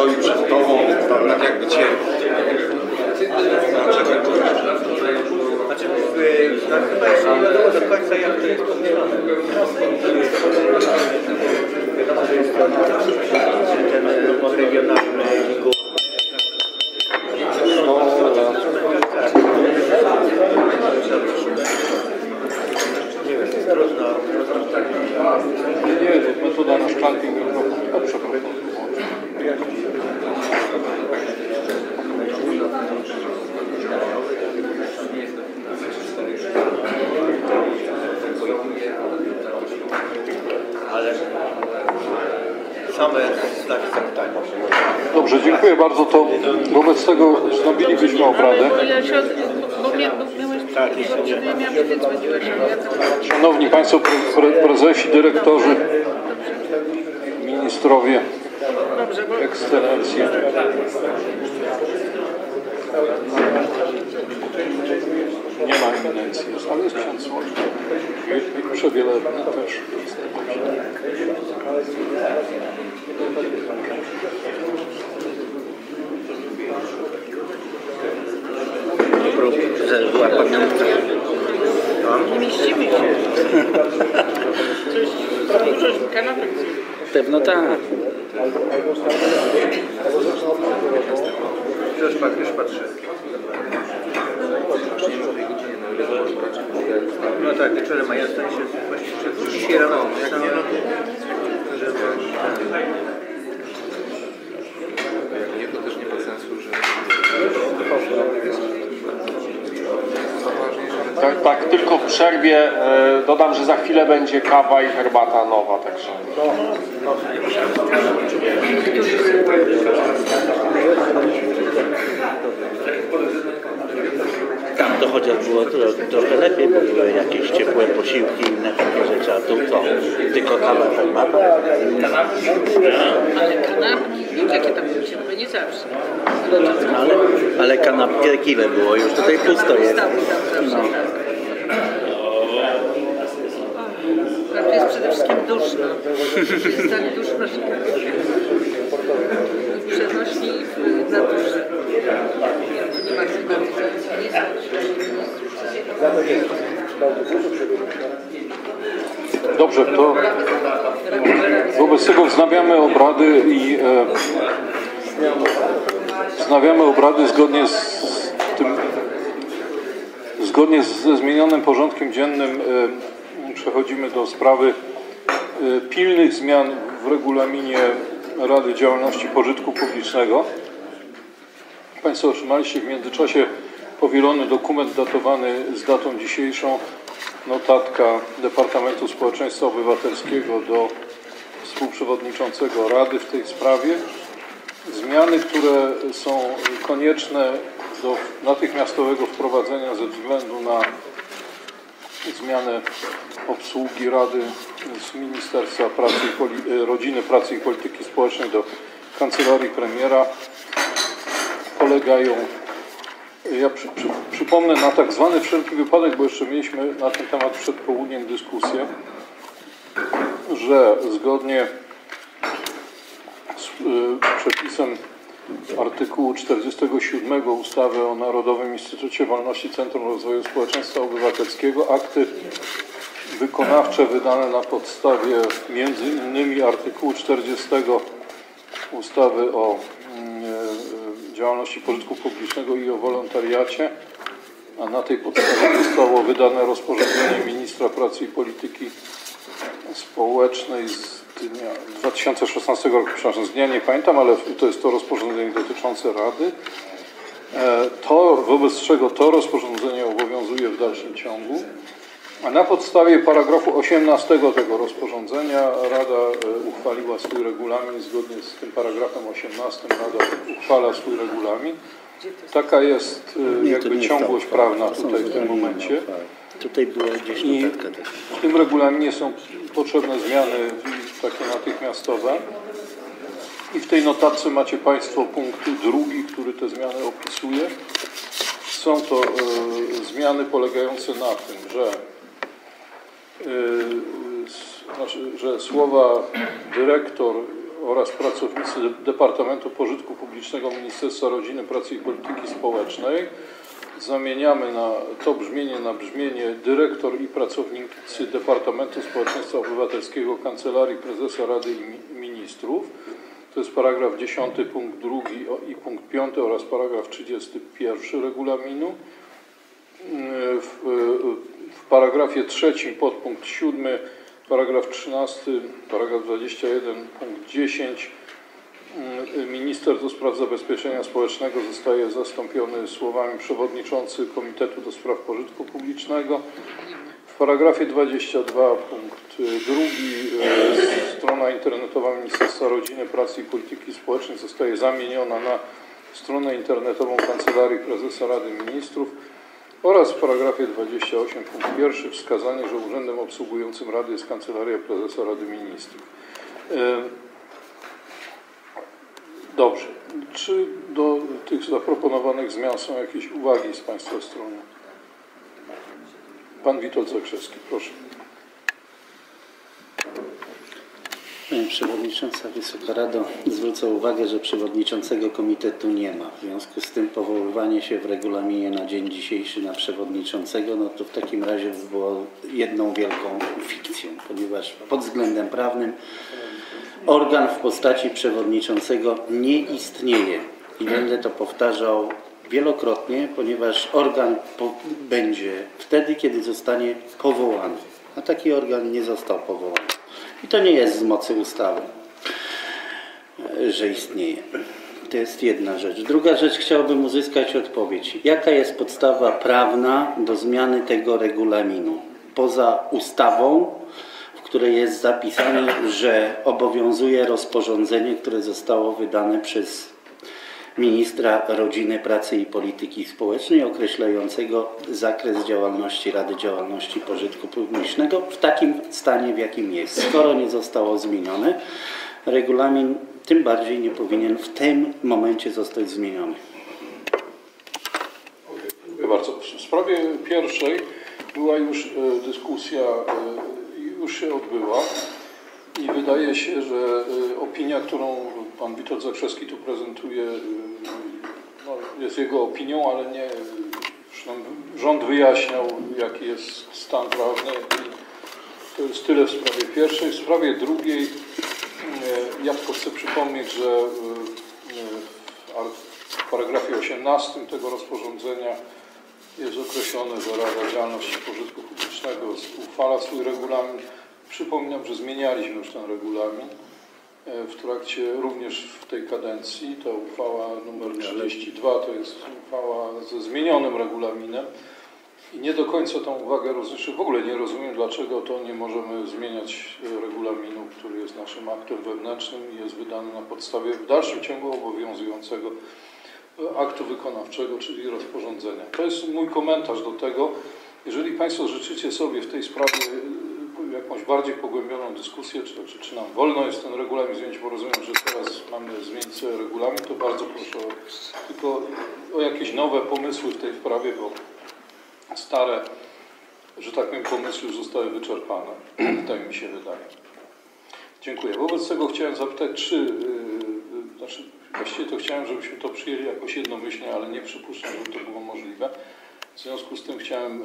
stoi przed tobą, tak jakby cię... Znaczy, chyba jest nie wiadomo do końca, jak to jest podmierzone. Wiadomo, że jest ten regionalny i Dobrze, dziękuję bardzo. To wobec tego wznowilibyśmy obradę. Szanowni Państwo, pre prezesi, dyrektorzy, ministrowie, ekscelencje. Nie ma eminencji, ale jest ksiądz Słońca. Proszę wiele też. Była pamiątka. Nie mieścimy się. Pewno tak. Już patrzę. No tak, wieczorem ma jasne się właśnie dzisiaj rano. Nie, to też nie ma sensu, że... Tak, tak, tylko w przerwie e, dodam, że za chwilę będzie kawa i herbata nowa, także... Tam to chociaż było to, trochę lepiej, bo były jakieś ciepłe posiłki i inne takie rzeczy, a tu to tylko kawa i herbata. Ale kanapki, jakie tam się robi, nie zawsze. Ale, ale kanapki ile było? Już tutaj pusto jest. No. To jest przede wszystkim duszno. Jest tak duszno, że przenośni na duszę. Nie ma klimatyzacji, nie jest tak. Dobrze, to wobec tego wznawiamy obrady i e, wznawiamy obrady zgodnie z tym, zgodnie ze zmienionym porządkiem dziennym. E, Przechodzimy do sprawy pilnych zmian w regulaminie Rady Działalności Pożytku Publicznego. Państwo otrzymaliście w międzyczasie powielony dokument datowany z datą dzisiejszą, notatka Departamentu Społeczeństwa Obywatelskiego do współprzewodniczącego Rady w tej sprawie. Zmiany, które są konieczne do natychmiastowego wprowadzenia ze względu na zmianę obsługi Rady z Ministerstwa Pracy i Poli- Rodziny, Pracy i Polityki Społecznej do Kancelarii Premiera polegają, ja przy, przy, przypomnę, na tak zwany wszelki wypadek, bo jeszcze mieliśmy na ten temat przed południem dyskusję, że zgodnie z y, przepisem artykułu czterdziestego siódmego ustawy o Narodowym Instytucie Wolności, Centrum Rozwoju Społeczeństwa Obywatelskiego akty wykonawcze wydane na podstawie między innymi artykułu czterdziestego ustawy o y, działalności pożytku publicznego i o wolontariacie, a na tej podstawie zostało wydane rozporządzenie Ministra Pracy i Polityki Społecznej z dnia dwa tysiące szesnastego roku, przepraszam, z dnia nie pamiętam, ale to jest to rozporządzenie dotyczące Rady, to, wobec czego to rozporządzenie obowiązuje w dalszym ciągu. A na podstawie paragrafu osiemnastego tego rozporządzenia Rada uchwaliła swój regulamin. Zgodnie z tym paragrafem osiemnastym Rada uchwala swój regulamin. Taka jest jakby ciągłość prawna tutaj w tym momencie. Tutaj była gdzieś notatka. W tym regulaminie są potrzebne zmiany takie natychmiastowe. I w tej notatce macie Państwo punkt drugi, który te zmiany opisuje. Są to y, zmiany polegające na tym, że, y, s, znaczy, że słowa dyrektor oraz pracownicy Departamentu Pożytku Publicznego Ministerstwa Rodziny, Pracy i Polityki Społecznej. Zamieniamy na to brzmienie na brzmienie dyrektor i pracownicy Departamentu Społeczeństwa Obywatelskiego Kancelarii Prezesa Rady Ministrów. To jest paragraf dziesiąty punkt drugi i punkt piąty oraz paragraf trzydziesty pierwszy regulaminu. W, w paragrafie trzecim podpunkt siódmy, paragraf trzynasty, paragraf dwudziesty pierwszy punkt dziesięć minister do spraw zabezpieczenia społecznego zostaje zastąpiony słowami przewodniczący Komitetu do spraw pożytku publicznego. W paragrafie dwudziestym drugim punkt drugi strona internetowa Ministerstwa Rodziny, Pracy i Polityki Społecznej zostaje zamieniona na stronę internetową Kancelarii Prezesa Rady Ministrów. Oraz w paragrafie dwudziestym ósmym punkt pierwszy wskazanie, że urzędem obsługującym Rady jest Kancelaria Prezesa Rady Ministrów. Dobrze. Czy do tych zaproponowanych zmian są jakieś uwagi z Państwa strony? Pan Witold Zakrzewski, proszę. Pani Przewodnicząca, Wysoka Rado, zwrócę uwagę, że Przewodniczącego Komitetu nie ma. W związku z tym powoływanie się w regulaminie na dzień dzisiejszy na Przewodniczącego, no to w takim razie było jedną wielką fikcją, ponieważ pod względem prawnym organ w postaci Przewodniczącego nie istnieje. I będę to powtarzał wielokrotnie, ponieważ organ po- będzie wtedy, kiedy zostanie powołany. A taki organ nie został powołany. I to nie jest z mocy ustawy, że istnieje. To jest jedna rzecz. Druga rzecz, chciałbym uzyskać odpowiedź. Jaka jest podstawa prawna do zmiany tego regulaminu? Poza ustawą, w której jest zapisane, że obowiązuje rozporządzenie, które zostało wydane przez Ministra Rodziny, Pracy i Polityki Społecznej określającego zakres działalności Rady Działalności Pożytku Publicznego w takim stanie, w jakim jest. Skoro nie zostało zmienione, regulamin tym bardziej nie powinien w tym momencie zostać zmieniony. Dziękuję bardzo. W sprawie pierwszej była już dyskusja, już się odbyła i wydaje się, że opinia, którą Pan Witold Zakrzewski tu prezentuje, no, jest jego opinią, ale nie, rząd wyjaśniał, jaki jest stan prawny. To jest tyle w sprawie pierwszej. W sprawie drugiej ja tylko chcę przypomnieć, że w paragrafie osiemnastym tego rozporządzenia jest określone, że Rada Działalności Pożytku Publicznego uchwala swój regulamin. Przypominam, że zmienialiśmy już ten regulamin w trakcie, również w tej kadencji, to uchwała numer trzydzieści dwa, to jest uchwała ze zmienionym regulaminem i nie do końca tą uwagę rozliczę. W ogóle nie rozumiem, dlaczego to nie możemy zmieniać regulaminu, który jest naszym aktem wewnętrznym i jest wydany na podstawie w dalszym ciągu obowiązującego aktu wykonawczego, czyli rozporządzenia. To jest mój komentarz do tego. Jeżeli Państwo życzycie sobie w tej sprawie jakąś bardziej pogłębioną dyskusję, czy, czy, czy nam wolno jest ten regulamin zmienić, bo rozumiem, że teraz mamy zmienić regulamin, to bardzo proszę o, tylko o jakieś nowe pomysły w tej sprawie, bo stare, że tak powiem, pomysły już zostały wyczerpane, tak mi się wydaje. Dziękuję. Wobec tego chciałem zapytać, czy, yy, znaczy właściwie to chciałem, żebyśmy to przyjęli jakoś jednomyślnie, ale nie przypuszczam, żeby to było możliwe. W związku z tym chciałem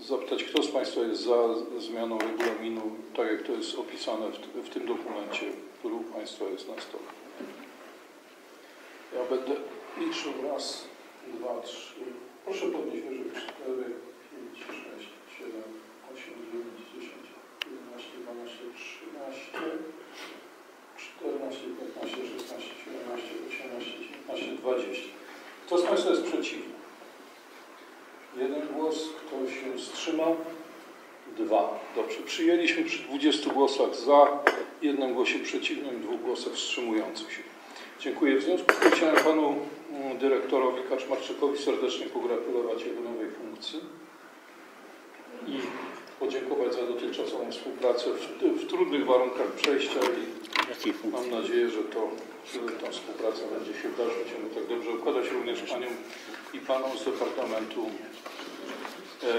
zapytać, kto z Państwa jest za zmianą regulaminu, tak jak to jest opisane w, w tym dokumencie, który u Państwa jest na stole. Ja będę liczył raz, dwa, trzy. Proszę podnieść wyżej. Cztery, pięć, sześć, siedem, osiem, dziewięć, dziesięć, jedenaście, dwanaście, trzynaście, czternaście, piętnaście, szesnaście, siedemnaście, osiemnaście, dziewiętnaście, dwadzieścia. Kto z Państwa jest przeciwny? Jeden głos, kto się wstrzymał? Dwa. Dobrze. Przyjęliśmy przy dwudziestu głosach za, jednym głosie przeciwnym, dwóch głosach wstrzymujących się. Dziękuję. W związku z tym chciałem Panu Dyrektorowi Kaczmarczykowi serdecznie pogratulować jego nowej funkcji i podziękować za dotychczasową współpracę w, w trudnych warunkach przejścia i mam nadzieję, że to ta współpraca będzie się w dalszym ciągu tak dobrze układać, również Paniom i Panom z Departamentu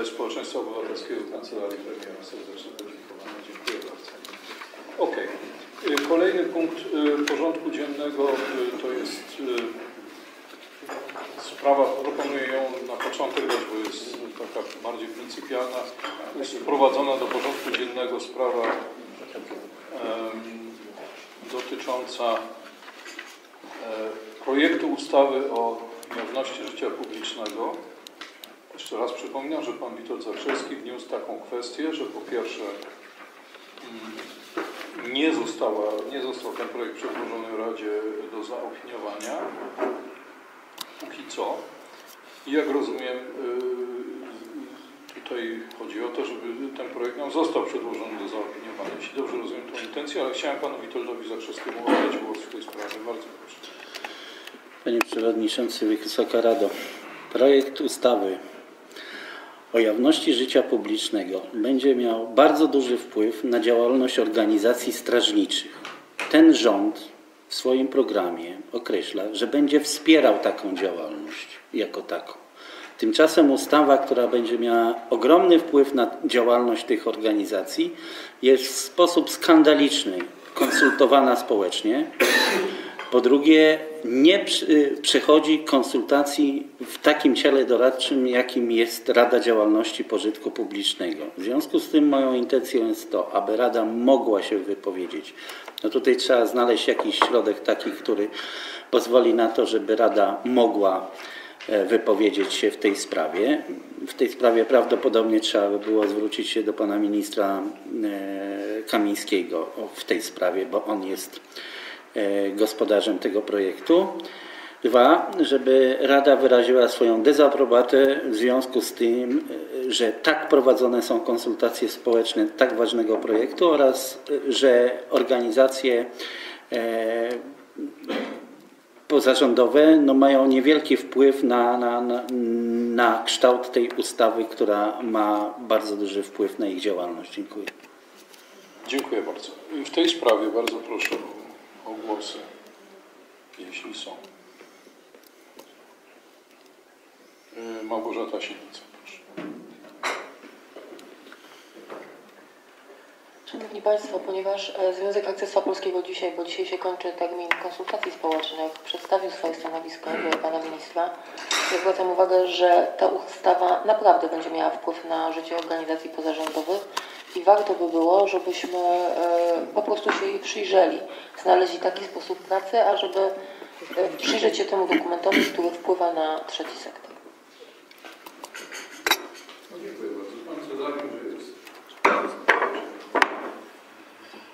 Społeczeństwa Obywatelskiego Kancelarii Premiera. Serdecznie podziękowania. Dziękuję bardzo. Okej. Okay. Kolejny punkt porządku dziennego to jest sprawa, proponuję ją na początek, bo jest taka bardziej pryncypialna. Jest wprowadzona do porządku dziennego sprawa um, dotycząca um, projektu ustawy o jawności życia publicznego. Jeszcze raz przypominam, że pan Witold Zakrzewski wniósł taką kwestię, że po pierwsze um, nie, została, nie został ten projekt przedłożony Radzie do zaopiniowania. Póki co. I jak rozumiem, tutaj chodzi o to, żeby ten projekt nam został przedłożony do zaopiniowania. Jeśli dobrze rozumiem tą intencję, ale chciałem panu Witoldowi Zakrzewskiemu oddać głos w tej sprawie. Bardzo proszę. Panie Przewodniczący, Wysoka Rado. Projekt ustawy o jawności życia publicznego będzie miał bardzo duży wpływ na działalność organizacji strażniczych. Ten rząd w swoim programie określa, że będzie wspierał taką działalność jako taką. Tymczasem ustawa, która będzie miała ogromny wpływ na działalność tych organizacji, jest w sposób skandaliczny konsultowana społecznie. Po drugie, nie przechodzi konsultacji w takim ciele doradczym, jakim jest Rada Działalności Pożytku Publicznego. W związku z tym moją intencją jest to, aby Rada mogła się wypowiedzieć. No tutaj trzeba znaleźć jakiś środek taki, który pozwoli na to, żeby Rada mogła wypowiedzieć się w tej sprawie. W tej sprawie prawdopodobnie trzeba by było zwrócić się do pana ministra Kamińskiego w tej sprawie, bo on jest gospodarzem tego projektu. Dwa, żeby Rada wyraziła swoją dezaprobatę w związku z tym, że tak prowadzone są konsultacje społeczne tak ważnego projektu oraz że organizacje e, pozarządowe no, mają niewielki wpływ na, na, na, na kształt tej ustawy, która ma bardzo duży wpływ na ich działalność. Dziękuję. Dziękuję bardzo. W tej sprawie bardzo proszę o głosy, jeśli są. Małgorzata Siedlica, proszę. Szanowni Państwo, ponieważ Związek Harcerstwa Polskiego dzisiaj, bo dzisiaj się kończy termin konsultacji społecznych, przedstawił swoje stanowisko do pana ministra, ja zwracam uwagę, że ta ustawa naprawdę będzie miała wpływ na życie organizacji pozarządowych i warto by było, żebyśmy po prostu się jej przyjrzeli, znaleźli taki sposób pracy, ażeby przyjrzeć się temu dokumentowi, który wpływa na trzeci sektor. Dziękuję bardzo.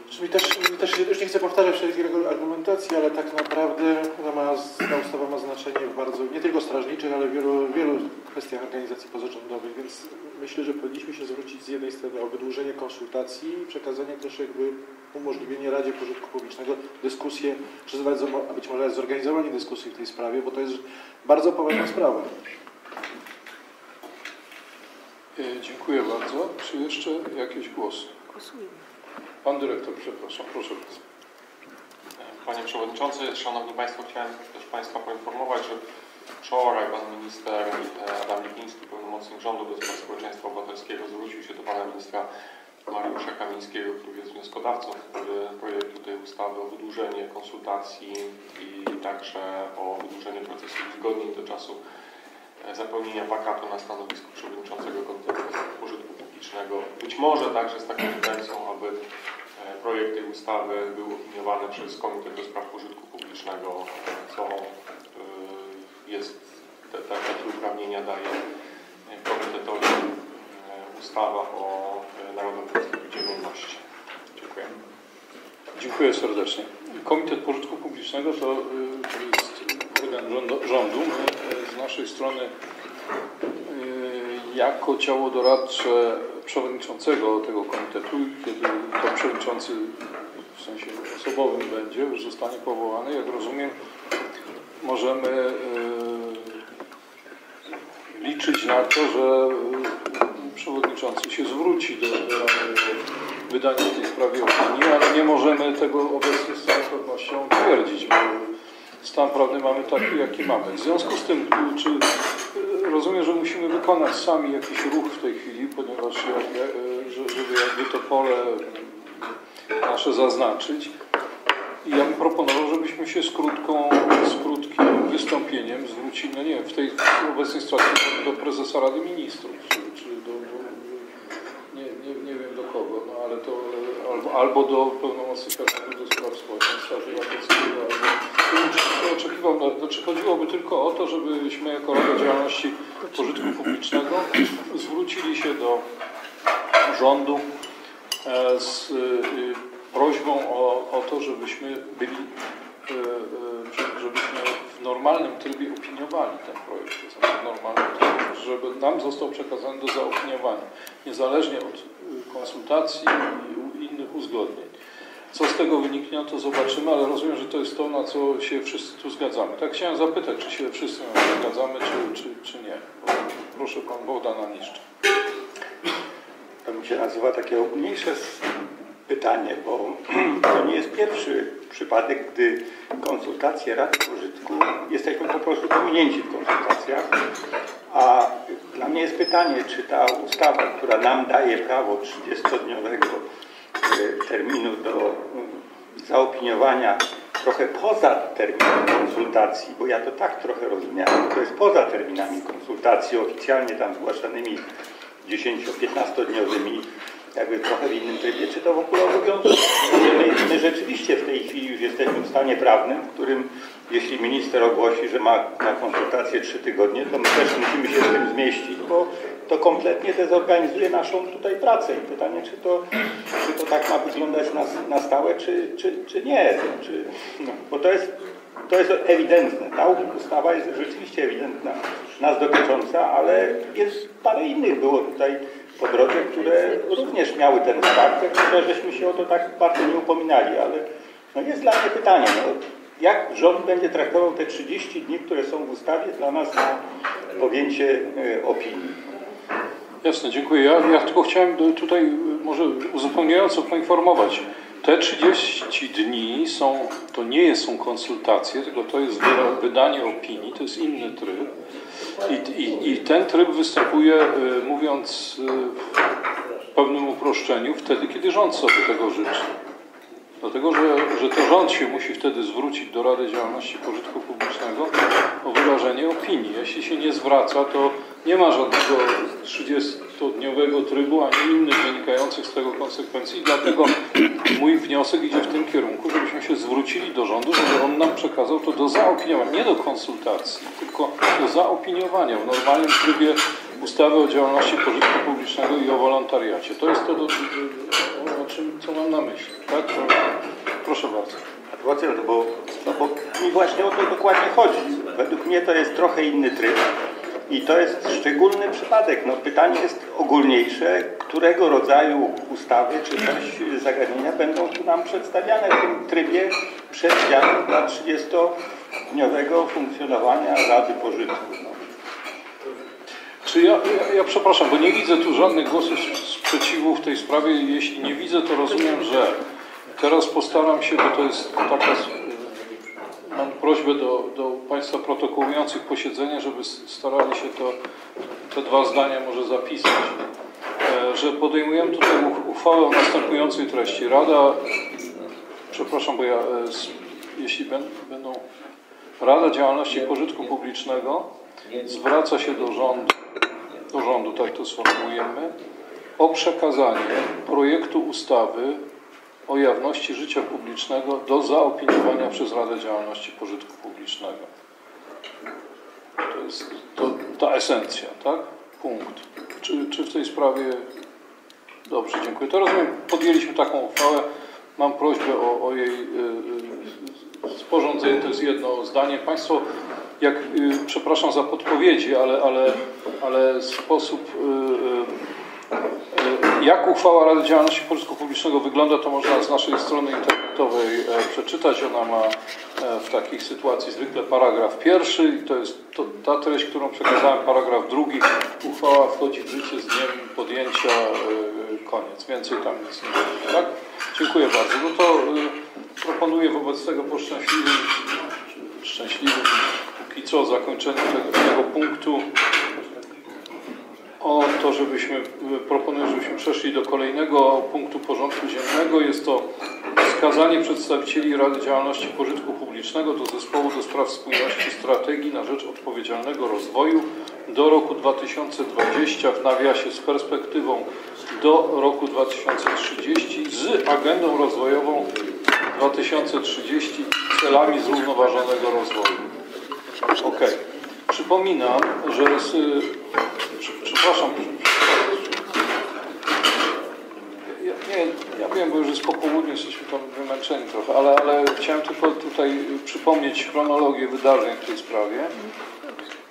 Czyli też, też już nie chcę powtarzać wszelkiego argumentacji, ale tak naprawdę ona ma, ta ustawa ma znaczenie w bardzo, nie tylko strażniczych, ale w wielu, wielu kwestiach organizacji pozarządowych, więc myślę, że powinniśmy się zwrócić z jednej strony o wydłużenie konsultacji i przekazanie też jakby umożliwienie Radzie Pożytku Publicznego dyskusję, czy a być może zorganizowanie dyskusji w tej sprawie, bo to jest bardzo poważna sprawa. Dziękuję bardzo. Czy jeszcze jakieś głosy? Głosujemy. Pan dyrektor, przepraszam, proszę bardzo. Panie Przewodniczący, Szanowni Państwo, chciałem też Państwa poinformować, że wczoraj Pan Minister Adam Lipiński, Pełnomocnik Rządu do Spraw Społeczeństwa Obywatelskiego, zwrócił się do Pana Ministra Mariusza Kamińskiego, który jest wnioskodawcą projektu tej ustawy o wydłużenie konsultacji i także o wydłużenie procesu uzgodnień do czasu zapełnienia wakatu na stanowisku przewodniczącego Komitetu do Spraw Pożytku Publicznego. Być może także z taką intencją, aby projekt tej ustawy był opiniowany przez Komitet do Spraw Pożytku Publicznego, co jest, te, te, takie uprawnienia daje Komitetowi ustawa o Narodowym Instytucie Wolności. Dziękuję. Dziękuję serdecznie. Komitet Pożytku Publicznego to jest organ rządu. Z naszej strony jako ciało doradcze przewodniczącego tego komitetu, kiedy to przewodniczący w sensie osobowym będzie, już zostanie powołany, jak rozumiem, możemy liczyć na to, że przewodniczący się zwróci do wydania w tej sprawie opinii, ale nie możemy tego obecnie z całą pewnością twierdzić, bo stan prawny mamy taki, jaki mamy. W związku z tym, czy rozumiem, że musimy wykonać sami jakiś ruch w tej chwili, ponieważ żeby jakby to pole nasze zaznaczyć, I ja bym proponował, żebyśmy się z, krótką, z krótkim wystąpieniem zwrócili, no nie wiem, w tej obecnej sytuacji do prezesa Rady Ministrów, czy, czy do, do nie, nie, nie wiem do kogo, no ale to albo, albo do pełnomocnika do spraw społeczeństwa obywatelskiego, albo oczekiwał, no, znaczy chodziłoby tylko o to, żebyśmy jako Rada Działalności Pożytku Publicznego zwrócili się do rządu z prośbą o, o to, żebyśmy byli, żebyśmy w normalnym trybie opiniowali ten projekt, w normalnym trybie, żeby nam został przekazany do zaopiniowania, niezależnie od konsultacji i innych uzgodnień. Co z tego wyniknie, no to zobaczymy, ale rozumiem, że to jest to, na co się wszyscy tu zgadzamy. Tak chciałem zapytać, czy się wszyscy na to zgadzamy, czy, czy, czy nie. Proszę, pan Bogdana Niszcza. To mi się nazywa takie mniejsze pytanie, bo to nie jest pierwszy przypadek, gdy konsultacje Rady Pożytku, jesteśmy po prostu pominięci w konsultacjach, a dla mnie jest pytanie, czy ta ustawa, która nam daje prawo trzydziestodniowego terminu do zaopiniowania trochę poza terminem konsultacji, bo ja to tak trochę rozumiałem, to jest poza terminami konsultacji oficjalnie tam zgłaszanymi dziesięcio-piętnastodniowymi, jakby trochę w innym trybie, czy to w ogóle obowiązuje? My, my rzeczywiście w tej chwili już jesteśmy w stanie prawnym, w którym jeśli minister ogłosi, że ma na konsultację trzy tygodnie, to my też musimy się z tym zmieścić, bo to kompletnie dezorganizuje naszą tutaj pracę. I pytanie, czy to, czy to tak ma wyglądać na, na stałe, czy, czy, czy nie? Czy, no, bo to jest, to jest ewidentne. Ta ustawa jest rzeczywiście ewidentna, nas dotycząca, ale jest parę innych było tutaj po drodze, które również miały ten charakter, tylko żeśmy się o to tak bardzo nie upominali, ale no jest dla mnie pytanie, no, jak rząd będzie traktował te trzydzieści dni, które są w ustawie dla nas na podjęcie opinii. Jasne, dziękuję. Ja, ja tylko chciałem tutaj może uzupełniająco poinformować. Te trzydzieści dni są, to nie są konsultacje, tylko to jest wydanie opinii, to jest inny tryb. I, i, i ten tryb występuje, mówiąc w pewnym uproszczeniu, wtedy, kiedy rząd sobie tego życzy. Dlatego, że, że to rząd się musi wtedy zwrócić do Rady Działalności Pożytku Publicznego o wyrażenie opinii. Jeśli się nie zwraca, to nie ma żadnego trzydziestodniowego trybu, ani innych wynikających z tego konsekwencji. Dlatego mój wniosek idzie w tym kierunku, żebyśmy się zwrócili do rządu, żeby on nam przekazał to do zaopiniowania, nie do konsultacji, tylko do zaopiniowania w normalnym trybie ustawy o działalności pożytku publicznego i o wolontariacie. To jest to, do, do, do, o czym, co mam na myśli. Tak? Proszę bardzo. Władzy, no bo, no bo mi właśnie o to dokładnie chodzi. Według mnie to jest trochę inny tryb. I to jest szczególny przypadek. No, pytanie jest ogólniejsze, którego rodzaju ustawy czy też zagadnienia będą tu nam przedstawiane w tym trybie przewidzianym dla trzydziestodniowego funkcjonowania Rady Pożytku. No. Czy ja, ja, ja przepraszam, bo nie widzę tu żadnych głosów sprzeciwu w tej sprawie. Jeśli nie widzę, to rozumiem, że teraz postaram się, bo to jest taka... Mam prośbę do, do Państwa protokołujących posiedzenie, żeby starali się to, te dwa zdania może zapisać, że podejmujemy tutaj uchwałę o następującej treści. Rada, przepraszam, bo ja, jeśli będą, Rada Działalności Pożytku Publicznego zwraca się do rządu, do rządu, tak to sformułujemy, o przekazanie projektu ustawy o jawności życia publicznego do zaopiniowania przez Radę Działalności Pożytku Publicznego. To jest to, ta esencja, tak? Punkt. Czy, czy w tej sprawie... Dobrze, dziękuję. To rozumiem, podjęliśmy taką uchwałę. Mam prośbę o, o jej y, y, sporządzenie. To jest jedno zdanie. Państwo, jak... Y, przepraszam za podpowiedzi, ale, ale, ale sposób... Y, y, Jak uchwała Rady Działalności Pożytku Publicznego wygląda, to można z naszej strony internetowej przeczytać. Ona ma w takich sytuacji zwykle paragraf pierwszy i to jest to, ta treść, którą przekazałem, paragraf drugi. Uchwała wchodzi w życie z dniem podjęcia, koniec. Więcej tam nic nie będzie, tak? Dziękuję bardzo. No to proponuję wobec tego po szczęśliwym, szczęśliwym póki co zakończeniu tego, tego punktu. O to, żebyśmy, proponuję, żebyśmy przeszli do kolejnego punktu porządku dziennego. Jest to wskazanie przedstawicieli Rady Działalności Pożytku Publicznego do Zespołu do spraw Spójności Strategii na rzecz Odpowiedzialnego Rozwoju do roku dwa tysiące dwudziestego w nawiasie z perspektywą do roku dwa tysiące trzydziestego z agendą rozwojową dwa tysiące trzydziestego i celami zrównoważonego rozwoju. Ok. Przypominam, że... Przepraszam. Nie, ja wiem, bo już jest po południu, jesteśmy tam wymęczeni trochę, ale, ale chciałem tylko tutaj przypomnieć chronologię wydarzeń w tej sprawie.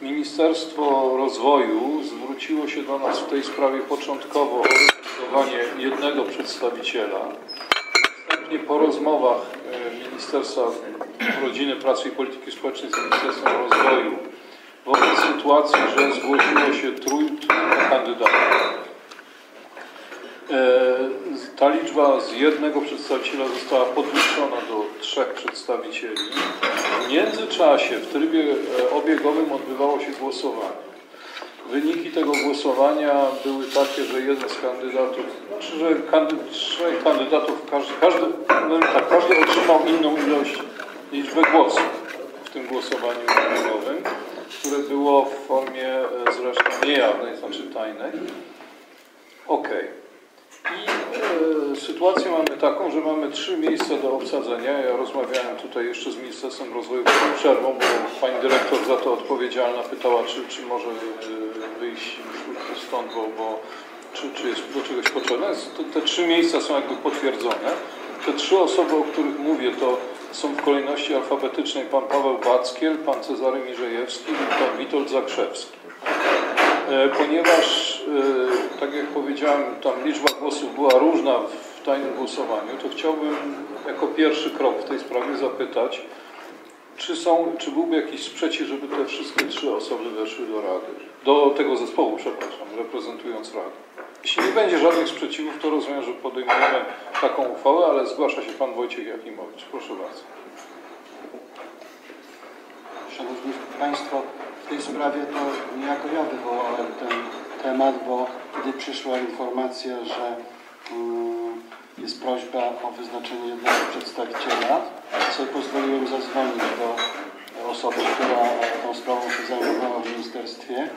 Ministerstwo Rozwoju zwróciło się do nas w tej sprawie początkowo o rekompensowanie jednego przedstawiciela. Następnie po rozmowach Ministerstwa Rodziny, Pracy i Polityki Społecznej z Ministerstwem Rozwoju wobec sytuacji, że zgłosiło się trójka kandydatów. Ta liczba z jednego przedstawiciela została podwyższona do trzech przedstawicieli. W międzyczasie w trybie obiegowym odbywało się głosowanie. Wyniki tego głosowania były takie, że jeden z kandydatów, znaczy, że kandy, trzech kandydatów, każdy, każdy, tak, każdy otrzymał inną ilość, liczbę głosów w tym głosowaniu obiegowym, które było w formie zresztą niejawnej, znaczy tajnej. Okej. Okay. I e, sytuację mamy taką, że mamy trzy miejsca do obsadzenia. Ja rozmawiałem tutaj jeszcze z Ministerstwem Rozwoju przed przerwą, bo pani dyrektor za to odpowiedzialna pytała, czy, czy może wyjść stąd, bo, bo czy, czy jest do czegoś potrzebne. Te, te trzy miejsca są jakby potwierdzone. Te trzy osoby, o których mówię, to są w kolejności alfabetycznej pan Paweł Backiel, pan Cezary Mirzejewski i pan Witold Zakrzewski. Ponieważ, tak jak powiedziałem, tam liczba głosów była różna w tajnym głosowaniu, to chciałbym jako pierwszy krok w tej sprawie zapytać, czy, są, czy byłby jakiś sprzeciw, żeby te wszystkie trzy osoby weszły do Rady, do tego zespołu, przepraszam, reprezentując Radę. Jeśli nie będzie żadnych sprzeciwów, to rozumiem, że podejmujemy taką uchwałę, ale zgłasza się pan Wojciech Jakimowicz. Proszę bardzo. Szanowni Państwo, w tej sprawie to niejako ja wywołałem ten temat, bo gdy przyszła informacja, że jest prośba o wyznaczenie jednego przedstawiciela, sobie pozwoliłem zadzwonić do osoby, która tą sprawą się zajmowała w ministerstwie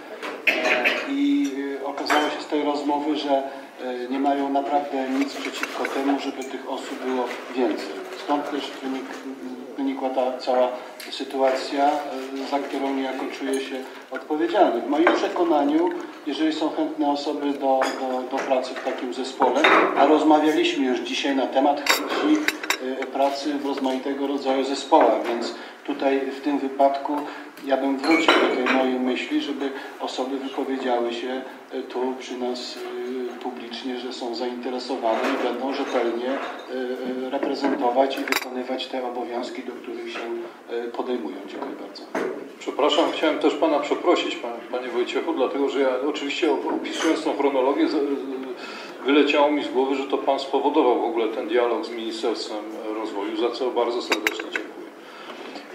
i okazało się z tej rozmowy, że nie mają naprawdę nic przeciwko temu, żeby tych osób było więcej. Stąd też wynik, wynikła ta cała sytuacja, za którą niejako czuję się odpowiedzialny. W moim przekonaniu, jeżeli są chętne osoby do, do, do pracy w takim zespole, a rozmawialiśmy już dzisiaj na temat chęci pracy w rozmaitego rodzaju zespołach, więc tutaj w tym wypadku ja bym wrócił do tej mojej myśli, żeby osoby wypowiedziały się tu przy nas publicznie, że są zainteresowane i będą rzetelnie reprezentować i wykonywać te obowiązki, do których się podejmują. Dziękuję bardzo. Przepraszam, chciałem też Pana przeprosić, Panie Wojciechu, dlatego że ja oczywiście opisując tą chronologię wyleciało mi z głowy, że to Pan spowodował w ogóle ten dialog z Ministerstwem Rozwoju, za co bardzo serdecznie dziękuję.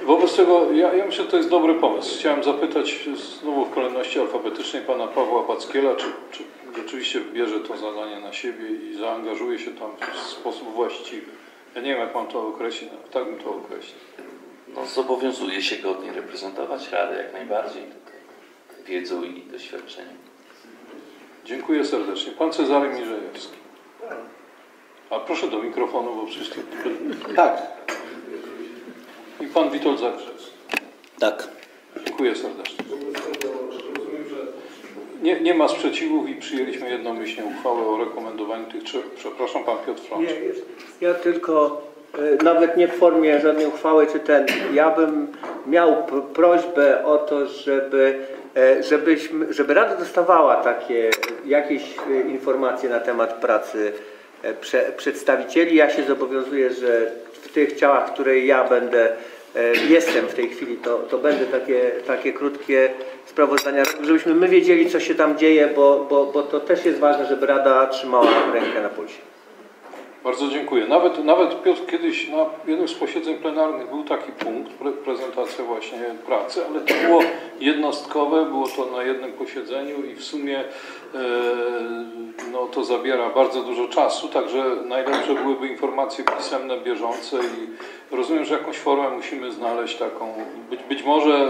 Wobec tego, ja, ja myślę, że to jest dobry pomysł. Chciałem zapytać znowu w kolejności alfabetycznej pana Pawła Backiela, czy, czy rzeczywiście bierze to zadanie na siebie i zaangażuje się tam w sposób właściwy. Ja nie wiem, jak pan to określi, tak bym to określił. No, zobowiązuje się godnie reprezentować Radę jak najbardziej tutaj wiedzą i doświadczeniem. Dziękuję serdecznie. Pan Cezary Mirzejewski. A proszę do mikrofonu, bo przecież... Tak. I pan Witold Zakrzewski. Tak. Dziękuję serdecznie. Nie, nie ma sprzeciwów i przyjęliśmy jednomyślnie uchwałę o rekomendowaniu tych trzech. Przepraszam, pan Piotr Frączak. Ja tylko, nawet nie w formie żadnej uchwały czy ten, ja bym miał prośbę o to, żeby, żebyśmy, żeby Rada dostawała takie jakieś informacje na temat pracy prze, przedstawicieli. Ja się zobowiązuję, że w tych ciałach, które ja będę, jestem w tej chwili, to, to będę takie, takie krótkie sprawozdania, żebyśmy my wiedzieli, co się tam dzieje, bo, bo, bo to też jest ważne, żeby Rada trzymała rękę na pulsie. Bardzo dziękuję. Nawet, nawet Piotr kiedyś na jednym z posiedzeń plenarnych był taki punkt, pre, prezentacja właśnie pracy, ale to było jednostkowe, było to na jednym posiedzeniu i w sumie e, no, to zabiera bardzo dużo czasu, także najlepsze byłyby informacje pisemne, bieżące i rozumiem, że jakąś formę musimy znaleźć taką, być, być może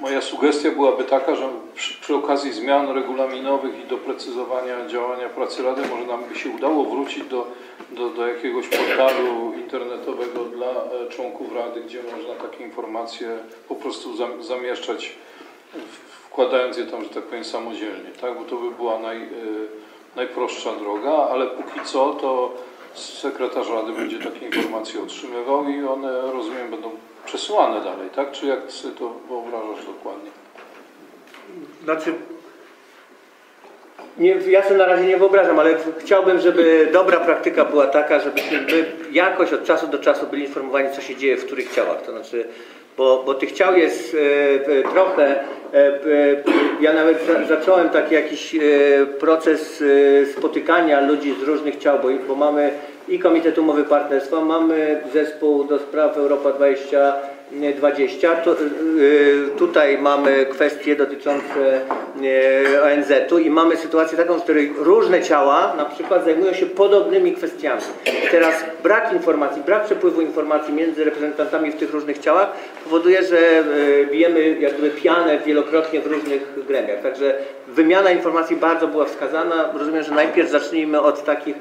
moja sugestia byłaby taka, że przy, przy okazji zmian regulaminowych i doprecyzowania działania pracy Rady może nam by się udało wrócić do, do, do jakiegoś portalu internetowego dla członków Rady, gdzie można takie informacje po prostu zamieszczać, wkładając je tam, że tak powiem, samodzielnie, tak? Bo to by była naj, najprostsza droga, ale póki co to sekretarz Rady będzie takie informacje otrzymywał i one, rozumiem, będą przesyłane dalej, tak? Czy jak ty to wyobrażasz dokładnie? Znaczy, nie, ja sobie na razie nie wyobrażam, ale chciałbym, żeby dobra praktyka była taka, żebyśmy my jakoś od czasu do czasu byli informowani, co się dzieje w których ciałach. To znaczy, bo, bo tych ciał jest e, trochę. E, e, ja nawet za, zacząłem taki jakiś e, proces e, spotykania ludzi z różnych ciał, bo, bo mamy i Komitet Umowy Partnerstwa, mamy zespół do spraw Europa dwa tysiące dwadzieścia. Tu, tutaj mamy kwestie dotyczące O N Z u i mamy sytuację taką, w której różne ciała na przykład zajmują się podobnymi kwestiami. Teraz brak informacji, brak przepływu informacji między reprezentantami w tych różnych ciałach powoduje, że bijemy jakby pianę wielokrotnie w różnych gremiach. Także wymiana informacji bardzo była wskazana. Rozumiem, że najpierw zacznijmy od takich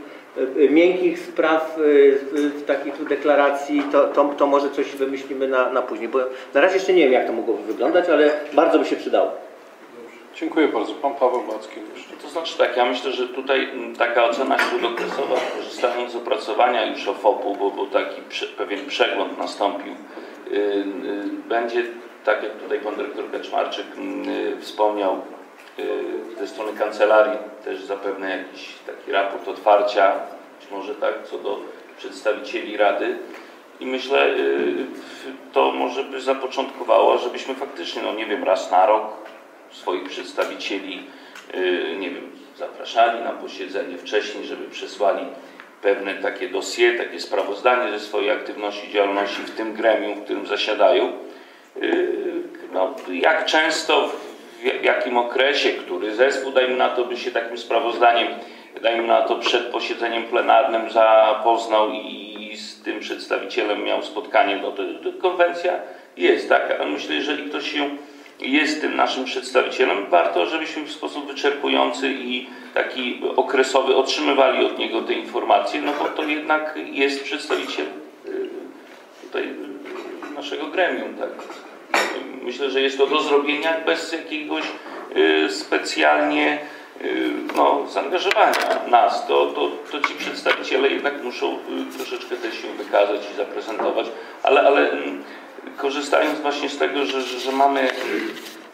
miękkich spraw, takich tu deklaracji, to, to, to może coś wymyślimy na, na później, bo na razie jeszcze nie wiem, jak to mogłoby wyglądać, ale bardzo by się przydało. Dziękuję bardzo. Pan Paweł Backi jeszcze. To znaczy tak, ja myślę, że tutaj taka ocena śródokresowa, korzystając z opracowania już O F O P u, bo, bo taki prze, pewien przegląd nastąpił, yy, yy, będzie, tak jak tutaj pan dyrektor Kaczmarczyk yy, wspomniał, ze strony kancelarii też zapewne jakiś taki raport otwarcia, być może tak, co do przedstawicieli Rady i myślę, to może by zapoczątkowało, żebyśmy faktycznie, no nie wiem, raz na rok swoich przedstawicieli, nie wiem, zapraszali na posiedzenie wcześniej, żeby przesłali pewne takie dossier, takie sprawozdanie ze swojej aktywności i działalności w tym gremium, w którym zasiadają. No, jak często, w jakim okresie, który zespół, dajmy na to, by się takim sprawozdaniem, dajmy na to, przed posiedzeniem plenarnym zapoznał i z tym przedstawicielem miał spotkanie, no to, to konwencja jest, tak? Ale myślę, jeżeli ktoś się jest tym naszym przedstawicielem, warto, żebyśmy w sposób wyczerpujący i taki okresowy otrzymywali od niego te informacje, no bo to jednak jest przedstawiciel tutaj naszego gremium, tak? Myślę, że jest to do zrobienia bez jakiegoś y, specjalnie y, no, zaangażowania nas. To, to, to ci przedstawiciele jednak muszą y, troszeczkę też się wykazać i zaprezentować, ale, ale y, korzystając właśnie z tego, że, że, że mamy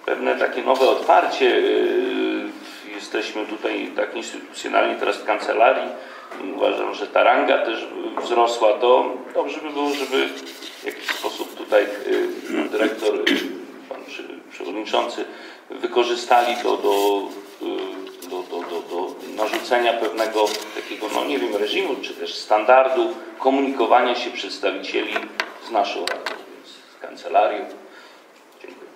pewne takie nowe otwarcie, y, jesteśmy tutaj tak instytucjonalnie teraz w kancelarii, uważam, że ta ranga też wzrosła, to dobrze by było, żeby w jakiś sposób tutaj pan dyrektor, pan przewodniczący wykorzystali to do, do, do, do, do narzucenia pewnego takiego, no nie wiem, reżimu, czy też standardu komunikowania się przedstawicieli z naszą radą, z kancelarią. Dziękuję.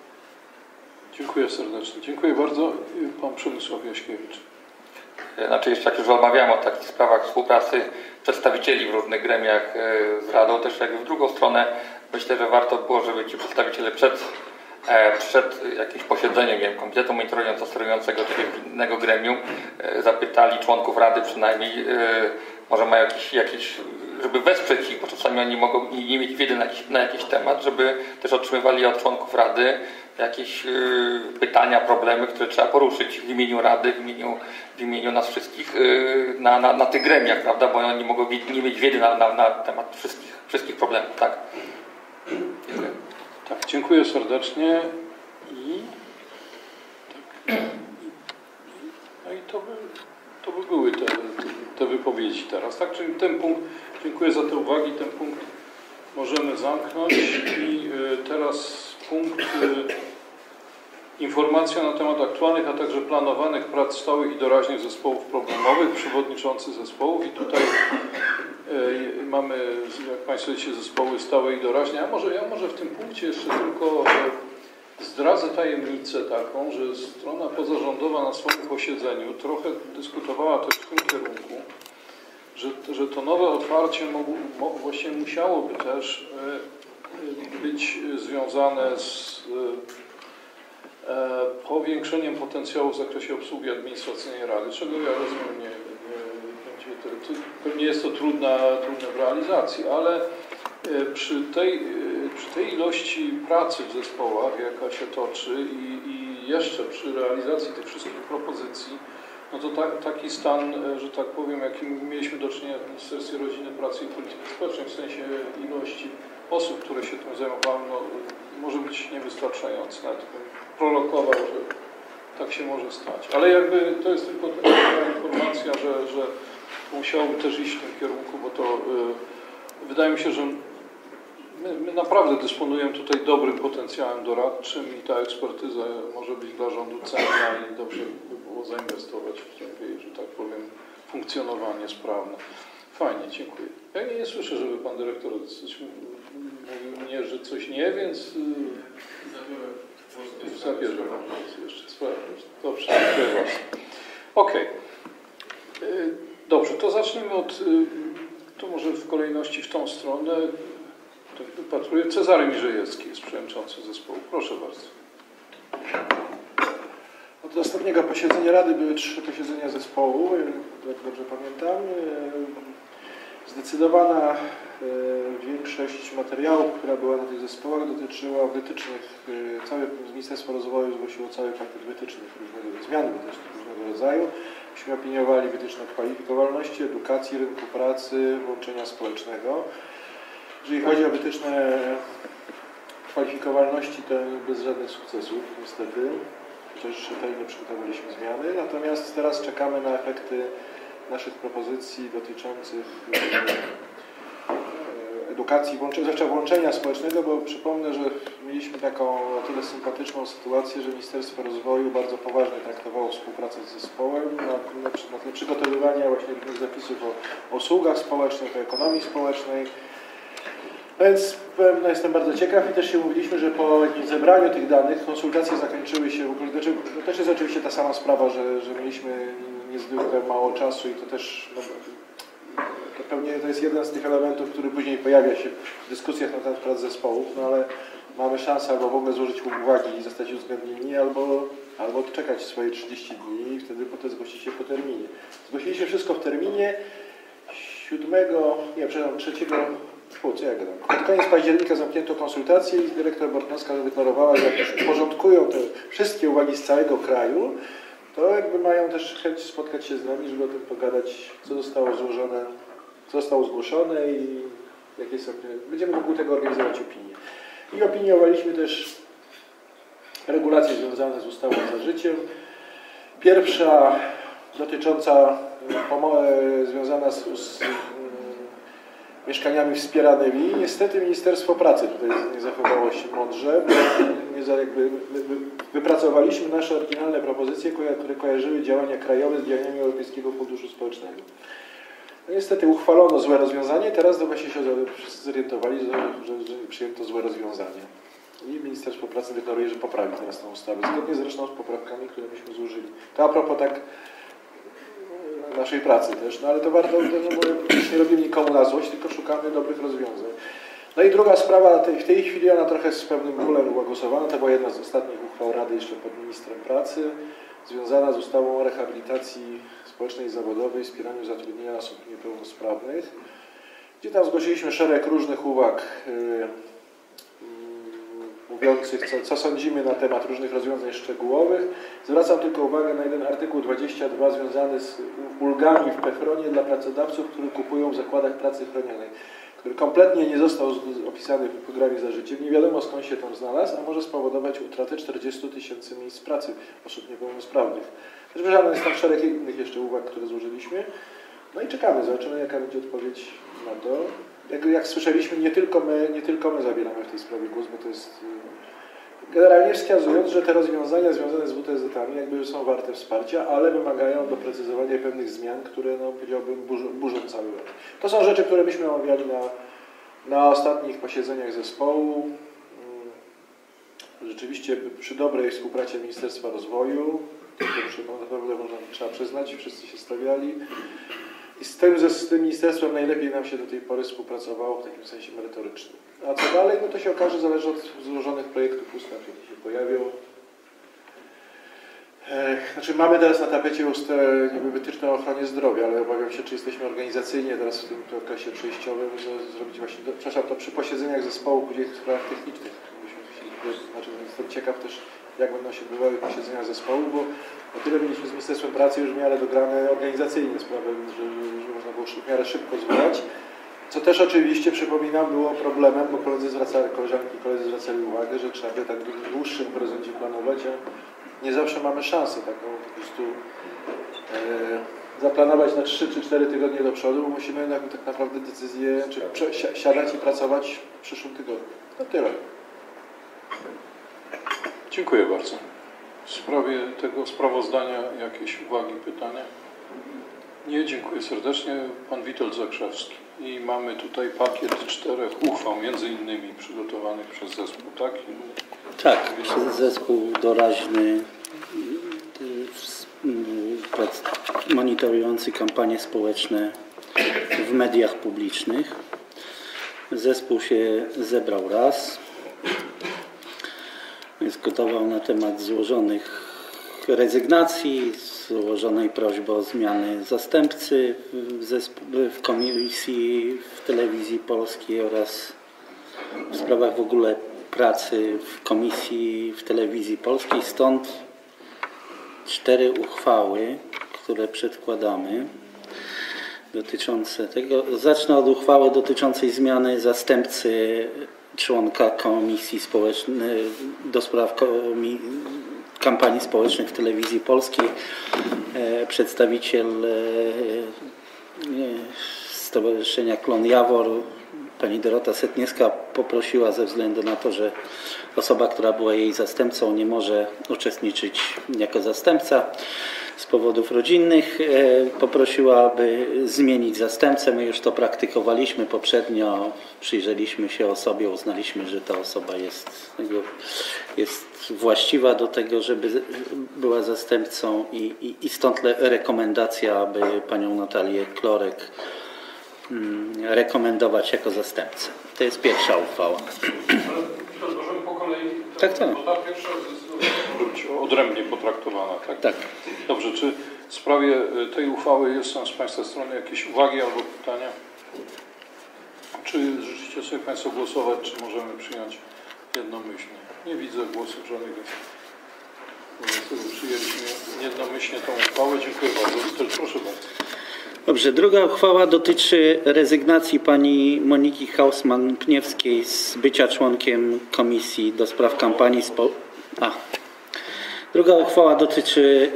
Dziękuję serdecznie. Dziękuję bardzo. Pan Przemysław Jaśkiewicz. Znaczy, jeszcze jak już rozmawiałem o takich sprawach współpracy przedstawicieli w różnych gremiach z Radą, też jakby w drugą stronę myślę, że warto było, żeby ci przedstawiciele przed, przed jakimś posiedzeniem, nie wiem, komitetu monitorującego czy innego gremium zapytali członków Rady przynajmniej, może mają jakiś, jakiś żeby wesprzeć ich, bo czasami oni mogą nie mieć wiedzy na jakiś, na jakiś temat, żeby też otrzymywali od członków Rady jakieś y, pytania, problemy, które trzeba poruszyć w imieniu Rady, w imieniu, w imieniu nas wszystkich y, na, na, na tych gremiach, prawda? Bo oni mogą nie mieć wiedzy na, na, na temat wszystkich, wszystkich problemów, tak? Dziękuję. Tak, dziękuję serdecznie i, tak, no i to, by, to by były te, te wypowiedzi teraz, tak? Czyli ten punkt, dziękuję za te uwagi, ten punkt możemy zamknąć i y, teraz punkt Informacja na temat aktualnych, a także planowanych prac stałych i doraźnych zespołów problemowych, przewodniczący zespołów. I tutaj y, mamy, jak Państwo wiecie, zespoły stałe i doraźne. A może, ja może w tym punkcie jeszcze tylko zdradzę tajemnicę taką, że strona pozarządowa na swoim posiedzeniu trochę dyskutowała też w tym kierunku, że, że to nowe otwarcie mogło, mo, właśnie musiałoby też y, być związane z y, powiększeniem potencjału w zakresie obsługi administracyjnej Rady, czego ja rozumiem, nie, nie, nie, nie jest to trudne, trudne w realizacji, ale przy tej, przy tej ilości pracy w zespołach, jaka się toczy i, i jeszcze przy realizacji tych wszystkich propozycji, no to ta, taki stan, że tak powiem, jaki mieliśmy do czynienia w Ministerstwie Rodziny, Pracy i Polityki Społecznej, w sensie ilości osób, które się tym zajmowały, no, może być niewystarczający. Nawet prorokował, że tak się może stać. Ale jakby to jest tylko taka informacja, że, że musiałbym też iść w tym kierunku, bo to yy, wydaje mi się, że my, my naprawdę dysponujemy tutaj dobrym potencjałem doradczym i ta ekspertyza może być dla rządu cenna i dobrze by było zainwestować w jej, że tak powiem, funkcjonowanie sprawne. Fajnie, dziękuję. Ja nie, nie słyszę, żeby pan dyrektor coś mówił mnie, że coś nie, więc yy, zabierzę wam jeszcze. Dobrze, dziękuję bardzo. Okej. Okay. Yy, dobrze, to zacznijmy od, yy, to może w kolejności w tą stronę, tak wypatruję, Cezary Mirzejewski jest przewodniczący zespołu. Proszę bardzo. Od ostatniego posiedzenia Rady były trzy posiedzenia zespołu, jak dobrze pamiętam. Zdecydowana większość materiałów, która była na tych zespołach, dotyczyła wytycznych. Całe Ministerstwo Rozwoju zgłosiło cały pakiet wytycznych różnego, zmian wytycznych różnego rodzaju. Myśmy opiniowali wytyczne kwalifikowalności, edukacji, rynku pracy, włączenia społecznego. Jeżeli chodzi o wytyczne kwalifikowalności, to bez żadnych sukcesów niestety. Chociaż nie przygotowaliśmy zmiany. Natomiast teraz czekamy na efekty naszych propozycji dotyczących edukacji, zwłaszcza włączenia społecznego, bo przypomnę, że mieliśmy taką o tyle sympatyczną sytuację, że Ministerstwo Rozwoju bardzo poważnie traktowało współpracę z zespołem na, na, na tle przygotowywania właśnie różnych zapisów o, o usługach społecznych, o ekonomii społecznej. Więc no, jestem bardzo ciekaw i też się mówiliśmy, że po zebraniu tych danych konsultacje zakończyły się w ogóle. Znaczy, to też jest oczywiście ta sama sprawa, że, że mieliśmy niezwykle mało czasu i to też no, to pewnie to jest jeden z tych elementów, który później pojawia się w dyskusjach na temat prac zespołów, no ale mamy szansę albo w ogóle złożyć uwagi i zostać uwzględnieni, albo, albo odczekać swoje trzydzieści dni i wtedy potem zgłosić się po terminie. Zgłosiliśmy wszystko w terminie siódmego, nie, przepraszam, trzeciego. Pod koniec października zamknięto konsultacje i dyrektor Bortnowska zadeklarowała, że jak już porządkują te wszystkie uwagi z całego kraju, to jakby mają też chęć spotkać się z nami, żeby o tym pogadać, co zostało złożone, co zostało zgłoszone i jakie są. Będziemy wokół tego organizować opinie. I opiniowaliśmy też regulacje związane z ustawą za życiem. Pierwsza dotycząca związana z, z mieszkaniami wspieranymi. Niestety Ministerstwo Pracy tutaj nie zachowało się mądrze. Wypracowaliśmy nasze oryginalne propozycje, które kojarzyły działania krajowe z działaniami Europejskiego Funduszu Społecznego. No niestety uchwalono złe rozwiązanie, teraz to właśnie się wszyscy zorientowali, że, że, że przyjęto złe rozwiązanie. I Ministerstwo Pracy deklaruje, że poprawi teraz tę ustawę, zgodnie zresztą z poprawkami, które myśmy złożyli. To a propos tak naszej pracy też, no ale to warto, no, nie robimy nikomu na złość, tylko szukamy dobrych rozwiązań. No i druga sprawa, tej, w tej chwili ona trochę z pewnym bólem była głosowana, to była jedna z ostatnich uchwał Rady jeszcze pod ministrem pracy, związana z ustawą o rehabilitacji społecznej i zawodowej, wspieraniu zatrudnienia osób niepełnosprawnych, gdzie tam zgłosiliśmy szereg różnych uwag yy, yy, mówiących, co, co sądzimy na temat różnych rozwiązań szczegółowych. Zwracam tylko uwagę na jeden artykuł dwadzieścia dwa związany z ulgami w PFRON-ie dla pracodawców, którzy kupują w zakładach pracy chronionej, który kompletnie nie został opisany w programie za życiem. Nie wiadomo skąd się tam znalazł, a może spowodować utratę czterdziestu tysięcy miejsc pracy osób niepełnosprawnych. Też wyrażane jest tam szereg innych jeszcze uwag, które złożyliśmy. No i czekamy, zobaczymy jaka będzie odpowiedź na to. Jak, jak słyszeliśmy, nie tylko my, nie tylko my zabieramy w tej sprawie głos, bo to jest Generalnie wskazując, że te rozwiązania związane z W T Z-ami jakby są warte wsparcia, ale wymagają doprecyzowania pewnych zmian, które, no, powiedziałbym, burzą, burzą cały rynek. To są rzeczy, które byśmy omawiali na, na ostatnich posiedzeniach zespołu. Rzeczywiście przy dobrej współpracy Ministerstwa Rozwoju, to można, trzeba przyznać, wszyscy się stawiali. I z tym, z tym ministerstwem najlepiej nam się do tej pory współpracowało w takim sensie merytorycznym. A co dalej, no to się okaże, zależy od złożonych projektów ustaw, jakie się pojawią. Znaczy mamy teraz na tapecie ustawę wytyczną o ochronie zdrowia, ale obawiam się, czy jesteśmy organizacyjnie teraz w tym okresie przejściowym, że zrobić właśnie, do, przepraszam, to przy posiedzeniach zespołu, później w sprawach technicznych. Znaczy, jestem ciekaw też, jak będą się odbywały posiedzenia zespołu, bo o tyle mieliśmy z Ministerstwem Pracy już w miarę dograne organizacyjnie sprawy, że, że można było w miarę szybko zwołać. Co też oczywiście, przypominam, było problemem, bo koledzy zwracali, koleżanki i koledzy zwracali uwagę, że trzeba by tak w dłuższym horyzoncie planować, a nie zawsze mamy szansę taką po prostu e, zaplanować na trzy czy cztery tygodnie do przodu, bo musimy na, tak naprawdę decyzję, czy siadać i pracować w przyszłym tygodniu. To tyle. Dziękuję bardzo. W sprawie tego sprawozdania jakieś uwagi, pytania? Nie, dziękuję serdecznie. Pan Witold Zakrzewski. I mamy tutaj pakiet czterech uchwał, między innymi przygotowanych przez zespół, tak? Tak, przez zespół doraźny monitorujący kampanie społeczne w mediach publicznych. Zespół się zebrał raz. Dyskutował na temat złożonych rezygnacji, złożonej prośby o zmiany zastępcy w komisji, w Telewizji Polskiej oraz w sprawach w ogóle pracy w komisji, w Telewizji Polskiej. Stąd cztery uchwały, które przedkładamy dotyczące tego. Zacznę od uchwały dotyczącej zmiany zastępcy członka Komisji Społecznej do spraw kampanii społecznych w Telewizji Polskiej, przedstawiciel Stowarzyszenia Klon Jawor, pani Dorota Setniewska, poprosiła ze względu na to, że osoba, która była jej zastępcą, nie może uczestniczyć jako zastępca z powodów rodzinnych, poprosiła, aby zmienić zastępcę. My już to praktykowaliśmy poprzednio, przyjrzeliśmy się osobie, uznaliśmy, że ta osoba jest, jest właściwa do tego, żeby była zastępcą i, i, i stąd rekomendacja, aby panią Natalię Klorek rekomendować jako zastępcę. To jest pierwsza uchwała. Ale możemy po kolei. Tak, tak. Bo ta pierwsza jest odrębnie potraktowana. Tak? Tak. Dobrze, czy w sprawie tej uchwały jest z Państwa strony jakieś uwagi albo pytania? Czy życzycie sobie Państwo głosować, czy możemy przyjąć jednomyślnie? Nie widzę głosów żadnych. Przyjęliśmy jednomyślnie tą uchwałę. Dziękuję bardzo. Proszę bardzo. Dobrze, druga uchwała dotyczy rezygnacji pani Moniki Hausman-Pniewskiej z bycia członkiem Komisji do spraw kampanii spo... A. Druga uchwała dotyczy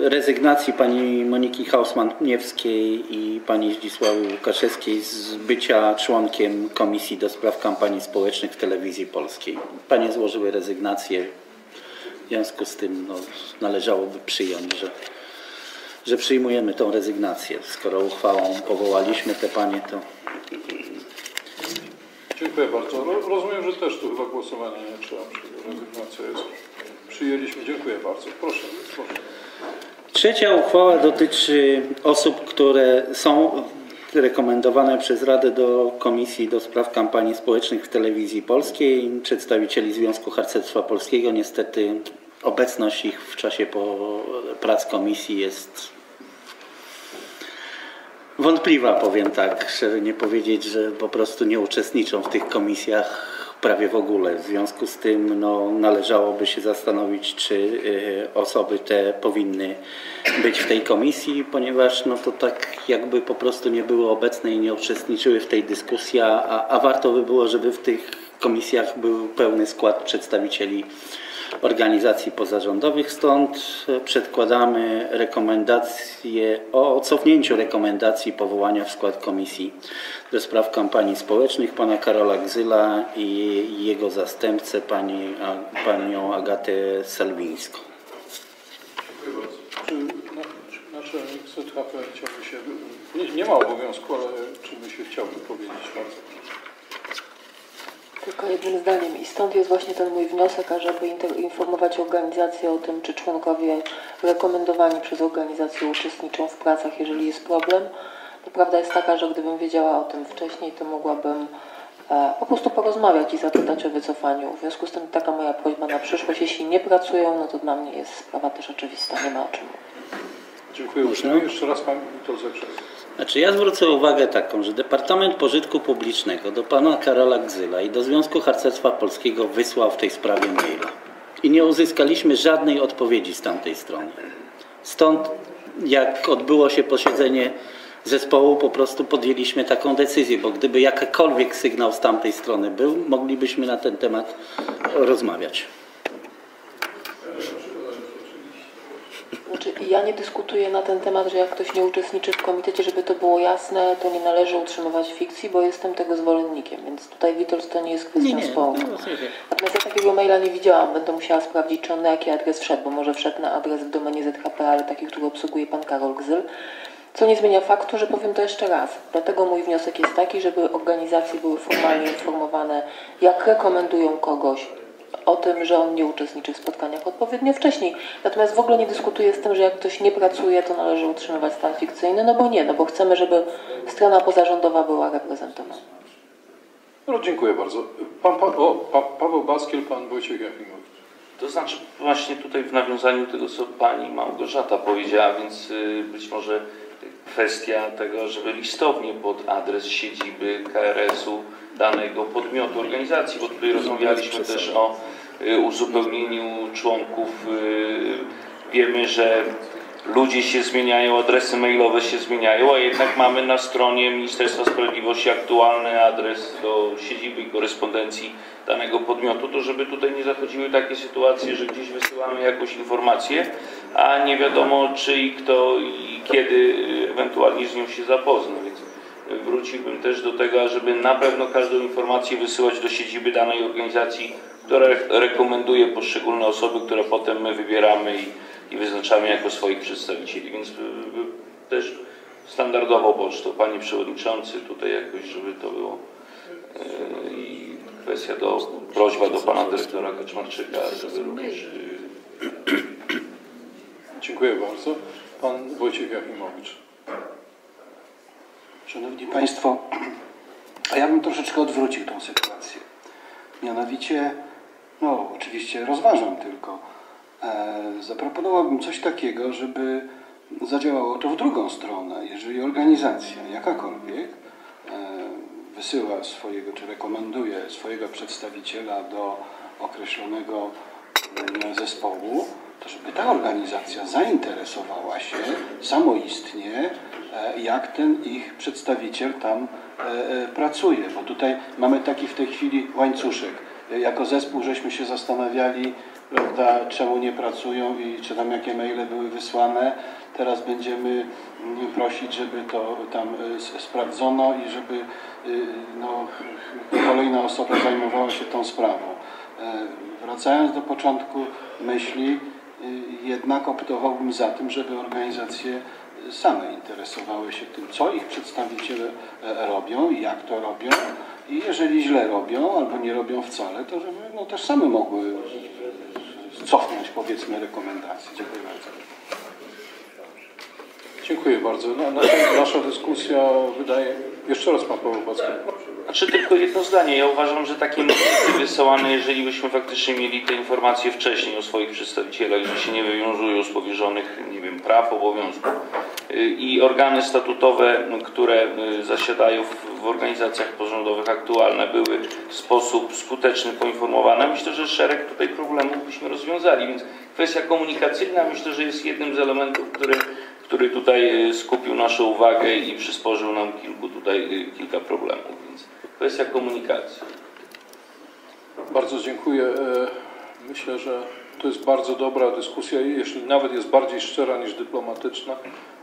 yy, rezygnacji pani Moniki Hausman-Pniewskiej i pani Zdzisławy Łukaszewskiej z bycia członkiem Komisji do spraw kampanii społecznych w Telewizji Polskiej. Panie złożyły rezygnację, w związku z tym no, należałoby przyjąć, że... że przyjmujemy tą rezygnację. Skoro uchwałą powołaliśmy te panie, to... Dziękuję bardzo. Rozumiem, że też tu chyba głosowanie nie trzeba. Rezygnacja jest. Przyjęliśmy. Dziękuję bardzo. Proszę, proszę. Trzecia uchwała dotyczy osób, które są rekomendowane przez Radę do Komisji do spraw kampanii społecznych w Telewizji Polskiej. Przedstawicieli Związku Harcerstwa Polskiego, niestety obecność ich w czasie prac komisji jest wątpliwa, powiem tak, żeby nie powiedzieć, że po prostu nie uczestniczą w tych komisjach prawie w ogóle. W związku z tym no, należałoby się zastanowić, czy y, osoby te powinny być w tej komisji, ponieważ no, to tak jakby po prostu nie były obecne i nie uczestniczyły w tej dyskusji, a, a warto by było, żeby w tych komisjach był pełny skład przedstawicieli organizacji pozarządowych, stąd przedkładamy rekomendację o cofnięciu rekomendacji powołania w skład Komisji do spraw kampanii społecznych pana Karola Gzyla i jego zastępcę pani, panią Agatę Salwińską. Dziękuję bardzo. Czy naczelnik C H P chciałby się... Nie, nie ma obowiązku, ale czy by się chciałby powiedzieć bardzo? Tylko jednym zdaniem i stąd jest właśnie ten mój wniosek, ażeby informować organizację o tym, czy członkowie rekomendowani przez organizację uczestniczą w pracach, jeżeli jest problem. To prawda jest taka, że gdybym wiedziała o tym wcześniej, to mogłabym e, po prostu porozmawiać i zapytać o wycofaniu. W związku z tym taka moja prośba na przyszłość, jeśli nie pracują, no to dla mnie jest sprawa też oczywista, nie ma o czym. Dziękuję. Można? Jeszcze raz pan Witold Zakrzewski. Znaczy ja zwrócę uwagę taką, że Departament Pożytku Publicznego do pana Karola Gzyla i do Związku Harcerstwa Polskiego wysłał w tej sprawie maila. I nie uzyskaliśmy żadnej odpowiedzi z tamtej strony. Stąd jak odbyło się posiedzenie zespołu, po prostu podjęliśmy taką decyzję, bo gdyby jakikolwiek sygnał z tamtej strony był, moglibyśmy na ten temat rozmawiać. Znaczy, ja nie dyskutuję na ten temat, że jak ktoś nie uczestniczy w komitecie, żeby to było jasne, to nie należy utrzymywać fikcji, bo jestem tego zwolennikiem, więc tutaj Witold, to nie jest kwestia sporu. Natomiast ja takiego maila nie widziałam, będę musiała sprawdzić, czy on na jaki adres wszedł, bo może wszedł na adres w domenie Z H P, ale taki, który obsługuje pan Karol Gzyl, co nie zmienia faktu, że powiem to jeszcze raz. Dlatego mój wniosek jest taki, żeby organizacje były formalnie informowane, jak rekomendują kogoś, o tym, że on nie uczestniczy w spotkaniach odpowiednio wcześniej. Natomiast w ogóle nie dyskutuję z tym, że jak ktoś nie pracuje, to należy utrzymywać stan fikcyjny, no bo nie, no bo chcemy, żeby strona pozarządowa była reprezentowana. No, dziękuję bardzo. Pan, pan, o, pa, Paweł Baskiel, pan Wojciech Jachimowicz. To znaczy właśnie tutaj w nawiązaniu tego, co pani Małgorzata powiedziała, więc być może kwestia tego, żeby listownie pod adres siedziby K R S u danego podmiotu organizacji, bo tutaj rozmawialiśmy też o uzupełnieniu członków. Wiemy, że ludzie się zmieniają, adresy mailowe się zmieniają, a jednak mamy na stronie Ministerstwa Sprawiedliwości aktualny adres do siedziby i korespondencji danego podmiotu, to żeby tutaj nie zachodziły takie sytuacje, że gdzieś wysyłamy jakąś informację, a nie wiadomo czy i kto i kiedy ewentualnie z nią się zapozna, więc wróciłbym też do tego, żeby na pewno każdą informację wysyłać do siedziby danej organizacji, która rekomenduje poszczególne osoby, które potem my wybieramy i i wyznaczamy jako swoich przedstawicieli, więc też standardowo pocztą, panie przewodniczący, tutaj jakoś, żeby to było i kwestia do, prośba do pana dyrektora Kaczmarczyka, żeby również... Dziękuję bardzo. Pan Wojciech Jachimowicz. Szanowni Państwo, a ja bym troszeczkę odwrócił tą sytuację. Mianowicie, no oczywiście rozważam tylko, zaproponowałbym coś takiego, żeby zadziałało to w drugą stronę. Jeżeli organizacja jakakolwiek wysyła swojego, czy rekomenduje swojego przedstawiciela do określonego zespołu, to żeby ta organizacja zainteresowała się samoistnie, jak ten ich przedstawiciel tam pracuje. Bo tutaj mamy taki w tej chwili łańcuszek. Jako zespół żeśmy się zastanawiali, prawda, czemu nie pracują i czy tam jakie maile były wysłane. Teraz będziemy prosić, żeby to tam sprawdzono i żeby no, kolejna osoba zajmowała się tą sprawą. Wracając do początku myśli, jednak optowałbym za tym, żeby organizacje same interesowały się tym, co ich przedstawiciele robią i jak to robią. I jeżeli źle robią albo nie robią wcale, to żeby no, też same mogły cofnąć, powiedzmy, rekomendacje. Dziękuję bardzo. Dziękuję bardzo. Nasza, nasza dyskusja wydaje... Jeszcze raz pan Paweł Backa. Znaczy tylko jedno zdanie. Ja uważam, że takie maile wysyłane, jeżeli byśmy faktycznie mieli te informacje wcześniej o swoich przedstawicielach, że się nie wywiązują z powierzonych, nie wiem, praw, obowiązków i organy statutowe, które zasiadają w organizacjach pozarządowych aktualne, były w sposób skuteczny poinformowane. Myślę, że szereg tutaj problemów byśmy rozwiązali, więc kwestia komunikacyjna myślę, że jest jednym z elementów, który który tutaj skupił naszą uwagę i przysporzył nam kilku tutaj kilka problemów, więc kwestia komunikacji. Bardzo dziękuję. Myślę, że to jest bardzo dobra dyskusja i jeśli nawet jest bardziej szczera niż dyplomatyczna,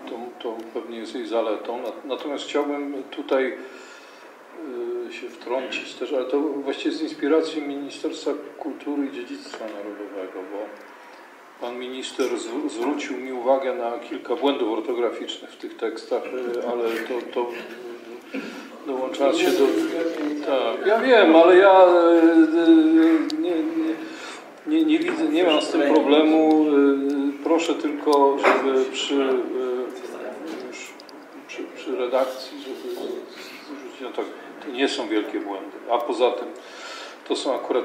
to, to pewnie jest jej zaletą. Natomiast chciałbym tutaj się wtrącić też, ale to właściwie z inspiracji Ministerstwa Kultury i Dziedzictwa Narodowego, bo pan minister zwrócił mi uwagę na kilka błędów ortograficznych w tych tekstach, ale to, to dołączając się do... Tak, ja wiem, ale ja nie, nie, nie, nie widzę, nie mam z tym problemu. Proszę tylko, żeby przy, przy, przy redakcji, żeby... No tak, to nie są wielkie błędy, a poza tym to są akurat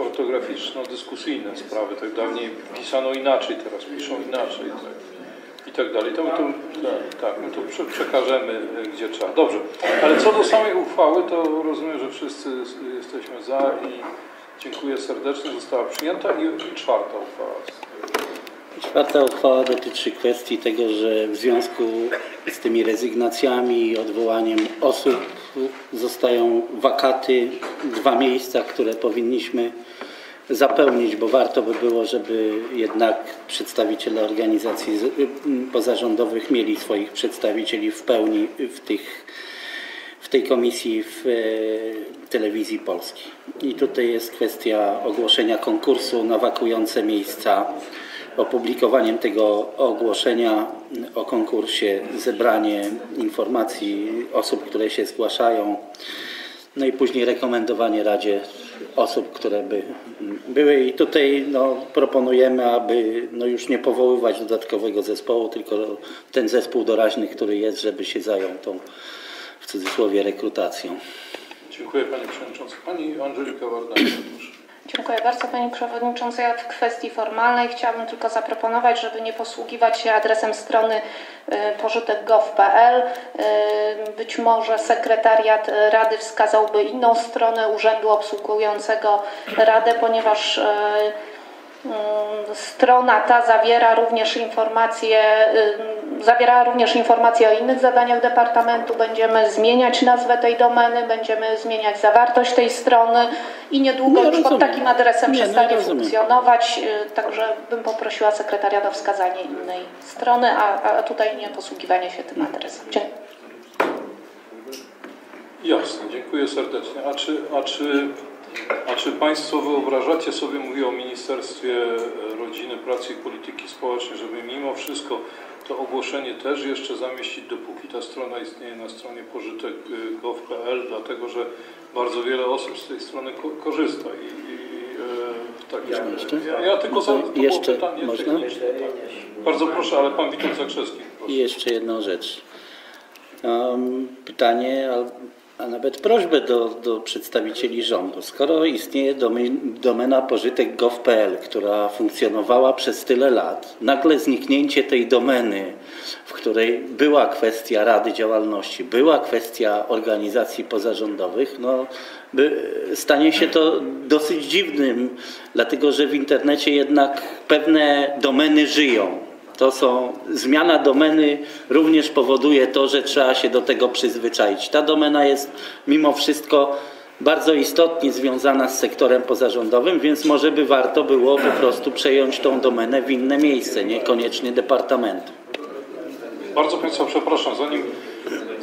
ortograficzno-dyskusyjne sprawy, tak dawniej pisano inaczej, teraz piszą inaczej tak, i tak dalej. To my to, tak, my to przekażemy gdzie trzeba. Dobrze, ale co do samej uchwały, to rozumiem, że wszyscy jesteśmy za i dziękuję serdecznie, została przyjęta. I czwarta uchwała. Czwarta uchwała dotyczy kwestii tego, że w związku z tymi rezygnacjami i odwołaniem osób zostają wakaty, dwa miejsca, które powinniśmy zapełnić, bo warto by było, żeby jednak przedstawiciele organizacji pozarządowych mieli swoich przedstawicieli w pełni w tych w tej komisji w e, Telewizji Polskiej. I tutaj jest kwestia ogłoszenia konkursu na wakujące miejsca. Opublikowaniem tego ogłoszenia o konkursie, zebranie informacji osób, które się zgłaszają, no i później rekomendowanie Radzie osób, które by były. I tutaj no, proponujemy, aby no, już nie powoływać dodatkowego zespołu, tylko ten zespół doraźny, który jest, żeby się zajął tą, w cudzysłowie, rekrutacją. Dziękuję Panie Przewodniczący. Pani Andrzejka Wardańska, proszę. Dziękuję bardzo Pani Przewodnicząca. Ja w kwestii formalnej chciałabym tylko zaproponować, żeby nie posługiwać się adresem strony pożytek kropka gov kropka pl. Być może sekretariat Rady wskazałby inną stronę urzędu obsługującego Radę, ponieważ strona ta zawiera również informacje, zawierała również informacje o innych zadaniach Departamentu. Będziemy zmieniać nazwę tej domeny, będziemy zmieniać zawartość tej strony i niedługo nie już rozumiem. Pod takim adresem nie, przestanie nie funkcjonować. Także bym poprosiła sekretariat o wskazanie innej strony, a, a tutaj nie posługiwanie się tym adresem. Dziękuję. Jasne, dziękuję serdecznie. A czy, a czy... A czy Państwo wyobrażacie sobie, mówię o Ministerstwie Rodziny, Pracy i Polityki Społecznej, żeby mimo wszystko to ogłoszenie też jeszcze zamieścić, dopóki ta strona istnieje na stronie pożytek kropka gov kropka pl, dlatego że bardzo wiele osób z tej strony korzysta i, i, i w takim ja, ja, ja tylko za, jeszcze pytanie można? Bardzo proszę, ale Pan Witold Zakrzewski. Proszę. I jeszcze jedną rzecz. Um, pytanie... a nawet prośbę do, do przedstawicieli rządu. Skoro istnieje domena pożytek kropka gov kropka pl, która funkcjonowała przez tyle lat, nagle zniknięcie tej domeny, w której była kwestia Rady Działalności, była kwestia organizacji pozarządowych, no, by, stanie się to dosyć dziwnym, dlatego że w internecie jednak pewne domeny żyją. To są, zmiana domeny również powoduje to, że trzeba się do tego przyzwyczaić. Ta domena jest mimo wszystko bardzo istotnie związana z sektorem pozarządowym, więc może by warto było po prostu przejąć tą domenę w inne miejsce, niekoniecznie departamentu. Bardzo Państwa przepraszam, zanim,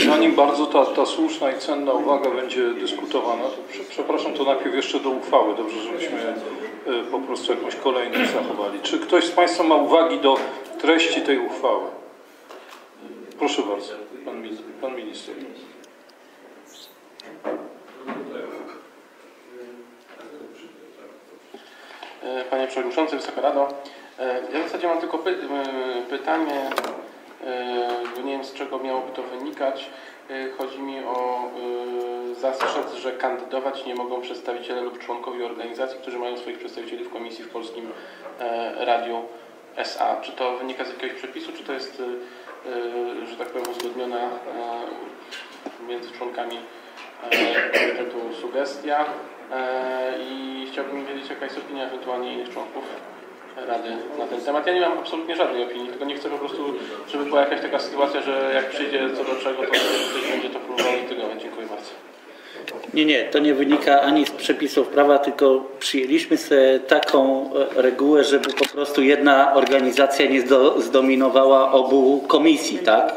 zanim bardzo ta, ta słuszna i cenna uwaga będzie dyskutowana, to prze, przepraszam, to najpierw jeszcze do uchwały, dobrze, żebyśmy po prostu jakąś kolejność zachowali. Czy ktoś z Państwa ma uwagi do treści tej uchwały? Proszę bardzo, pan minister. Pan minister. Panie Przewodniczący, Wysoka Rado, ja w zasadzie mam tylko py pytanie, bo nie wiem z czego miałoby to wynikać. Chodzi mi o zastrzec, że kandydować nie mogą przedstawiciele lub członkowie organizacji, którzy mają swoich przedstawicieli w komisji w Polskim Radiu S A. Czy to wynika z jakiegoś przepisu, czy to jest, że tak powiem, uzgodniona między członkami komitetu sugestia? I chciałbym wiedzieć, jaka jest opinia ewentualnie innych członków Rady na ten temat. Ja nie mam absolutnie żadnej opinii, tylko nie chcę po prostu, żeby była jakaś taka sytuacja, że jak przyjdzie co do czego, to będzie to próbował integrować. Dziękuję bardzo. Nie, nie, to nie wynika ani z przepisów prawa, tylko przyjęliśmy sobie taką regułę, żeby po prostu jedna organizacja nie zdominowała obu komisji, tak?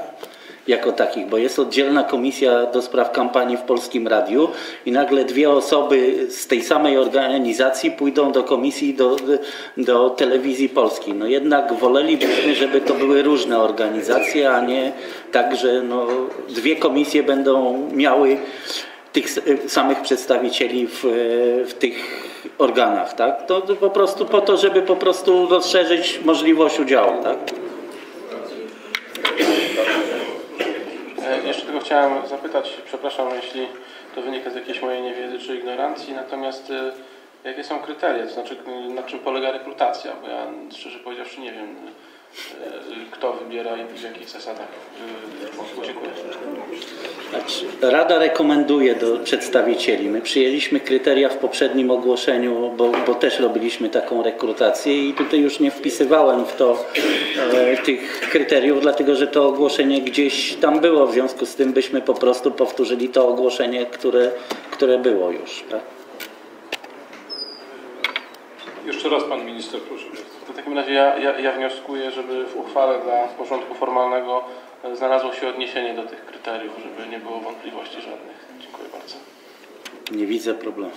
Jako takich, bo jest oddzielna komisja do spraw kampanii w Polskim Radiu i nagle dwie osoby z tej samej organizacji pójdą do komisji do, do Telewizji Polskiej. No jednak wolelibyśmy, żeby to były różne organizacje, a nie tak, że no, dwie komisje będą miały tych samych przedstawicieli w, w tych organach, tak? To po prostu po to, żeby po prostu rozszerzyć możliwość udziału, tak? Jeszcze tylko chciałem zapytać, przepraszam, jeśli to wynika z jakiejś mojej niewiedzy czy ignorancji, natomiast jakie są kryteria, to znaczy na czym polega rekrutacja, bo ja szczerze powiedziawszy nie wiem, kto wybiera i w jakich zasadach. Dziękuję. Rada rekomenduje do przedstawicieli. My przyjęliśmy kryteria w poprzednim ogłoszeniu, bo, bo też robiliśmy taką rekrutację i tutaj już nie wpisywałem w to e, tych kryteriów, dlatego że to ogłoszenie gdzieś tam było. W związku z tym byśmy po prostu powtórzyli to ogłoszenie, które, które było już. Tak? Jeszcze raz pan minister, proszę. W takim razie ja, ja, ja wnioskuję, żeby w uchwale dla porządku formalnego znalazło się odniesienie do tych kryteriów, żeby nie było wątpliwości żadnych. Dziękuję bardzo. Nie widzę problemu.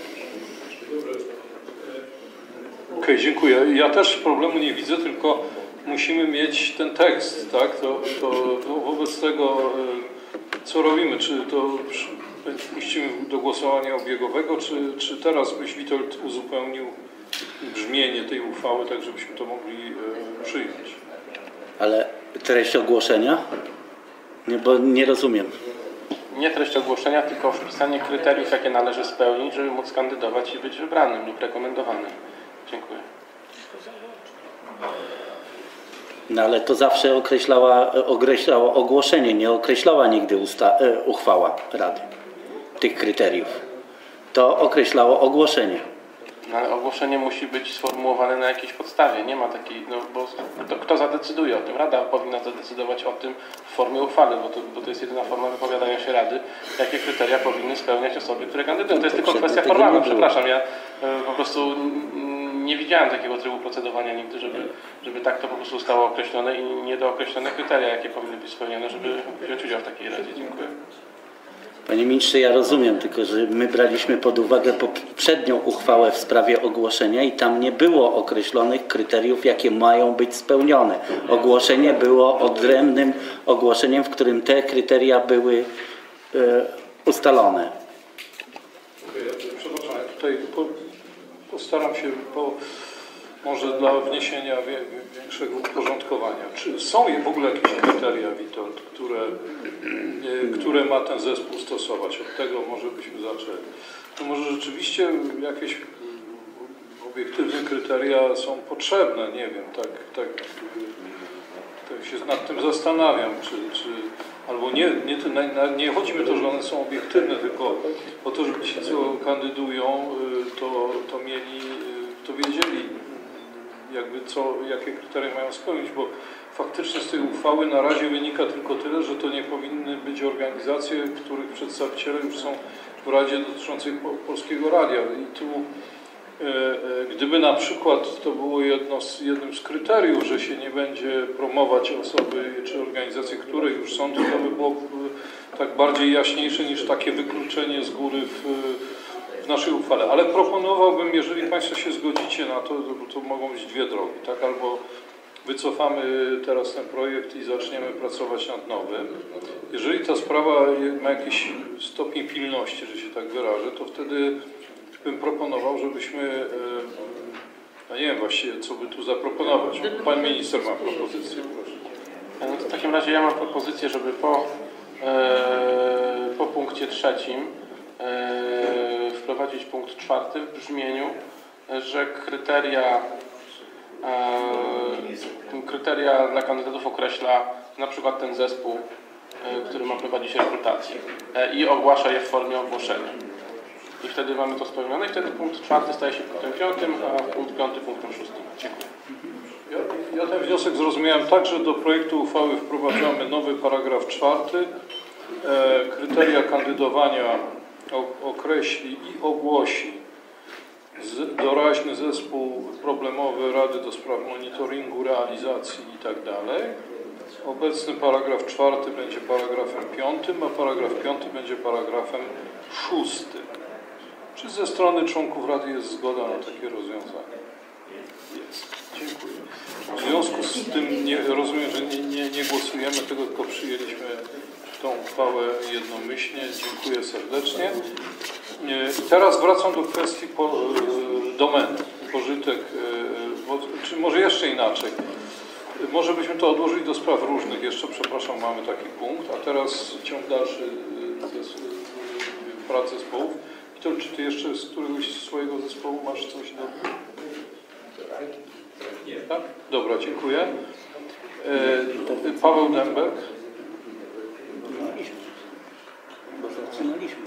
Okej, okay, dziękuję. Ja też problemu nie widzę, tylko musimy mieć ten tekst, tak? To, to wobec tego, co robimy? Czy to puścimy do głosowania obiegowego, czy, czy teraz byś, Witold, uzupełnił brzmienie tej uchwały, tak żebyśmy to mogli e, przyjąć. Ale treść ogłoszenia? Nie, bo nie rozumiem. Nie treść ogłoszenia, tylko wpisanie kryteriów, jakie należy spełnić, żeby móc kandydować i być wybranym lub rekomendowanym. Dziękuję. No ale to zawsze określała, określało ogłoszenie, nie określała nigdy usta, e, uchwała Rady tych kryteriów. To określało ogłoszenie. No, ale ogłoszenie musi być sformułowane na jakiejś podstawie, nie ma takiej, no bo to, kto zadecyduje o tym? Rada powinna zadecydować o tym w formie uchwały, bo to, bo to jest jedyna forma wypowiadania się Rady, jakie kryteria powinny spełniać osoby, które kandydują. To jest tylko kwestia formalna, przepraszam, ja y, po prostu nie widziałem takiego trybu procedowania nigdy, żeby, żeby tak to po prostu zostało określone i niedookreślone kryteria, jakie powinny być spełnione, żeby wziąć udział w takiej Radzie. Dziękuję. Panie ministrze, ja rozumiem, tylko że my braliśmy pod uwagę poprzednią uchwałę w sprawie ogłoszenia i tam nie było określonych kryteriów, jakie mają być spełnione. Ogłoszenie było odrębnym ogłoszeniem, w którym te kryteria były e, ustalone. Przepraszam, ja tutaj po, postaram się po, może dla wniesienia większego uporządkowania. Czy są je w ogóle jakieś kryteria, Witold, które, które ma ten zespół stosować? Od tego może byśmy zaczęli. To może rzeczywiście jakieś obiektywne kryteria są potrzebne, nie wiem, tak, tak, tak się nad tym zastanawiam, czy, czy albo nie, nie, nie chodzi mi o to, że one są obiektywne, tylko o to, żeby ci, co kandydują, to, to mieli, to wiedzieli, jakby co, jakie kryteria mają spełnić, bo faktycznie z tej uchwały na razie wynika tylko tyle, że to nie powinny być organizacje, których przedstawiciele już są w Radzie dotyczącej Polskiego Radia. I tu, e, gdyby na przykład to było jedno z, jednym z kryteriów, że się nie będzie promować osoby czy organizacje, które już są, to by było tak bardziej jaśniejsze niż takie wykluczenie z góry w naszej uchwale, ale proponowałbym, jeżeli Państwo się zgodzicie na to, to, to mogą być dwie drogi, tak? Albo wycofamy teraz ten projekt i zaczniemy pracować nad nowym. Jeżeli ta sprawa ma jakiś stopień pilności, że się tak wyrażę, to wtedy bym proponował, żebyśmy, no nie wiem właściwie, co by tu zaproponować. Pan minister ma propozycję, proszę. No to w takim razie ja mam propozycję, żeby po, po punkcie trzecim wprowadzić punkt czwarty w brzmieniu, że kryteria, kryteria dla kandydatów określa na przykład ten zespół, który ma prowadzić rekrutację i ogłasza je w formie ogłoszenia. I wtedy mamy to spełnione i wtedy punkt czwarty staje się punktem piątym, a punkt piąty punktem szóstym. Dziękuję. Ja, ja ten wniosek zrozumiałem tak, że do projektu uchwały wprowadzamy nowy paragraf czwarty, kryteria kandydowania określi i ogłosi doraźny zespół problemowy Rady do spraw monitoringu, realizacji itd. Obecny paragraf czwarty będzie paragrafem piątym, a paragraf piąty będzie paragrafem szóstym. Czy ze strony członków Rady jest zgoda na takie rozwiązanie? Jest. Dziękuję. W związku z tym nie, rozumiem, że nie, nie, nie głosujemy tego, tylko przyjęliśmy tą uchwałę jednomyślnie. Dziękuję serdecznie. Teraz wracam do kwestii po, domeny, pożytek, bo, czy może jeszcze inaczej. Może byśmy to odłożyli do spraw różnych. Jeszcze, przepraszam, mamy taki punkt, a teraz ciąg dalszy prac zespołów. Witold, czy ty jeszcze z któregoś swojego zespołu masz coś do... Nie, tak? Dobra, dziękuję. E, Paweł Dęberg.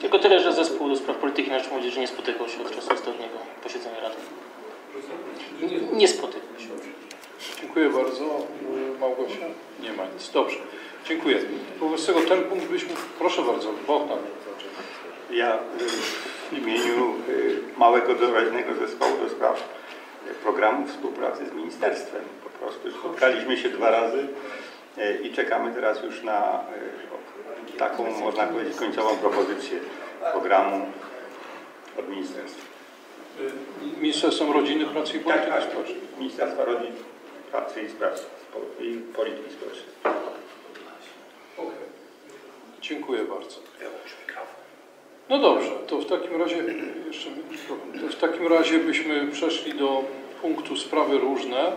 Tylko tyle, że zespół do spraw polityki na rzecz młodzieży nie spotykał się od czasu ostatniego posiedzenia Rady. Nie spotykał się. Dziękuję bardzo. Małgosia? Nie ma nic. Dobrze. Dziękuję. Wobec tego ten punkt byśmy... Proszę bardzo, Bogdan. Ja w imieniu małego doraźnego zespołu do spraw programu współpracy z ministerstwem. Po prostu spotkaliśmy się dwa razy i czekamy teraz już na taką, można powiedzieć, końcową propozycję programu od ministerstwa. Ministerstwem Rodziny, Pracy i Polityki Społecznej. Tak, Ministerstwa Rodziny, Pracy i, Spraw, i Polityki Społecznej. Okay. Dziękuję bardzo. No dobrze, to w takim razie jeszcze w takim razie byśmy przeszli do punktu sprawy różne.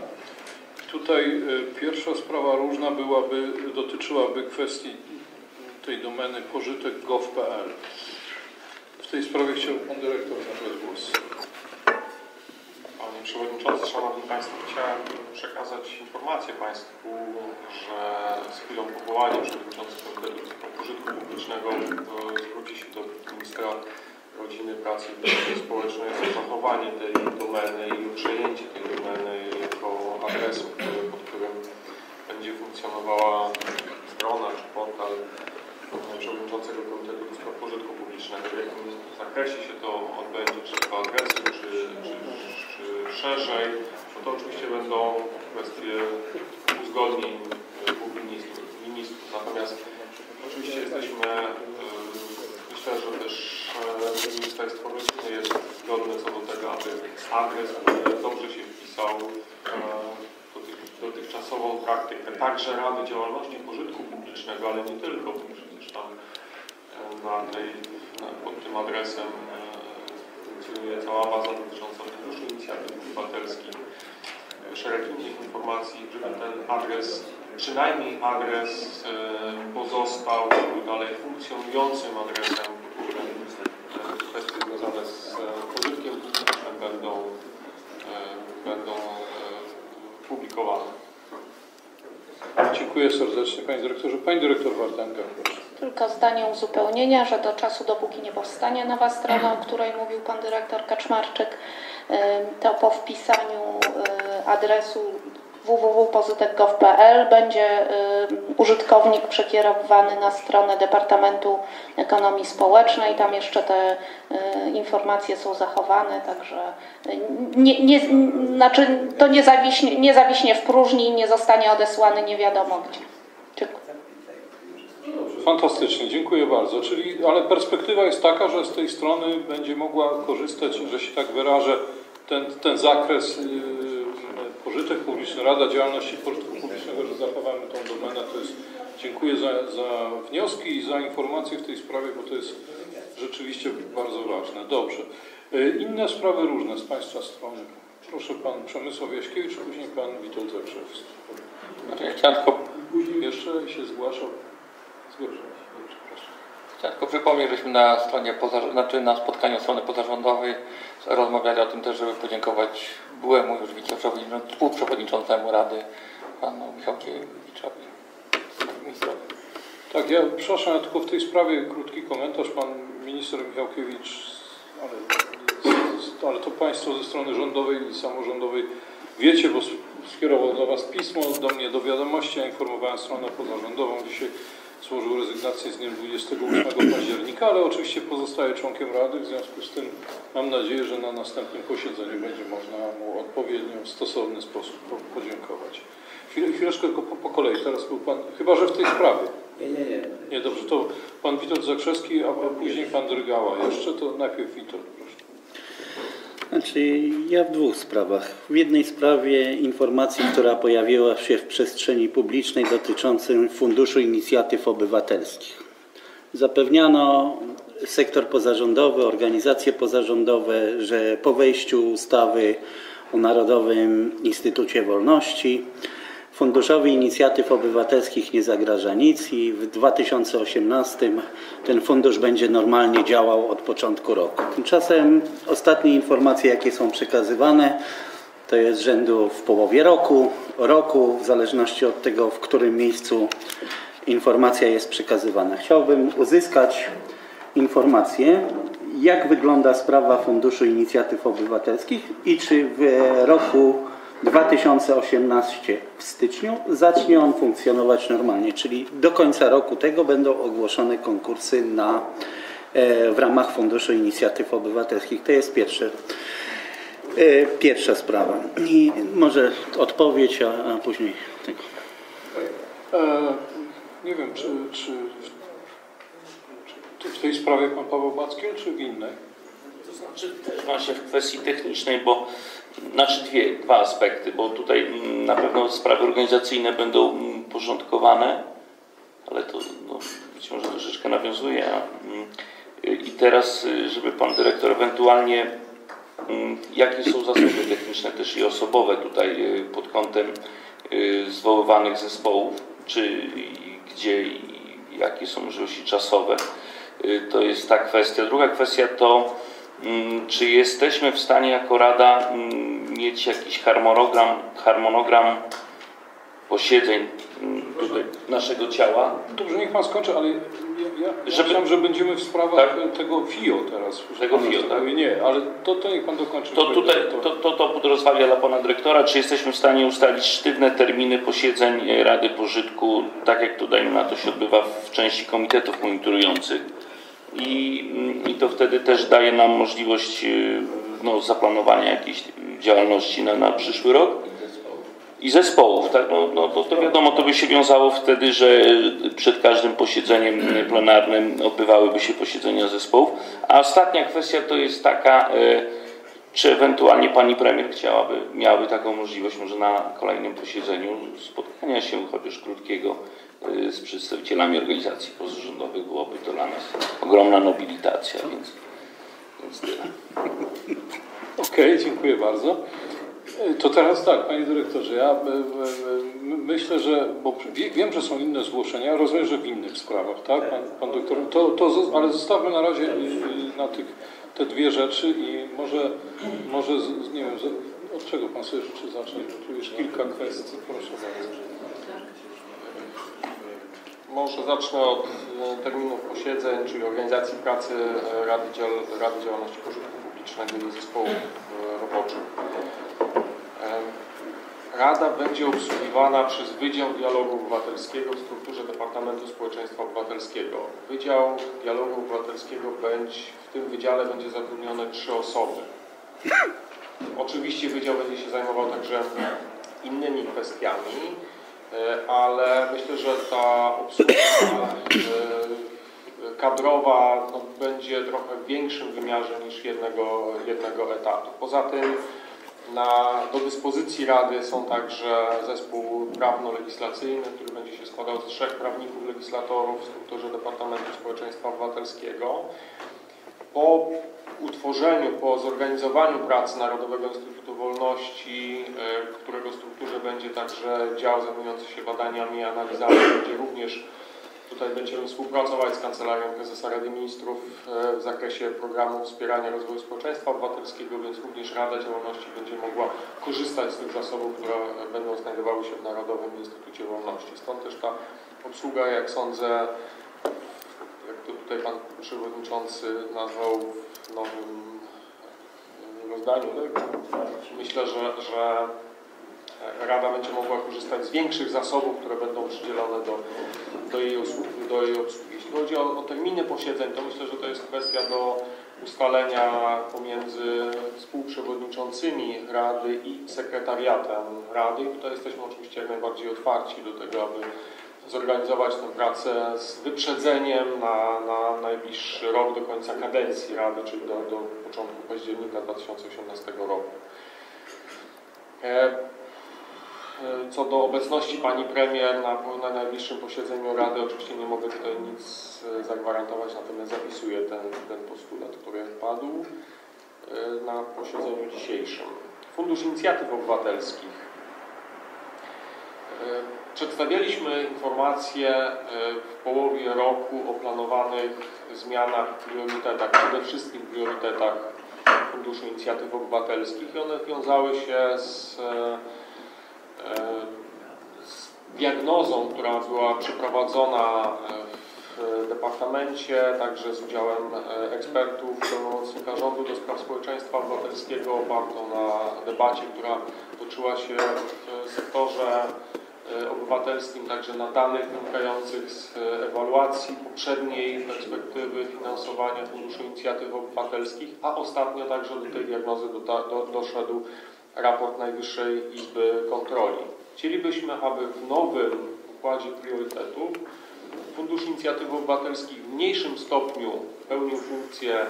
Tutaj pierwsza sprawa różna byłaby, dotyczyłaby kwestii tej domeny pożytek kropka gov kropka pl. W tej sprawie chciałby pan dyrektor zabrać głos. Panie Przewodniczący, Szanowni Państwo, chciałem przekazać informację Państwu, że z chwilą powołania Przewodniczący Komitetu do Spraw Pożytku Publicznego zwróci się do Ministra Rodziny, Pracy i Polityki Społecznej o zachowanie tej domeny i przejęcie tej domeny jako adresu, pod którym będzie funkcjonowała strona czy portal Przewodniczącego Komitetu do Spraw Pożytku Publicznego. W jakim zakresie się to odbędzie, czy to adresu, czy, czy szerzej, no to oczywiście będą kwestie uzgodnień dwóch ministrów, ministrów. Natomiast oczywiście jesteśmy, myślę, że też Ministerstwo Rodziny jest zgodne co do tego, aby adres dobrze się wpisał do tych, dotychczasową praktykę także Rady Działalności Pożytku Publicznego, ale nie tylko, bo przecież tam na tej, pod tym adresem funkcjonuje cała baza dotycząca funduszy inicjatyw obywatelskich, szereg innych informacji, żeby ten adres, przynajmniej adres pozostał dalej funkcjonującym adresem, które kwestie związane z pożytkiem publicznym będą, będą publikowane. Dziękuję serdecznie Panie Dyrektorze. Pani Dyrektor Wardenka, proszę. Tylko zdanie uzupełnienia, że do czasu, dopóki nie powstanie nowa strona, o której mówił Pan Dyrektor Kaczmarczyk, to po wpisaniu adresu w w w kropka pozytek kropka gov kropka pl będzie użytkownik przekierowany na stronę Departamentu Ekonomii Społecznej. Tam jeszcze te informacje są zachowane, także nie, nie, znaczy to nie zawiśnie, nie zawiśnie w próżni i nie zostanie odesłany nie wiadomo gdzie. Fantastycznie, dziękuję bardzo. Czyli, ale perspektywa jest taka, że z tej strony będzie mogła korzystać, że się tak wyrażę, ten, ten zakres yy, pożytek publiczny, Rada Działalności Pożytku Publicznego, że zachowamy tą domenę. To jest, dziękuję za, za wnioski i za informacje w tej sprawie, bo to jest rzeczywiście bardzo ważne. Dobrze. Yy, inne sprawy różne z Państwa strony. Proszę Pan Przemysław Jaśkiewicz, później Pan Witold Zakrzewski. Ja chciałem tylko... Jeszcze się zgłaszał. Chciałem tylko przypomnieć, żeśmy na stronie poza, znaczy na spotkaniu strony pozarządowej rozmawiali o tym też, żeby podziękować byłemu już współprzewodniczącemu Rady, panu Michałkiewiczowi. Tak, ja przepraszam, ja tylko w tej sprawie krótki komentarz. Pan minister Michałkiewicz, ale, ale to Państwo ze strony rządowej i samorządowej wiecie, bo skierował do Was pismo, do mnie do wiadomości, ja informowałem stronę pozarządową dzisiaj. złożył rezygnację z dniem dwudziestego ósmego października, ale oczywiście pozostaje członkiem Rady, w związku z tym mam nadzieję, że na następnym posiedzeniu będzie można mu odpowiednio, w stosowny sposób podziękować. Chwilę, chwileczkę tylko po, po kolei, teraz był pan, chyba że w tej sprawie. Nie, nie, nie. Nie, dobrze, to pan Witold Zakrzewski, a później pan Drgała jeszcze, to najpierw Witold, proszę. Znaczy, ja w dwóch sprawach. W jednej sprawie informacji, która pojawiła się w przestrzeni publicznej dotyczącej Funduszu Inicjatyw Obywatelskich. Zapewniano sektor pozarządowy, organizacje pozarządowe, że po wejściu ustawy o Narodowym Instytucie Wolności Funduszowi Inicjatyw Obywatelskich nie zagraża nic i w dwa tysiące osiemnastym ten fundusz będzie normalnie działał od początku roku. Tymczasem ostatnie informacje, jakie są przekazywane, to jest rzędu w połowie roku, roku, w zależności od tego, w którym miejscu informacja jest przekazywana. Chciałbym uzyskać informację, jak wygląda sprawa Funduszu Inicjatyw Obywatelskich i czy w roku dwa tysiące osiemnastym w styczniu zacznie on funkcjonować normalnie, czyli do końca roku tego będą ogłoszone konkursy na, w ramach Funduszu Inicjatyw Obywatelskich. To jest pierwsze, pierwsza sprawa. I może odpowiedź, a, a później tego. E, nie wiem, czy, czy, czy w tej sprawie pan Paweł Backiel, czy w innej? To znaczy też właśnie w kwestii technicznej, bo znaczy dwie, dwa aspekty, bo tutaj na pewno sprawy organizacyjne będą porządkowane, ale to no, być może troszeczkę nawiązuje. I teraz, żeby pan dyrektor ewentualnie, jakie są zasoby techniczne też i osobowe tutaj pod kątem zwoływanych zespołów, czy gdzie i jakie są możliwości czasowe, to jest ta kwestia. Druga kwestia to czy jesteśmy w stanie jako Rada mieć jakiś harmonogram, harmonogram posiedzeń tutaj naszego ciała? Dobrze, niech pan skończy, ale ja, ja żeby... myślałem, że będziemy w sprawach tak? tego F I O teraz. Tego F I O, tak? Nie, ale to, to niech pan dokończy. To tutaj, to, to, to pod rozwawia dla pana dyrektora, czy jesteśmy w stanie ustalić sztywne terminy posiedzeń Rady Pożytku, tak jak to, dajmy na to, się odbywa w części komitetów monitorujących. I, i to wtedy też daje nam możliwość no, zaplanowania jakiejś działalności na, na przyszły rok i zespołów, tak? No, no, to, to wiadomo, to by się wiązało wtedy, że przed każdym posiedzeniem plenarnym odbywałyby się posiedzenia zespołów. A ostatnia kwestia to jest taka, czy ewentualnie pani premier chciałaby, miałaby taką możliwość może na kolejnym posiedzeniu spotkania się chociaż krótkiego z przedstawicielami organizacji pozarządowych, byłoby to dla nas ogromna nobilitacja, więc, więc tyle. Okej, okay, dziękuję bardzo. To teraz tak, panie dyrektorze, ja myślę, że, bo wiem, że są inne zgłoszenia, rozumiem, że w innych sprawach, tak, pan, pan doktor, to, to, ale zostawmy na razie na tych, te dwie rzeczy i może, może nie wiem, od czego pan sobie życzy zacząć, tu jest kilka kwestii, proszę bardzo. Może zacznę od terminów posiedzeń, czyli organizacji pracy Rady, Dział Rady Działalności Pożytku Publicznego i zespołów roboczych. Rada będzie obsługiwana przez Wydział Dialogu Obywatelskiego w strukturze Departamentu Społeczeństwa Obywatelskiego. Wydział Dialogu Obywatelskiego będzie, w tym wydziale będzie zatrudnione trzy osoby. Oczywiście Wydział będzie się zajmował także innymi kwestiami, ale myślę, że ta obsługa kadrowa no, będzie trochę w większym wymiarze niż jednego, jednego etatu. Poza tym na, do dyspozycji Rady są także zespół prawno-legislacyjny, który będzie się składał z trzech prawników legislatorów w strukturze Departamentu Społeczeństwa Obywatelskiego. Po utworzeniu, po zorganizowaniu prac Narodowego Instytutu Wolności, którego strukturze będzie także dział zajmujący się badaniami i analizami, gdzie również tutaj będziemy współpracować z Kancelarią Prezesa Rady Ministrów w zakresie programu wspierania rozwoju społeczeństwa obywatelskiego, więc również Rada Działalności będzie mogła korzystać z tych zasobów, które będą znajdowały się w Narodowym Instytucie Wolności. Stąd też ta obsługa, jak sądzę, jak to tutaj pan przewodniczący nazwał w nowym rozdaniu, myślę, że, że Rada będzie mogła korzystać z większych zasobów, które będą przydzielone do, do, jej, usług, do jej obsługi. Jeśli chodzi o, o terminy posiedzeń, to myślę, że to jest kwestia do ustalenia pomiędzy współprzewodniczącymi Rady i sekretariatem Rady. Tutaj jesteśmy oczywiście jak najbardziej otwarci do tego, aby zorganizować tę pracę z wyprzedzeniem na, na najbliższy rok do końca kadencji Rady, czyli do, do początku października dwa tysiące osiemnastego roku. Co do obecności Pani Premier na, na najbliższym posiedzeniu Rady, oczywiście nie mogę tutaj nic zagwarantować, natomiast zapisuję ten, ten postulat, który padł na posiedzeniu dzisiejszym. Fundusz Inicjatyw Obywatelskich. Przedstawialiśmy informacje w połowie roku o planowanych zmianach, priorytetach, przede wszystkim priorytetach Funduszu Inicjatyw Obywatelskich i one wiązały się z, z diagnozą, która była przeprowadzona w departamencie, także z udziałem ekspertów, pełnomocnika rządu do spraw społeczeństwa obywatelskiego, opartą na debacie, która toczyła się w sektorze obywatelskim, także na danych wynikających z ewaluacji poprzedniej perspektywy finansowania Funduszu Inicjatyw Obywatelskich, a ostatnio także do tej diagnozy do, do, doszedł raport Najwyższej Izby Kontroli. Chcielibyśmy, aby w nowym układzie priorytetów Fundusz Inicjatyw Obywatelskich w mniejszym stopniu pełnił funkcję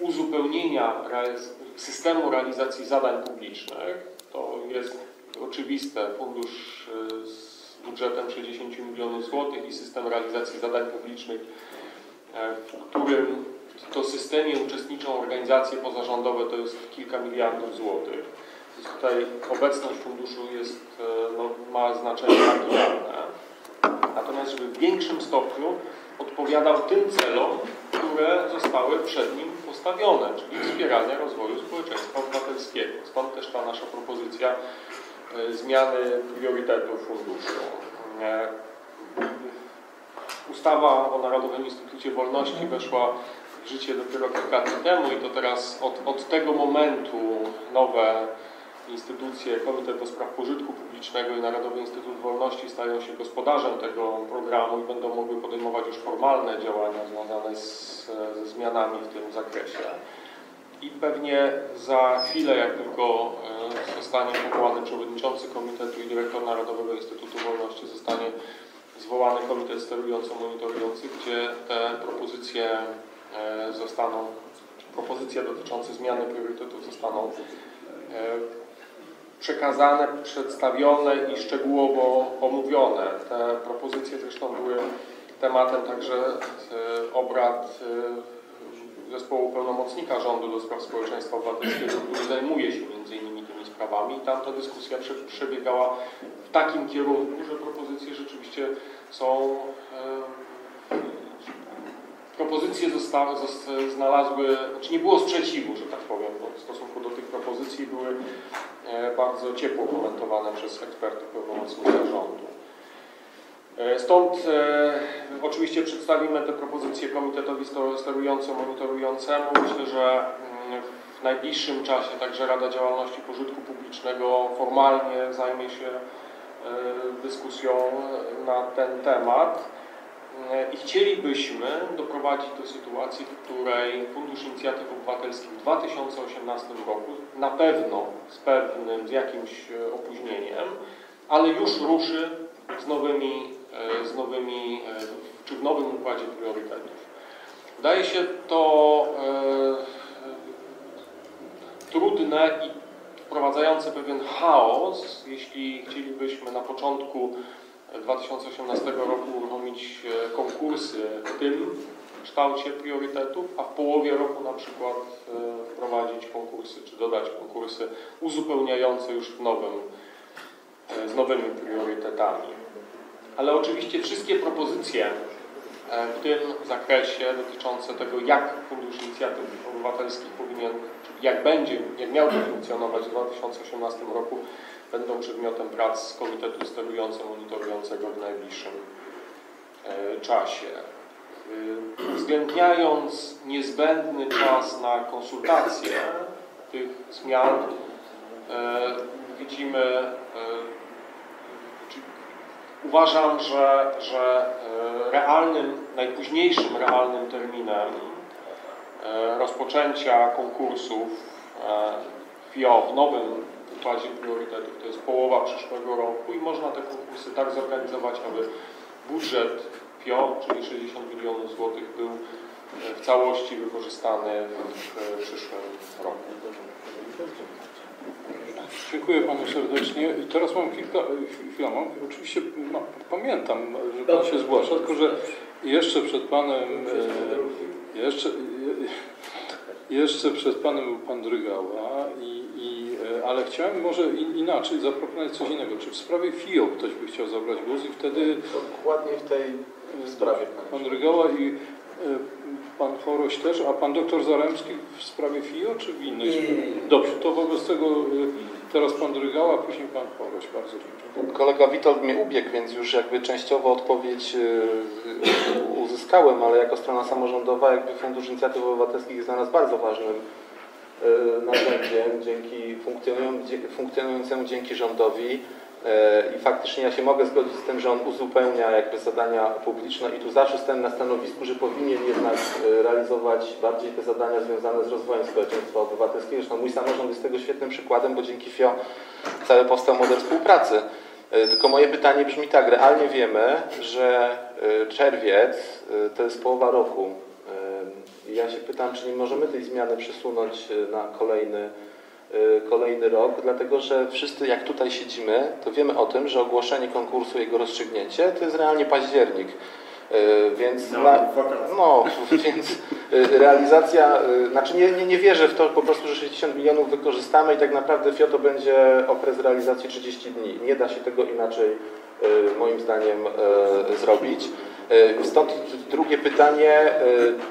uzupełnienia systemu realizacji zadań publicznych. To jest oczywiste, fundusz z budżetem sześćdziesięciu milionów złotych i system realizacji zadań publicznych, w którym to systemie uczestniczą organizacje pozarządowe, to jest kilka miliardów złotych. Więc tutaj obecność funduszu jest, no, ma znaczenie marginalne. Natomiast żeby w większym stopniu odpowiadał tym celom, które zostały przed nim postawione, czyli wspierania rozwoju społeczeństwa obywatelskiego. Stąd też ta nasza propozycja zmiany priorytetów funduszu. Ustawa o Narodowym Instytucie Wolności weszła w życie dopiero kilka dni temu i to teraz od, od tego momentu nowe instytucje, Komitet do Spraw Pożytku Publicznego i Narodowy Instytut Wolności stają się gospodarzem tego programu i będą mogły podejmować już formalne działania związane z, ze zmianami w tym zakresie. I pewnie za chwilę, jak tylko zostanie powołany przewodniczący komitetu i dyrektor Narodowego Instytutu Wolności, zostanie zwołany komitet sterująco-monitorujący, gdzie te propozycje zostaną, propozycje dotyczące zmiany priorytetów zostaną przekazane, przedstawione i szczegółowo omówione. Te propozycje zresztą były tematem także obrad Zespołu Pełnomocnika Rządu do Spraw Społeczeństwa Obywatelskiego, który zajmuje się między innymi tymi sprawami. I tam ta dyskusja przebiegała w takim kierunku, że propozycje rzeczywiście są... E, propozycje zostały, zost, znalazły... Znaczy nie było sprzeciwu, że tak powiem, bo w stosunku do tych propozycji były e, bardzo ciepło komentowane przez ekspertów Pełnomocnika Rządu. Stąd e, oczywiście przedstawimy te propozycje komitetowi sterująco-monitorującemu. Myślę, że w najbliższym czasie także Rada Działalności Pożytku Publicznego formalnie zajmie się e, dyskusją na ten temat e, i chcielibyśmy doprowadzić do sytuacji, w której Fundusz Inicjatyw Obywatelskich w dwa tysiące osiemnastym roku na pewno z pewnym, z jakimś opóźnieniem, ale już ruszy z nowymi z nowymi, czy w nowym układzie priorytetów. Wydaje się to e, trudne i wprowadzające pewien chaos, jeśli chcielibyśmy na początku dwa tysiące osiemnastego roku uruchomić konkursy w tym kształcie priorytetów, a w połowie roku na przykład wprowadzić konkursy, czy dodać konkursy uzupełniające już w nowym, z nowymi priorytetami. Ale oczywiście wszystkie propozycje w tym zakresie dotyczące tego, jak Fundusz Inicjatyw Obywatelskich powinien, jak będzie, jak miałby funkcjonować w dwa tysiące osiemnastym roku, będą przedmiotem prac Komitetu Sterująco-Monitorującego w najbliższym czasie. Uwzględniając niezbędny czas na konsultacje tych zmian, widzimy uważam, że, że realnym, najpóźniejszym realnym terminem rozpoczęcia konkursów F I O w nowym układzie priorytetów to jest połowa przyszłego roku i można te konkursy tak zorganizować, aby budżet F I O, czyli sześćdziesiąt milionów złotych, był w całości wykorzystany w przyszłym roku. Dziękuję panu serdecznie. Teraz mam kilka chwil. Oczywiście no, pamiętam, że pan się zgłasza, tylko że jeszcze przed panem jeszcze, jeszcze przed panem był pan Drygała, i, i, ale chciałem może inaczej zaproponować coś innego. Czy w sprawie F I O ktoś by chciał zabrać głos i wtedy... Dokładnie w tej sprawie. Pan Drygała i pan Choroś też, a pan doktor Zaremski w sprawie F I O czy w innej sprawie? Dobrze, to wobec tego teraz pan Drygała, a później pan Choroś. Bardzo dziękuję. Kolega Witold mnie ubiegł, więc już jakby częściowo odpowiedź uzyskałem, ale jako strona samorządowa jakby Fundusz Inicjatyw Obywatelskich jest dla nas bardzo ważnym narzędziem, dzięki funkcjonującemu dzięki rządowi. I faktycznie ja się mogę zgodzić z tym, że on uzupełnia jakby zadania publiczne i tu zawsze jestem na stanowisku, że powinien jednak realizować bardziej te zadania związane z rozwojem społeczeństwa obywatelskiego. Zresztą mój samorząd jest tego świetnym przykładem, bo dzięki F I O cały powstał model współpracy. Tylko moje pytanie brzmi tak, realnie wiemy, że czerwiec to jest połowa roku. Ja się pytam, czy nie możemy tej zmiany przesunąć na kolejny kolejny rok, dlatego że wszyscy jak tutaj siedzimy, to wiemy o tym, że ogłoszenie konkursu, jego rozstrzygnięcie to jest realnie październik, więc, no, na, no, więc realizacja, znaczy nie, nie, nie wierzę w to po prostu, że sześćdziesiąt milionów wykorzystamy i tak naprawdę F I O to będzie okres realizacji trzydzieści dni. Nie da się tego inaczej moim zdaniem zrobić. Stąd drugie pytanie,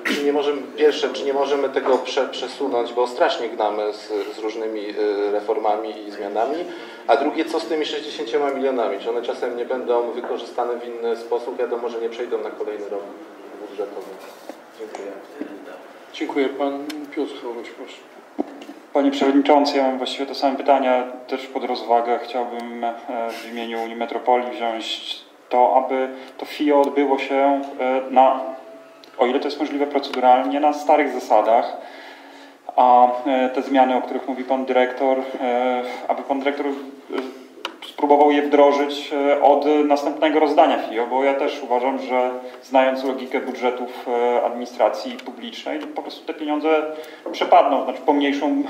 czy nie możemy, pierwsze, czy nie możemy tego prze, przesunąć, bo strasznie gnamy z, z różnymi reformami i zmianami, a drugie, co z tymi sześćdziesięcioma milionami, czy one czasem nie będą wykorzystane w inny sposób, wiadomo, że nie przejdą na kolejny rok budżetowy. Dziękuję. Dziękuję. Pan Piotr Frączak, proszę. Panie Przewodniczący, ja mam właściwie te same pytania, też pod rozwagę chciałbym w imieniu Unii Metropolii wziąć to, aby to F I O odbyło się na, o ile to jest możliwe proceduralnie, na starych zasadach, a te zmiany, o których mówi pan dyrektor, aby pan dyrektor spróbował je wdrożyć od następnego rozdania F I O, bo ja też uważam, że znając logikę budżetów administracji publicznej, to po prostu te pieniądze przepadną, znaczy pomniejszą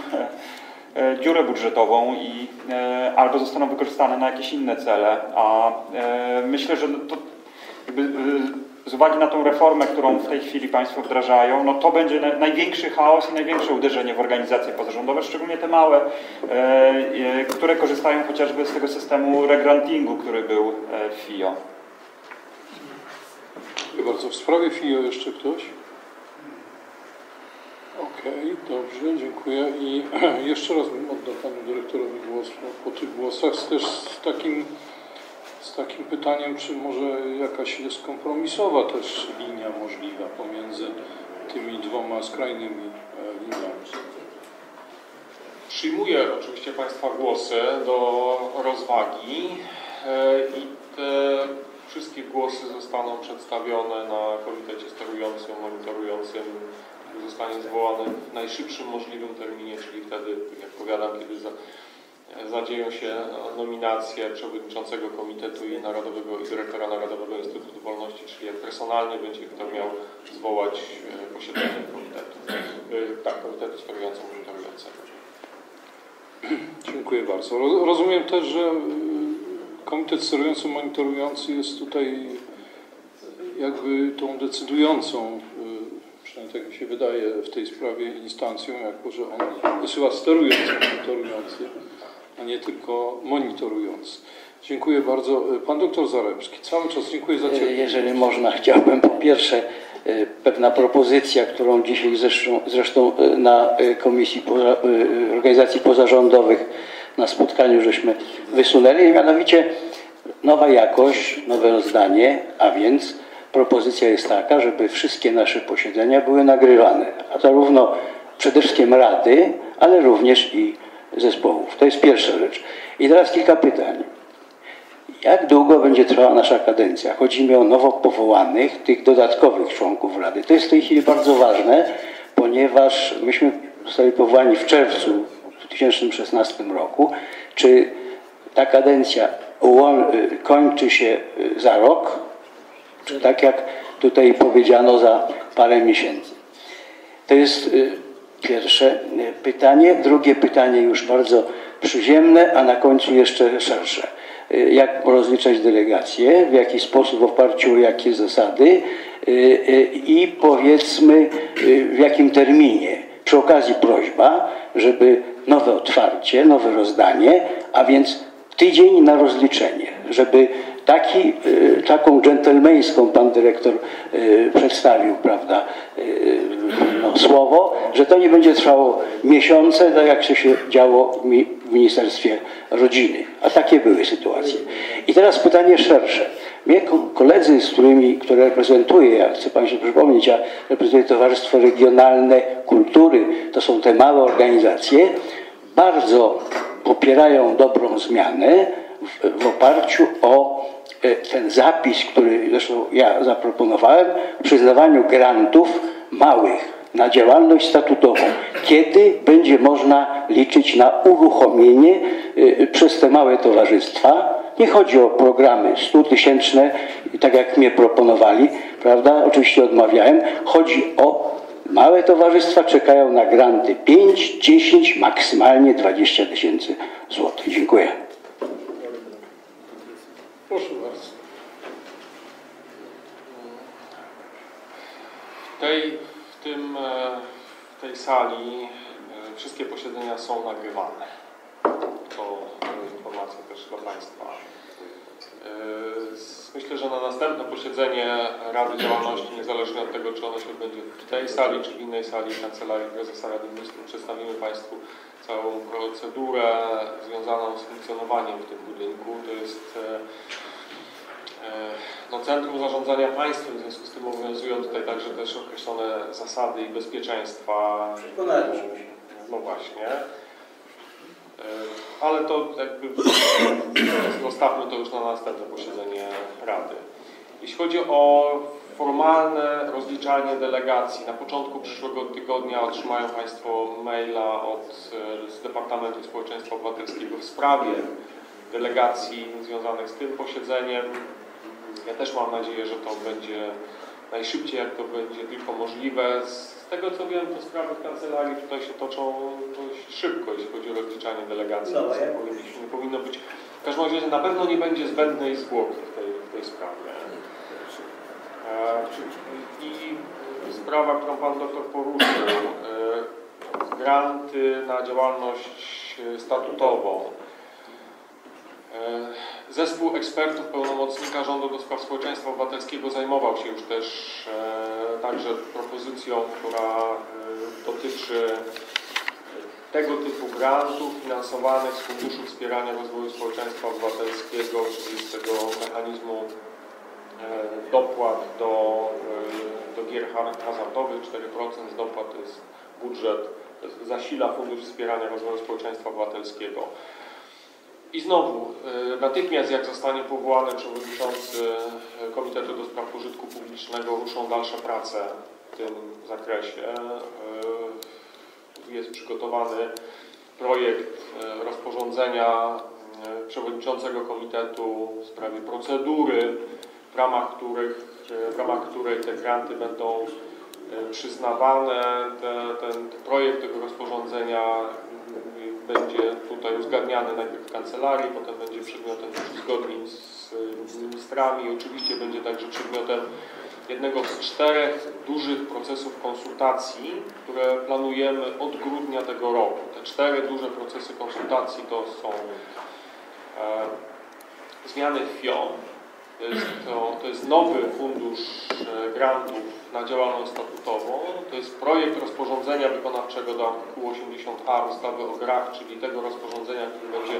dziurę budżetową i e, albo zostaną wykorzystane na jakieś inne cele, a e, myślę, że to jakby, e, z uwagi na tą reformę, którą w tej chwili Państwo wdrażają, no to będzie na, największy chaos i największe uderzenie w organizacje pozarządowe, szczególnie te małe, e, e, które korzystają chociażby z tego systemu regrantingu, który był w F I O. Dziękuję bardzo. W sprawie F I O jeszcze ktoś? Okej, okay, dobrze, dziękuję i jeszcze raz oddam panu dyrektorowi głos po tych głosach też z takim, z takim pytaniem, czy może jakaś jest kompromisowa też linia możliwa pomiędzy tymi dwoma skrajnymi liniami. Przyjmuję oczywiście Państwa głosy do rozwagi i te wszystkie głosy zostaną przedstawione na komitecie sterującym, monitorującym. Zostanie zwołany w najszybszym możliwym terminie, czyli wtedy, jak powiadam, kiedy za, zadzieją się nominacje przewodniczącego komitetu i narodowego i dyrektora Narodowego Instytutu Wolności, czyli jak personalnie będzie kto miał zwołać posiedzenie komitetu. Tak, komitetu sterującego, monitorującego. Dziękuję bardzo. Rozumiem też, że komitet sterujący, monitorujący jest tutaj jakby tą decydującą, przynajmniej tak mi się wydaje, w tej sprawie instancją, jako że on wysyła sterujący, monitorujący, a nie tylko monitorujący. Dziękuję bardzo. Pan doktor Zaremski, cały czas dziękuję za ciebie. Jeżeli można, chciałbym po pierwsze, pewna propozycja, którą dzisiaj zresztą, zresztą na Komisji Organizacji Pozarządowych na spotkaniu żeśmy wysunęli, mianowicie nowa jakość, nowe rozdanie, a więc propozycja jest taka, żeby wszystkie nasze posiedzenia były nagrywane, a zarówno przede wszystkim rady, ale również i zespołów. To jest pierwsza rzecz. I teraz kilka pytań. Jak długo będzie trwała nasza kadencja? Chodzi mi o nowo powołanych, tych dodatkowych członków Rady. To jest w tej chwili bardzo ważne, ponieważ myśmy zostali powołani w czerwcu dwa tysiące szesnastego roku. Czy ta kadencja kończy się za rok, czy tak jak tutaj powiedziano, za parę miesięcy? To jest pierwsze pytanie. Drugie pytanie już bardzo przyziemne, a na końcu jeszcze szersze. Jak rozliczać delegacje, w jaki sposób, w oparciu o jakie zasady i powiedzmy w jakim terminie. Przy okazji prośba, żeby nowe otwarcie, nowe rozdanie, a więc tydzień na rozliczenie, żeby taki, taką dżentelmeńską pan dyrektor przedstawił, prawda, no, słowo, że to nie będzie trwało miesiące, tak jak się, się działo w Ministerstwie Rodziny. A takie były sytuacje. I teraz pytanie szersze. Mnie koledzy, z którymi, które reprezentuję, ja chcę Państwu przypomnieć, ja reprezentuję Towarzystwo Regionalne Kultury, to są te małe organizacje, bardzo popierają dobrą zmianę w, w oparciu o ten zapis, który zresztą ja zaproponowałem, o przyznawaniu grantów małych na działalność statutową. Kiedy będzie można liczyć na uruchomienie przez te małe towarzystwa? Nie chodzi o programy stutysięczne, tak jak mnie proponowali, prawda? Oczywiście odmawiałem. Chodzi o małe towarzystwa, czekają na granty pięć, dziesięć, maksymalnie dwadzieścia tysięcy złotych. Dziękuję. Proszę bardzo. W tej, w tym, w tej sali wszystkie posiedzenia są nagrywane. To informacja też dla Państwa. Myślę, że na następne posiedzenie Rady Działalności, niezależnie od tego, czy ono się będzie w tej sali, czy w innej sali Kancelarii Prezesa Rady Ministrów, przedstawimy Państwu całą procedurę związaną z funkcjonowaniem w tym budynku. To jest no, Centrum Zarządzania Państwem, w związku z tym obowiązują tutaj także też określone zasady i bezpieczeństwa. No właśnie. Ale to jakby zostawmy to już na następne posiedzenie Rady. Jeśli chodzi o formalne rozliczanie delegacji, na początku przyszłego tygodnia otrzymają Państwo maila od, z Departamentu Społeczeństwa Obywatelskiego w sprawie delegacji związanych z tym posiedzeniem. Ja też mam nadzieję, że to będzie najszybciej, jak to będzie tylko możliwe. Z tego co wiem, to sprawy w kancelarii tutaj się toczą dość szybko, jeśli chodzi o rozliczanie delegacji. No, ja. Nie powinno być. W każdym razie na pewno nie będzie zbędnej zwłoki w tej, w tej sprawie. I sprawa, którą Pan doktor poruszył, granty na działalność statutową. Zespół ekspertów pełnomocnika rządu do spraw społeczeństwa obywatelskiego zajmował się już też e, także propozycją, która e, dotyczy tego typu grantów finansowanych z Funduszu Wspierania Rozwoju Społeczeństwa Obywatelskiego, czyli z tego mechanizmu e, dopłat do, e, do gier hazardowych. cztery procent z dopłat to jest budżet, zasila Fundusz Wspierania Rozwoju Społeczeństwa Obywatelskiego. I znowu, natychmiast jak zostanie powołany przewodniczący Komitetu do Spraw Pożytku Publicznego, ruszą dalsze prace w tym zakresie. Jest przygotowany projekt rozporządzenia przewodniczącego komitetu w sprawie procedury, w ramach których, w ramach której te granty będą przyznawane. Ten, ten projekt tego rozporządzenia będzie tutaj uzgadniany najpierw w kancelarii, potem będzie przedmiotem uzgodnień z ministrami. Oczywiście będzie także przedmiotem jednego z czterech dużych procesów konsultacji, które planujemy od grudnia tego roku. Te cztery duże procesy konsultacji to są e, zmiany F I O. To jest, to, to jest nowy fundusz grantów na działalność statutową. To jest projekt rozporządzenia wykonawczego do artykułu osiemdziesiątego a ustawy o grach, czyli tego rozporządzenia, który będzie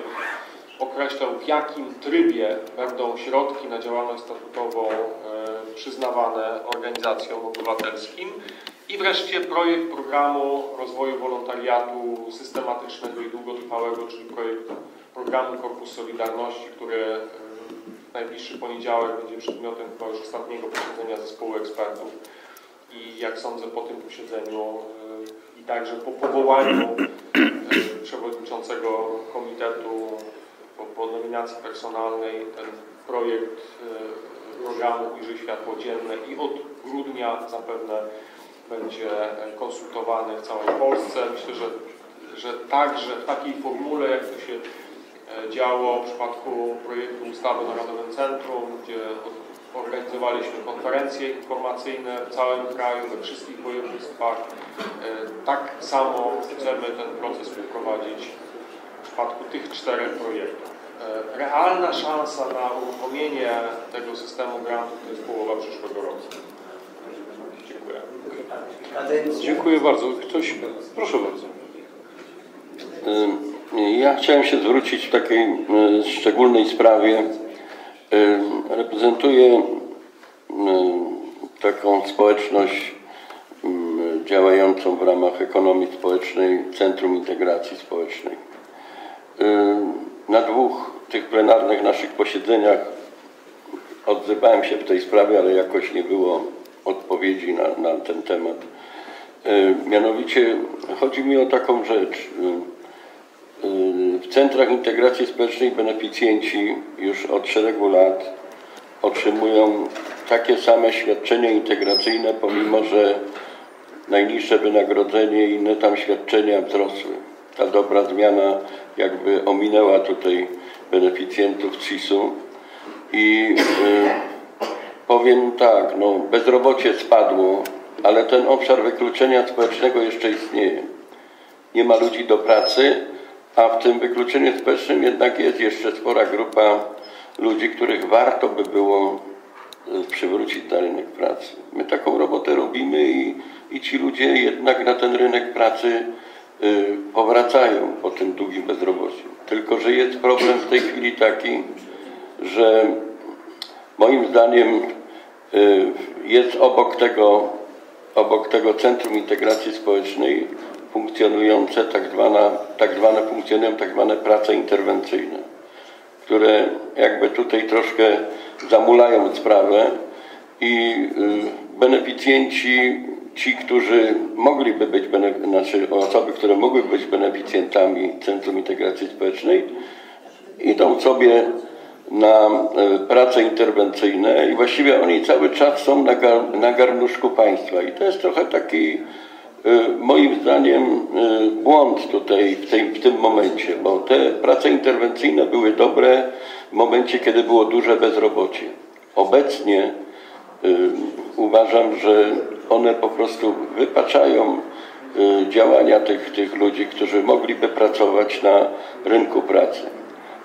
określał, w jakim trybie będą środki na działalność statutową przyznawane organizacjom obywatelskim. I wreszcie projekt programu rozwoju wolontariatu systematycznego i długotrwałego, czyli projekt programu Korpus Solidarności, który najbliższy poniedziałek będzie przedmiotem chyba już ostatniego posiedzenia zespołu ekspertów i jak sądzę po tym posiedzeniu i także po powołaniu przewodniczącego komitetu, po, po nominacji personalnej ten projekt programu ujrzy światło dzienne i od grudnia zapewne będzie konsultowany w całej Polsce. Myślę, że, że także w takiej formule, jak to się działo w przypadku projektu ustawy o Narodowym Centrum, gdzie organizowaliśmy konferencje informacyjne w całym kraju, we wszystkich województwach. Tak samo chcemy ten proces przeprowadzić w przypadku tych czterech projektów. Realna szansa na uruchomienie tego systemu grantów to jest połowa przyszłego roku. Dziękuję. Dziękuję bardzo. Ktoś? Proszę bardzo. Ja chciałem się zwrócić w takiej szczególnej sprawie. Reprezentuję taką społeczność działającą w ramach ekonomii społecznej, Centrum Integracji Społecznej. Na dwóch tych plenarnych naszych posiedzeniach odzywałem się w tej sprawie, ale jakoś nie było odpowiedzi na, na ten temat. Mianowicie chodzi mi o taką rzecz. W Centrach Integracji Społecznej beneficjenci już od szeregu lat otrzymują takie same świadczenia integracyjne, pomimo że najniższe wynagrodzenie i inne tam świadczenia wzrosły. Ta dobra zmiana jakby ominęła tutaj beneficjentów C I S-u i y, powiem tak, no, bezrobocie spadło, ale ten obszar wykluczenia społecznego jeszcze istnieje. Nie ma ludzi do pracy, a w tym wykluczeniu społecznym jednak jest jeszcze spora grupa ludzi, których warto by było przywrócić na rynek pracy. My taką robotę robimy i, i ci ludzie jednak na ten rynek pracy y, powracają po tym długim bezrobociu. Tylko że jest problem w tej chwili taki, że moim zdaniem y, jest obok tego, obok tego Centrum Integracji Społecznej funkcjonujące tak zwane, tak zwane funkcjonują tak zwane prace interwencyjne, które jakby tutaj troszkę zamulają sprawę i y, beneficjenci, ci, którzy mogliby być, znaczy osoby, które mogłyby być beneficjentami Centrum Integracji Społecznej, idą sobie na y, prace interwencyjne i właściwie oni cały czas są na, gar, na garnuszku państwa i to jest trochę taki moim zdaniem błąd tutaj w, tej, w tym momencie, bo te prace interwencyjne były dobre w momencie, kiedy było duże bezrobocie. Obecnie y, uważam, że one po prostu wypaczają y, działania tych, tych ludzi, którzy mogliby pracować na rynku pracy.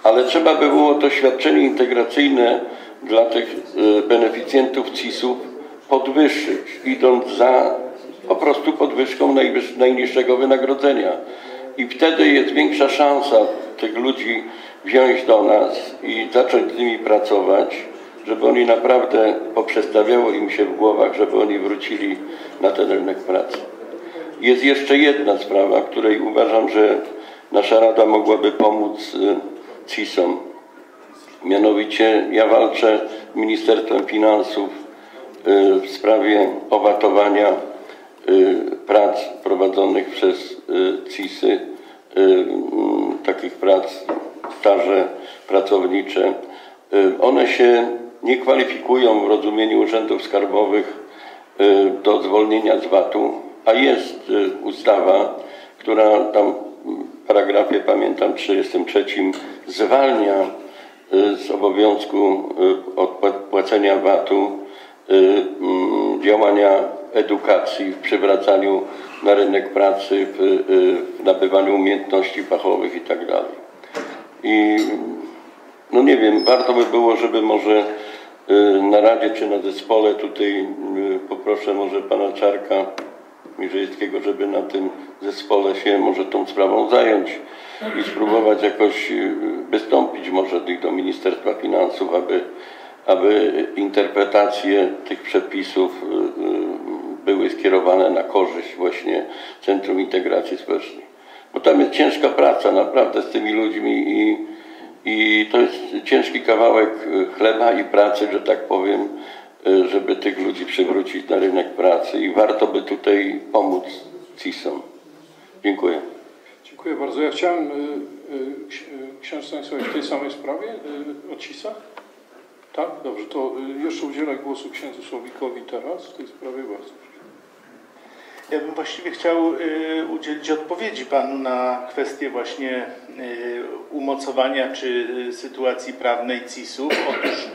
Ale trzeba by było to świadczenie integracyjne dla tych y, beneficjentów C I S-ów podwyższyć, idąc za po prostu podwyżką najniższego wynagrodzenia. I wtedy jest większa szansa tych ludzi wziąć do nas i zacząć z nimi pracować, żeby oni naprawdę poprzestawiało im się w głowach, żeby oni wrócili na ten rynek pracy. Jest jeszcze jedna sprawa, której uważam, że nasza Rada mogłaby pomóc C I S-om. Mianowicie ja walczę z Ministerstwem Finansów w sprawie owatowania prac prowadzonych przez C I S-y, takich prac, staże pracownicze. One się nie kwalifikują w rozumieniu urzędów skarbowych do zwolnienia z vatu, a jest ustawa, która tam w paragrafie, pamiętam, trzydziestym trzecim zwalnia z obowiązku odpłacenia vatu działania edukacji, w przywracaniu na rynek pracy, w, w nabywaniu umiejętności fachowych i tak dalej. I no nie wiem, warto by było, żeby może na Radzie czy na zespole tutaj poproszę może pana Czarka Mierzyńskiego, żeby na tym zespole się może tą sprawą zająć i spróbować jakoś wystąpić może do Ministerstwa Finansów, aby, aby interpretacje tych przepisów były skierowane na korzyść właśnie Centrum Integracji Społecznej. Bo tam jest ciężka praca naprawdę z tymi ludźmi i, I to jest ciężki kawałek chleba i pracy, że tak powiem, żeby tych ludzi przywrócić na rynek pracy i warto by tutaj pomóc C I S-om. Dziękuję. Dziękuję bardzo. Ja chciałem ksiądz Stanisławie w tej samej sprawie o C I S-ach. Tak? Dobrze, to jeszcze udzielę głosu księdzu Słowikowi teraz w tej sprawie. Bardzo proszę. Ja bym właściwie chciał udzielić odpowiedzi panu na kwestię właśnie umocowania czy sytuacji prawnej C I S-ów. Otóż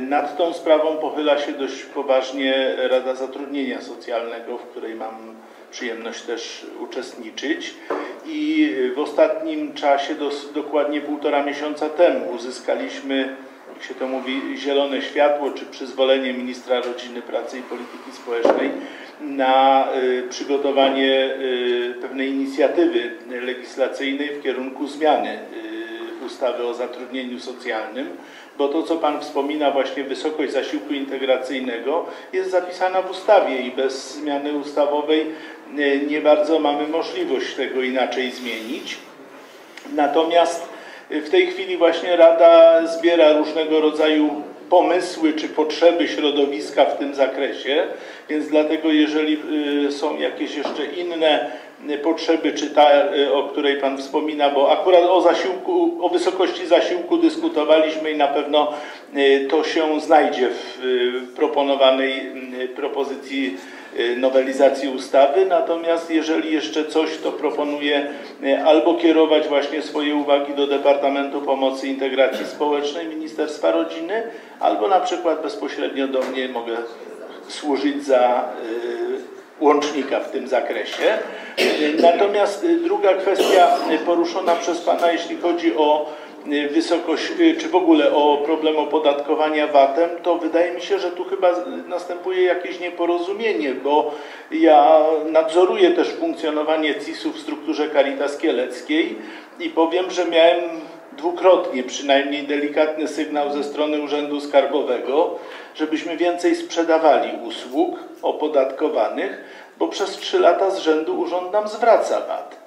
nad tą sprawą pochyla się dość poważnie Rada Zatrudnienia Socjalnego, w której mam przyjemność też uczestniczyć. I w ostatnim czasie, dokładnie półtora miesiąca temu, uzyskaliśmy, jak się to mówi, zielone światło czy przyzwolenie Ministra Rodziny, Pracy i Polityki Społecznej na przygotowanie pewnej inicjatywy legislacyjnej w kierunku zmiany ustawy o zatrudnieniu socjalnym, bo to, co pan wspomina, właśnie wysokość zasiłku integracyjnego jest zapisana w ustawie i bez zmiany ustawowej nie bardzo mamy możliwość tego inaczej zmienić. Natomiast w tej chwili właśnie Rada zbiera różnego rodzaju pomysły czy potrzeby środowiska w tym zakresie, więc dlatego jeżeli są jakieś jeszcze inne potrzeby, czy ta, o której pan wspomina, bo akurat o zasiłku, o wysokości zasiłku dyskutowaliśmy i na pewno to się znajdzie w proponowanej propozycji nowelizacji ustawy, natomiast jeżeli jeszcze coś, to proponuję albo kierować właśnie swoje uwagi do Departamentu Pomocy i Integracji Społecznej Ministerstwa Rodziny, albo na przykład bezpośrednio do mnie mogę służyć za łącznika w tym zakresie. Natomiast druga kwestia poruszona przez pana, jeśli chodzi o wysokość, czy w ogóle o problem opodatkowania vatem, to wydaje mi się, że tu chyba następuje jakieś nieporozumienie, bo ja nadzoruję też funkcjonowanie C I S-u w strukturze Caritas Kieleckiej i powiem, że miałem dwukrotnie przynajmniej delikatny sygnał ze strony Urzędu Skarbowego, żebyśmy więcej sprzedawali usług opodatkowanych, bo przez trzy lata z rzędu urząd nam zwraca VAT.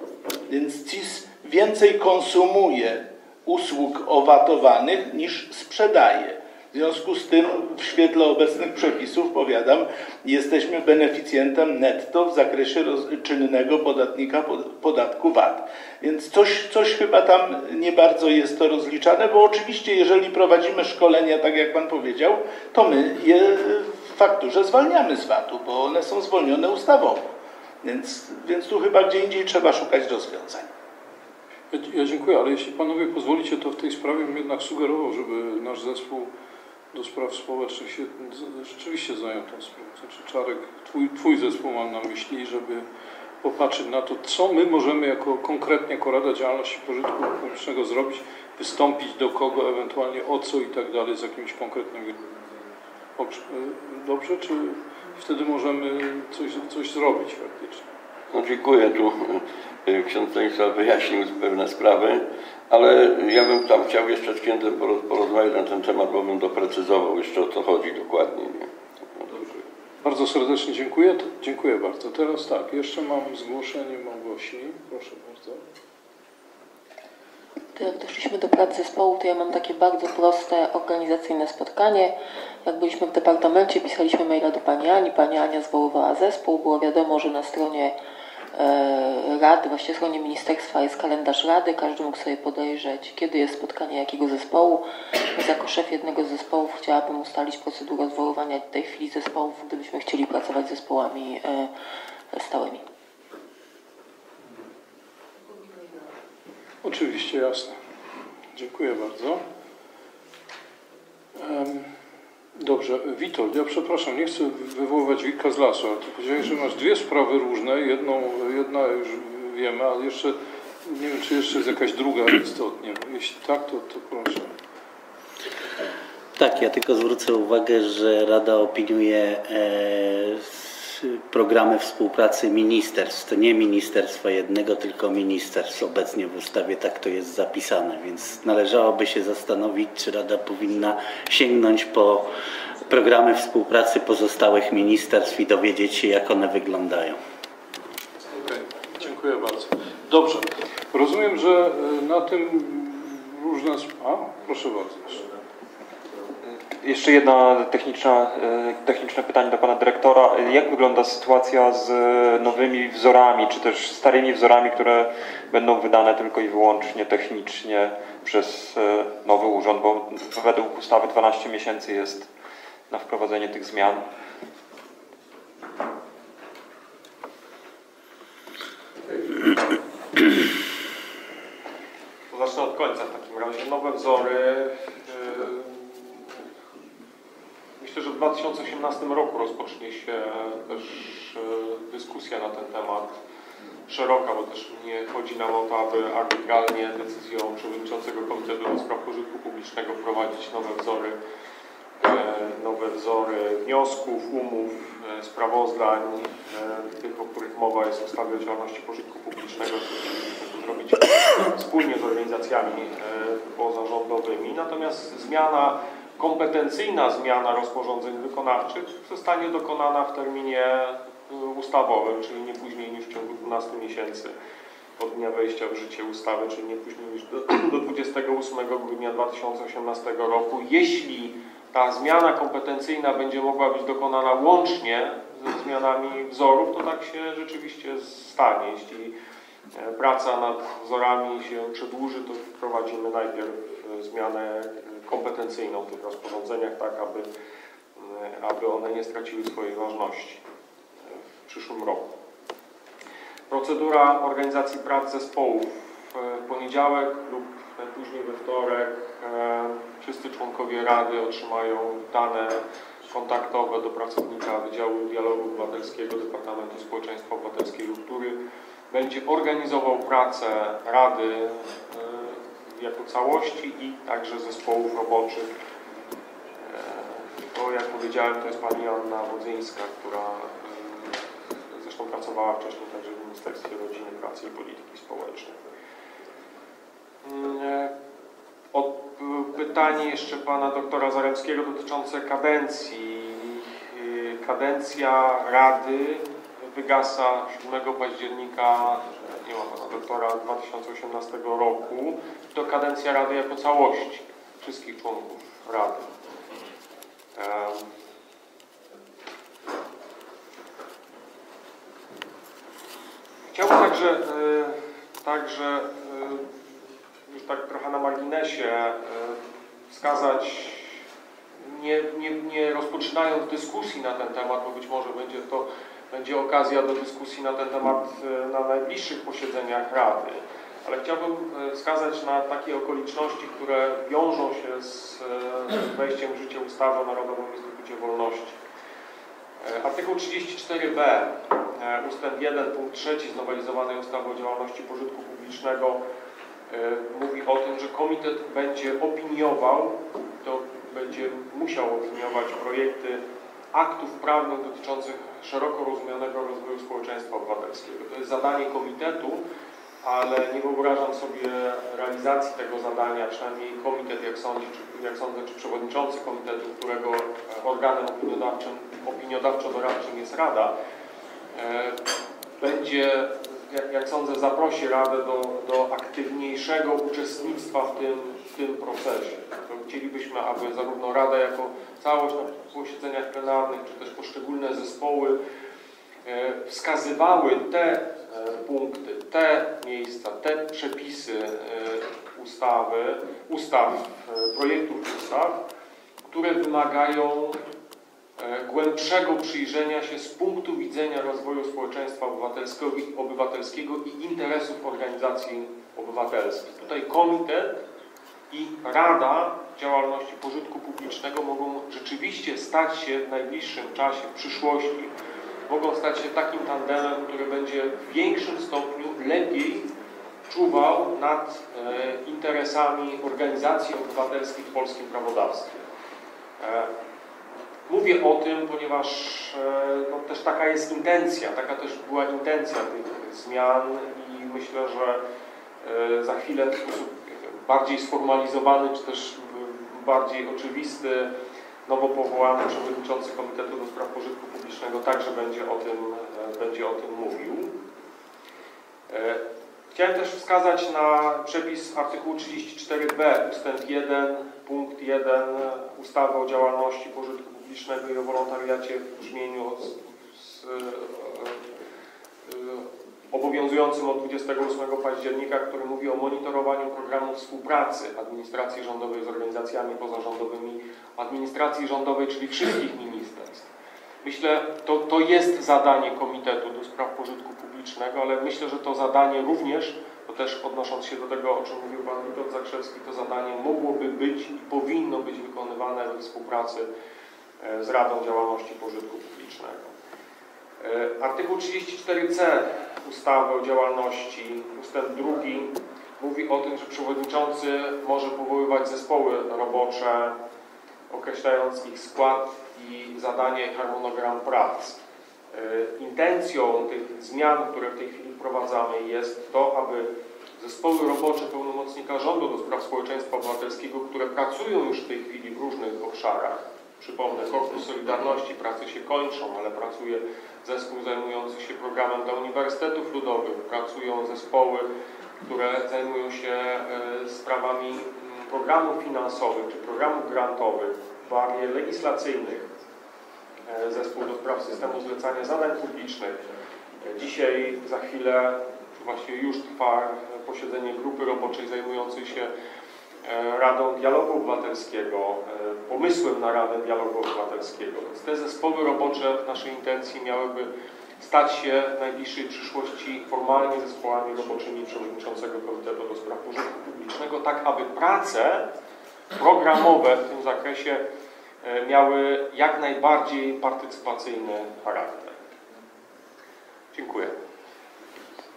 Więc C I S więcej konsumuje usług owatowanych niż sprzedaje. W związku z tym w świetle obecnych przepisów, powiadam, jesteśmy beneficjentem netto w zakresie czynnego podatnika podatku VAT. Więc coś, coś chyba tam nie bardzo jest to rozliczane, bo oczywiście jeżeli prowadzimy szkolenia, tak jak pan powiedział, to my je w fakturze zwalniamy z vatu, bo one są zwolnione ustawowo. Więc, więc tu chyba gdzie indziej trzeba szukać rozwiązań. Ja dziękuję, ale jeśli panowie pozwolicie, to w tej sprawie bym jednak sugerował, żeby nasz zespół do spraw społecznych się rzeczywiście zajął tą sprawą. Znaczy, Czarek, twój, twój zespół mam na myśli, żeby popatrzeć na to, co my możemy jako konkretnie jako Rada Działalności Pożytku Publicznego zrobić, wystąpić do kogo, ewentualnie o co i tak dalej, z jakimiś konkretnymi... Dobrze? Czy wtedy możemy coś, coś zrobić faktycznie? No dziękuję. Tu ksiądz Stanisław wyjaśnił pewne sprawy, ale ja bym tam chciał jeszcze z księdzem porozmawiać na ten temat, bo bym doprecyzował jeszcze o co chodzi dokładnie. Nie? Bardzo serdecznie dziękuję. Dziękuję bardzo. Teraz tak, jeszcze mam zgłoszenie Małgosi. Proszę bardzo. To jak doszliśmy do prac zespołu, to ja mam takie bardzo proste organizacyjne spotkanie. Jak byliśmy w departamencie, pisaliśmy maila do pani Ani, pani Ania zwoływała zespół, było wiadomo, że na stronie Rady, właściwie stronie ministerstwa jest kalendarz Rady, każdy mógł sobie podejrzeć, kiedy jest spotkanie jakiego zespołu. Więc jako szef jednego z zespołów chciałabym ustalić procedurę zwoływania w tej chwili zespołów, gdybyśmy chcieli pracować z zespołami stałymi. Oczywiście, jasne. Dziękuję bardzo. Dobrze, Witold, ja przepraszam, nie chcę wywoływać wilka z lasu, ale ty powiedziałeś, że masz dwie sprawy różne, jedną, jedna już wiemy, ale jeszcze, nie wiem, czy jeszcze jest jakaś druga istotna. Jeśli tak, to, to proszę. Tak, ja tylko zwrócę uwagę, że Rada opiniuje e, programy współpracy ministerstw. To nie ministerstwa jednego, tylko ministerstw. Obecnie w ustawie tak to jest zapisane, więc należałoby się zastanowić, czy Rada powinna sięgnąć po programy współpracy pozostałych ministerstw i dowiedzieć się, jak one wyglądają. Okej, dziękuję bardzo. Dobrze, rozumiem, że na tym różne... A, proszę bardzo. Jeszcze jedno techniczne, techniczne pytanie do Pana Dyrektora. Jak wygląda sytuacja z nowymi wzorami, czy też starymi wzorami, które będą wydane tylko i wyłącznie technicznie przez nowy urząd? Bo według ustawy dwanaście miesięcy jest na wprowadzenie tych zmian. Zacznę od końca w takim razie. Nowe wzory... Myślę, że w dwa tysiące osiemnastym roku rozpocznie się też dyskusja na ten temat szeroka, bo też nie chodzi nam o to, aby arbitralnie decyzją przewodniczącego Komitetu do Spraw Pożytku Publicznego wprowadzić nowe wzory, nowe wzory wniosków, umów, sprawozdań, tych, o których mowa jest w ustawie o działalności pożytku publicznego, to zrobić wspólnie z organizacjami pozarządowymi. Natomiast zmiana kompetencyjna zmiana rozporządzeń wykonawczych zostanie dokonana w terminie ustawowym, czyli nie później niż w ciągu dwunastu miesięcy od dnia wejścia w życie ustawy, czyli nie później niż do, do dwudziestego ósmego grudnia dwa tysiące osiemnastego roku. Jeśli ta zmiana kompetencyjna będzie mogła być dokonana łącznie ze zmianami wzorów, to tak się rzeczywiście stanie. Jeśli praca nad wzorami się przedłuży, to wprowadzimy najpierw zmianę kompetencyjną w tych rozporządzeniach, tak aby, aby one nie straciły swojej ważności w przyszłym roku. Procedura organizacji prac zespołów w poniedziałek lub później we wtorek wszyscy członkowie Rady otrzymają dane kontaktowe do pracownika Wydziału Dialogu Obywatelskiego Departamentu Społeczeństwa Obywatelskiego, który będzie organizował pracę Rady jako całości i także zespołów roboczych. To, jak powiedziałem, to jest pani Anna Wocyńska, która zresztą pracowała wcześniej także w Ministerstwie Rodziny, Pracy i Polityki Społecznej. Od pytanie jeszcze pana doktora Zaremskiego dotyczące kadencji. Kadencja Rady wygasa siódmego października, nie ma pana doktora, dwa tysiące osiemnastego roku. To kadencja Rady jako całości, wszystkich członków Rady. Chciałbym także, także już tak trochę na marginesie wskazać, nie, nie, nie rozpoczynając dyskusji na ten temat, bo być może będzie to Będzie okazja do dyskusji na ten temat na najbliższych posiedzeniach Rady, ale chciałbym wskazać na takie okoliczności, które wiążą się z wejściem w życie ustawy o Narodowym Instytucie Wolności. Artykuł trzydzieści cztery b ustęp jeden punkt trzeci znowelizowanej ustawy o działalności pożytku publicznego mówi o tym, że komitet będzie opiniował, to będzie musiał opiniować projekty aktów prawnych dotyczących szeroko rozumianego rozwoju społeczeństwa obywatelskiego. To jest zadanie komitetu, ale nie wyobrażam sobie realizacji tego zadania, przynajmniej komitet, jak sądzę, czy, jak sądzę, czy przewodniczący komitetu, którego organem opiniodawczym, opiniodawczo-doradczym jest Rada, będzie, jak, jak sądzę, zaprosi Radę do, do aktywniejszego uczestnictwa w tym, w tym procesie. Chcielibyśmy, aby zarówno Rada jako całość na posiedzeniach plenarnych, czy też poszczególne zespoły wskazywały te punkty, te miejsca, te przepisy ustawy, ustaw, projektów ustaw, które wymagają głębszego przyjrzenia się z punktu widzenia rozwoju społeczeństwa obywatelskiego i interesów organizacji obywatelskich. Tutaj komitet i Rada Działalności Pożytku Publicznego mogą rzeczywiście stać się w najbliższym czasie, w przyszłości, mogą stać się takim tandemem, który będzie w większym stopniu lepiej czuwał nad e, interesami organizacji obywatelskich w polskim prawodawstwie. E, mówię o tym, ponieważ e, no, też taka jest intencja, taka też była intencja tych zmian i myślę, że e, za chwilę w sposób bardziej sformalizowany, czy też bardziej oczywisty, nowo powołany przewodniczący Komitetu do Spraw Pożytku Publicznego także będzie o tym, będzie o tym mówił. Chciałem też wskazać na przepis artykułu trzydziestego czwartego b ustęp jeden, punkt jeden ustawy o działalności pożytku publicznego i o wolontariacie w brzmieniu z, z, obowiązującym od dwudziestego ósmego października, który mówi o monitorowaniu programu współpracy administracji rządowej z organizacjami pozarządowymi administracji rządowej, czyli wszystkich ministerstw. Myślę, to, to jest zadanie Komitetu do Spraw Pożytku Publicznego, ale myślę, że to zadanie również, bo też odnosząc się do tego, o czym mówił pan Witold Zakrzewski, to zadanie mogłoby być i powinno być wykonywane we współpracy z Radą Działalności Pożytku Publicznego. Artykuł trzydziesty czwarty c ustawy o działalności, ustęp drugi, mówi o tym, że przewodniczący może powoływać zespoły robocze, określając ich skład i zadanie, harmonogram prac. Intencją tych zmian, które w tej chwili wprowadzamy, jest to, aby zespoły robocze pełnomocnika rządu do spraw społeczeństwa obywatelskiego, które pracują już w tej chwili w różnych obszarach, przypomnę, Korpus Solidarności, prace się kończą, ale pracuje zespół zajmujący się programem dla uniwersytetów ludowych, pracują zespoły, które zajmują się sprawami programów finansowych czy programów grantowych, barier legislacyjnych, zespół do spraw systemu zlecania zadań publicznych. Dzisiaj, za chwilę, właśnie już trwa posiedzenie grupy roboczej zajmującej się Radą Dialogu Obywatelskiego, pomysłem na Radę Dialogu Obywatelskiego. Więc te zespoły robocze w naszej intencji miałyby stać się w najbliższej przyszłości formalnie zespołami roboczymi przewodniczącego Komitetu do Spraw Pożytku Publicznego, tak aby prace programowe w tym zakresie miały jak najbardziej partycypacyjny charakter. Dziękuję.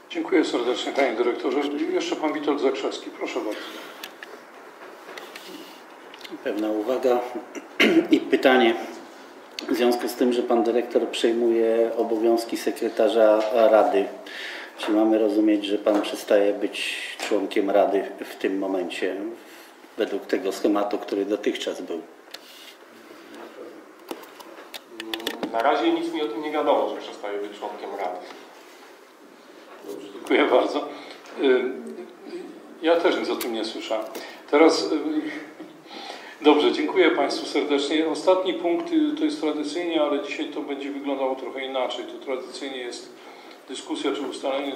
Dziękuję serdecznie, panie dyrektorze. Jeszcze pan Witold Zakrzewski, proszę bardzo. Pewna uwaga i pytanie. W związku z tym, że pan dyrektor przejmuje obowiązki sekretarza Rady, czy mamy rozumieć, że pan przestaje być członkiem Rady w tym momencie, według tego schematu, który dotychczas był? Na razie nic mi o tym nie wiadomo, że przestaje być członkiem Rady. Dobrze, dziękuję bardzo. Ja też nic o tym nie słyszałem. Teraz... Dobrze, dziękuję państwu serdecznie. Ostatni punkt to jest tradycyjnie, ale dzisiaj to będzie wyglądało trochę inaczej. To tradycyjnie jest dyskusja czy ustalenie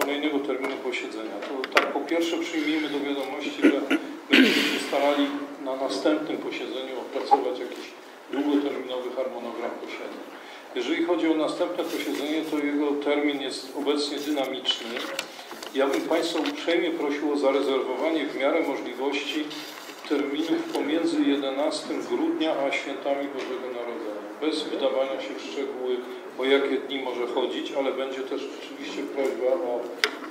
kolejnego terminu posiedzenia. To tak po pierwsze przyjmijmy do wiadomości, że będziemy się starali na następnym posiedzeniu opracować jakiś długoterminowy harmonogram posiedzeń. Jeżeli chodzi o następne posiedzenie, to jego termin jest obecnie dynamiczny. Ja bym państwa uprzejmie prosił o zarezerwowanie w miarę możliwości terminów pomiędzy jedenastego grudnia a świętami Bożego Narodzenia. Bez wdawania się w szczegóły, o jakie dni może chodzić, ale będzie też oczywiście prośba o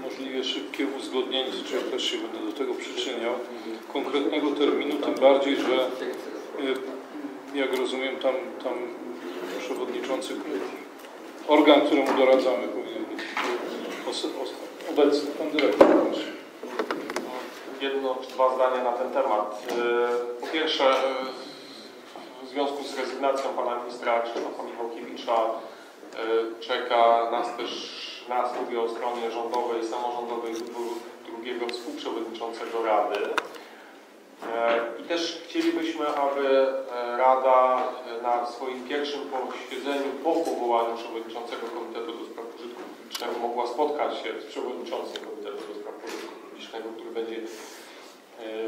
możliwie szybkie uzgodnienie, czy ja też się będę do tego przyczyniał, konkretnego terminu, tym bardziej, że jak rozumiem, tam, tam przewodniczący, organ, któremu doradzamy, powinien być obecny. Pan dyrektor, proszę. Jedno czy dwa zdania na ten temat. Po pierwsze, w związku z rezygnacją pana ministra Krzysztofa Michałkiewicza czeka nas też, nas mówię o stronie rządowej i samorządowej, drugiego współprzewodniczącego Rady. I też chcielibyśmy, aby Rada na swoim pierwszym posiedzeniu po powołaniu przewodniczącego Komitetu do Spraw Pożytku Publicznego mogła spotkać się z przewodniczącym Komitetu do Spraw Pożytku Publicznego, który będzie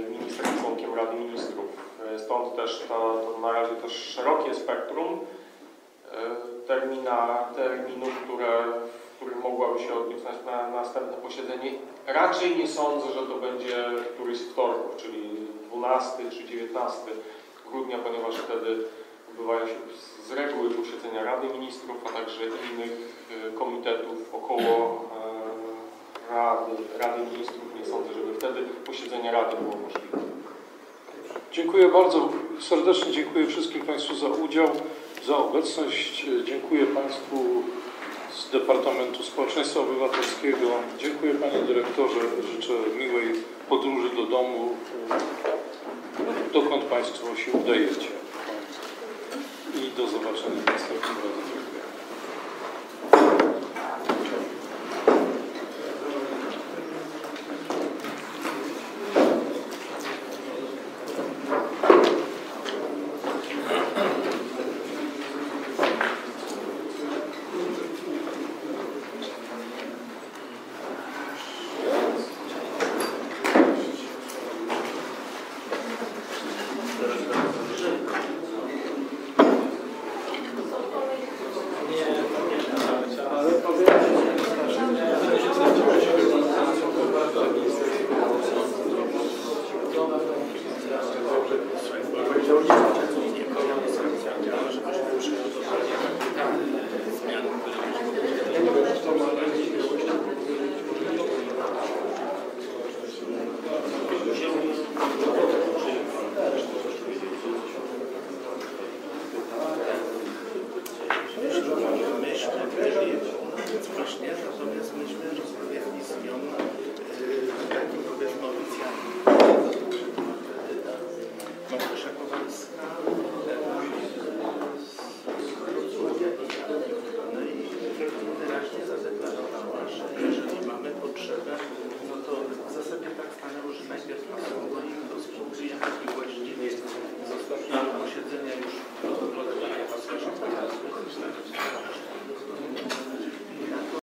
ministrem, członkiem Rady Ministrów. Stąd też ta, to na razie też szerokie spektrum termina, terminów, które, w którym mogłaby się odbyć na, na następne posiedzenie. Raczej nie sądzę, że to będzie któryś z wtorków, czyli dwunastego czy dziewiętnastego grudnia, ponieważ wtedy odbywają się z reguły posiedzenia Rady Ministrów, a także innych komitetów około Rady, Rady Ministrów. Nie sądzę, żeby wtedy posiedzenie Rady było możliwe. Dziękuję bardzo. Serdecznie dziękuję wszystkim państwu za udział, za obecność. Dziękuję państwu z Departamentu Społeczeństwa Obywatelskiego. Dziękuję panie dyrektorze. Życzę miłej podróży do domu, dokąd państwo się udajecie. I do zobaczenia w następnym razem. natomiast myśmy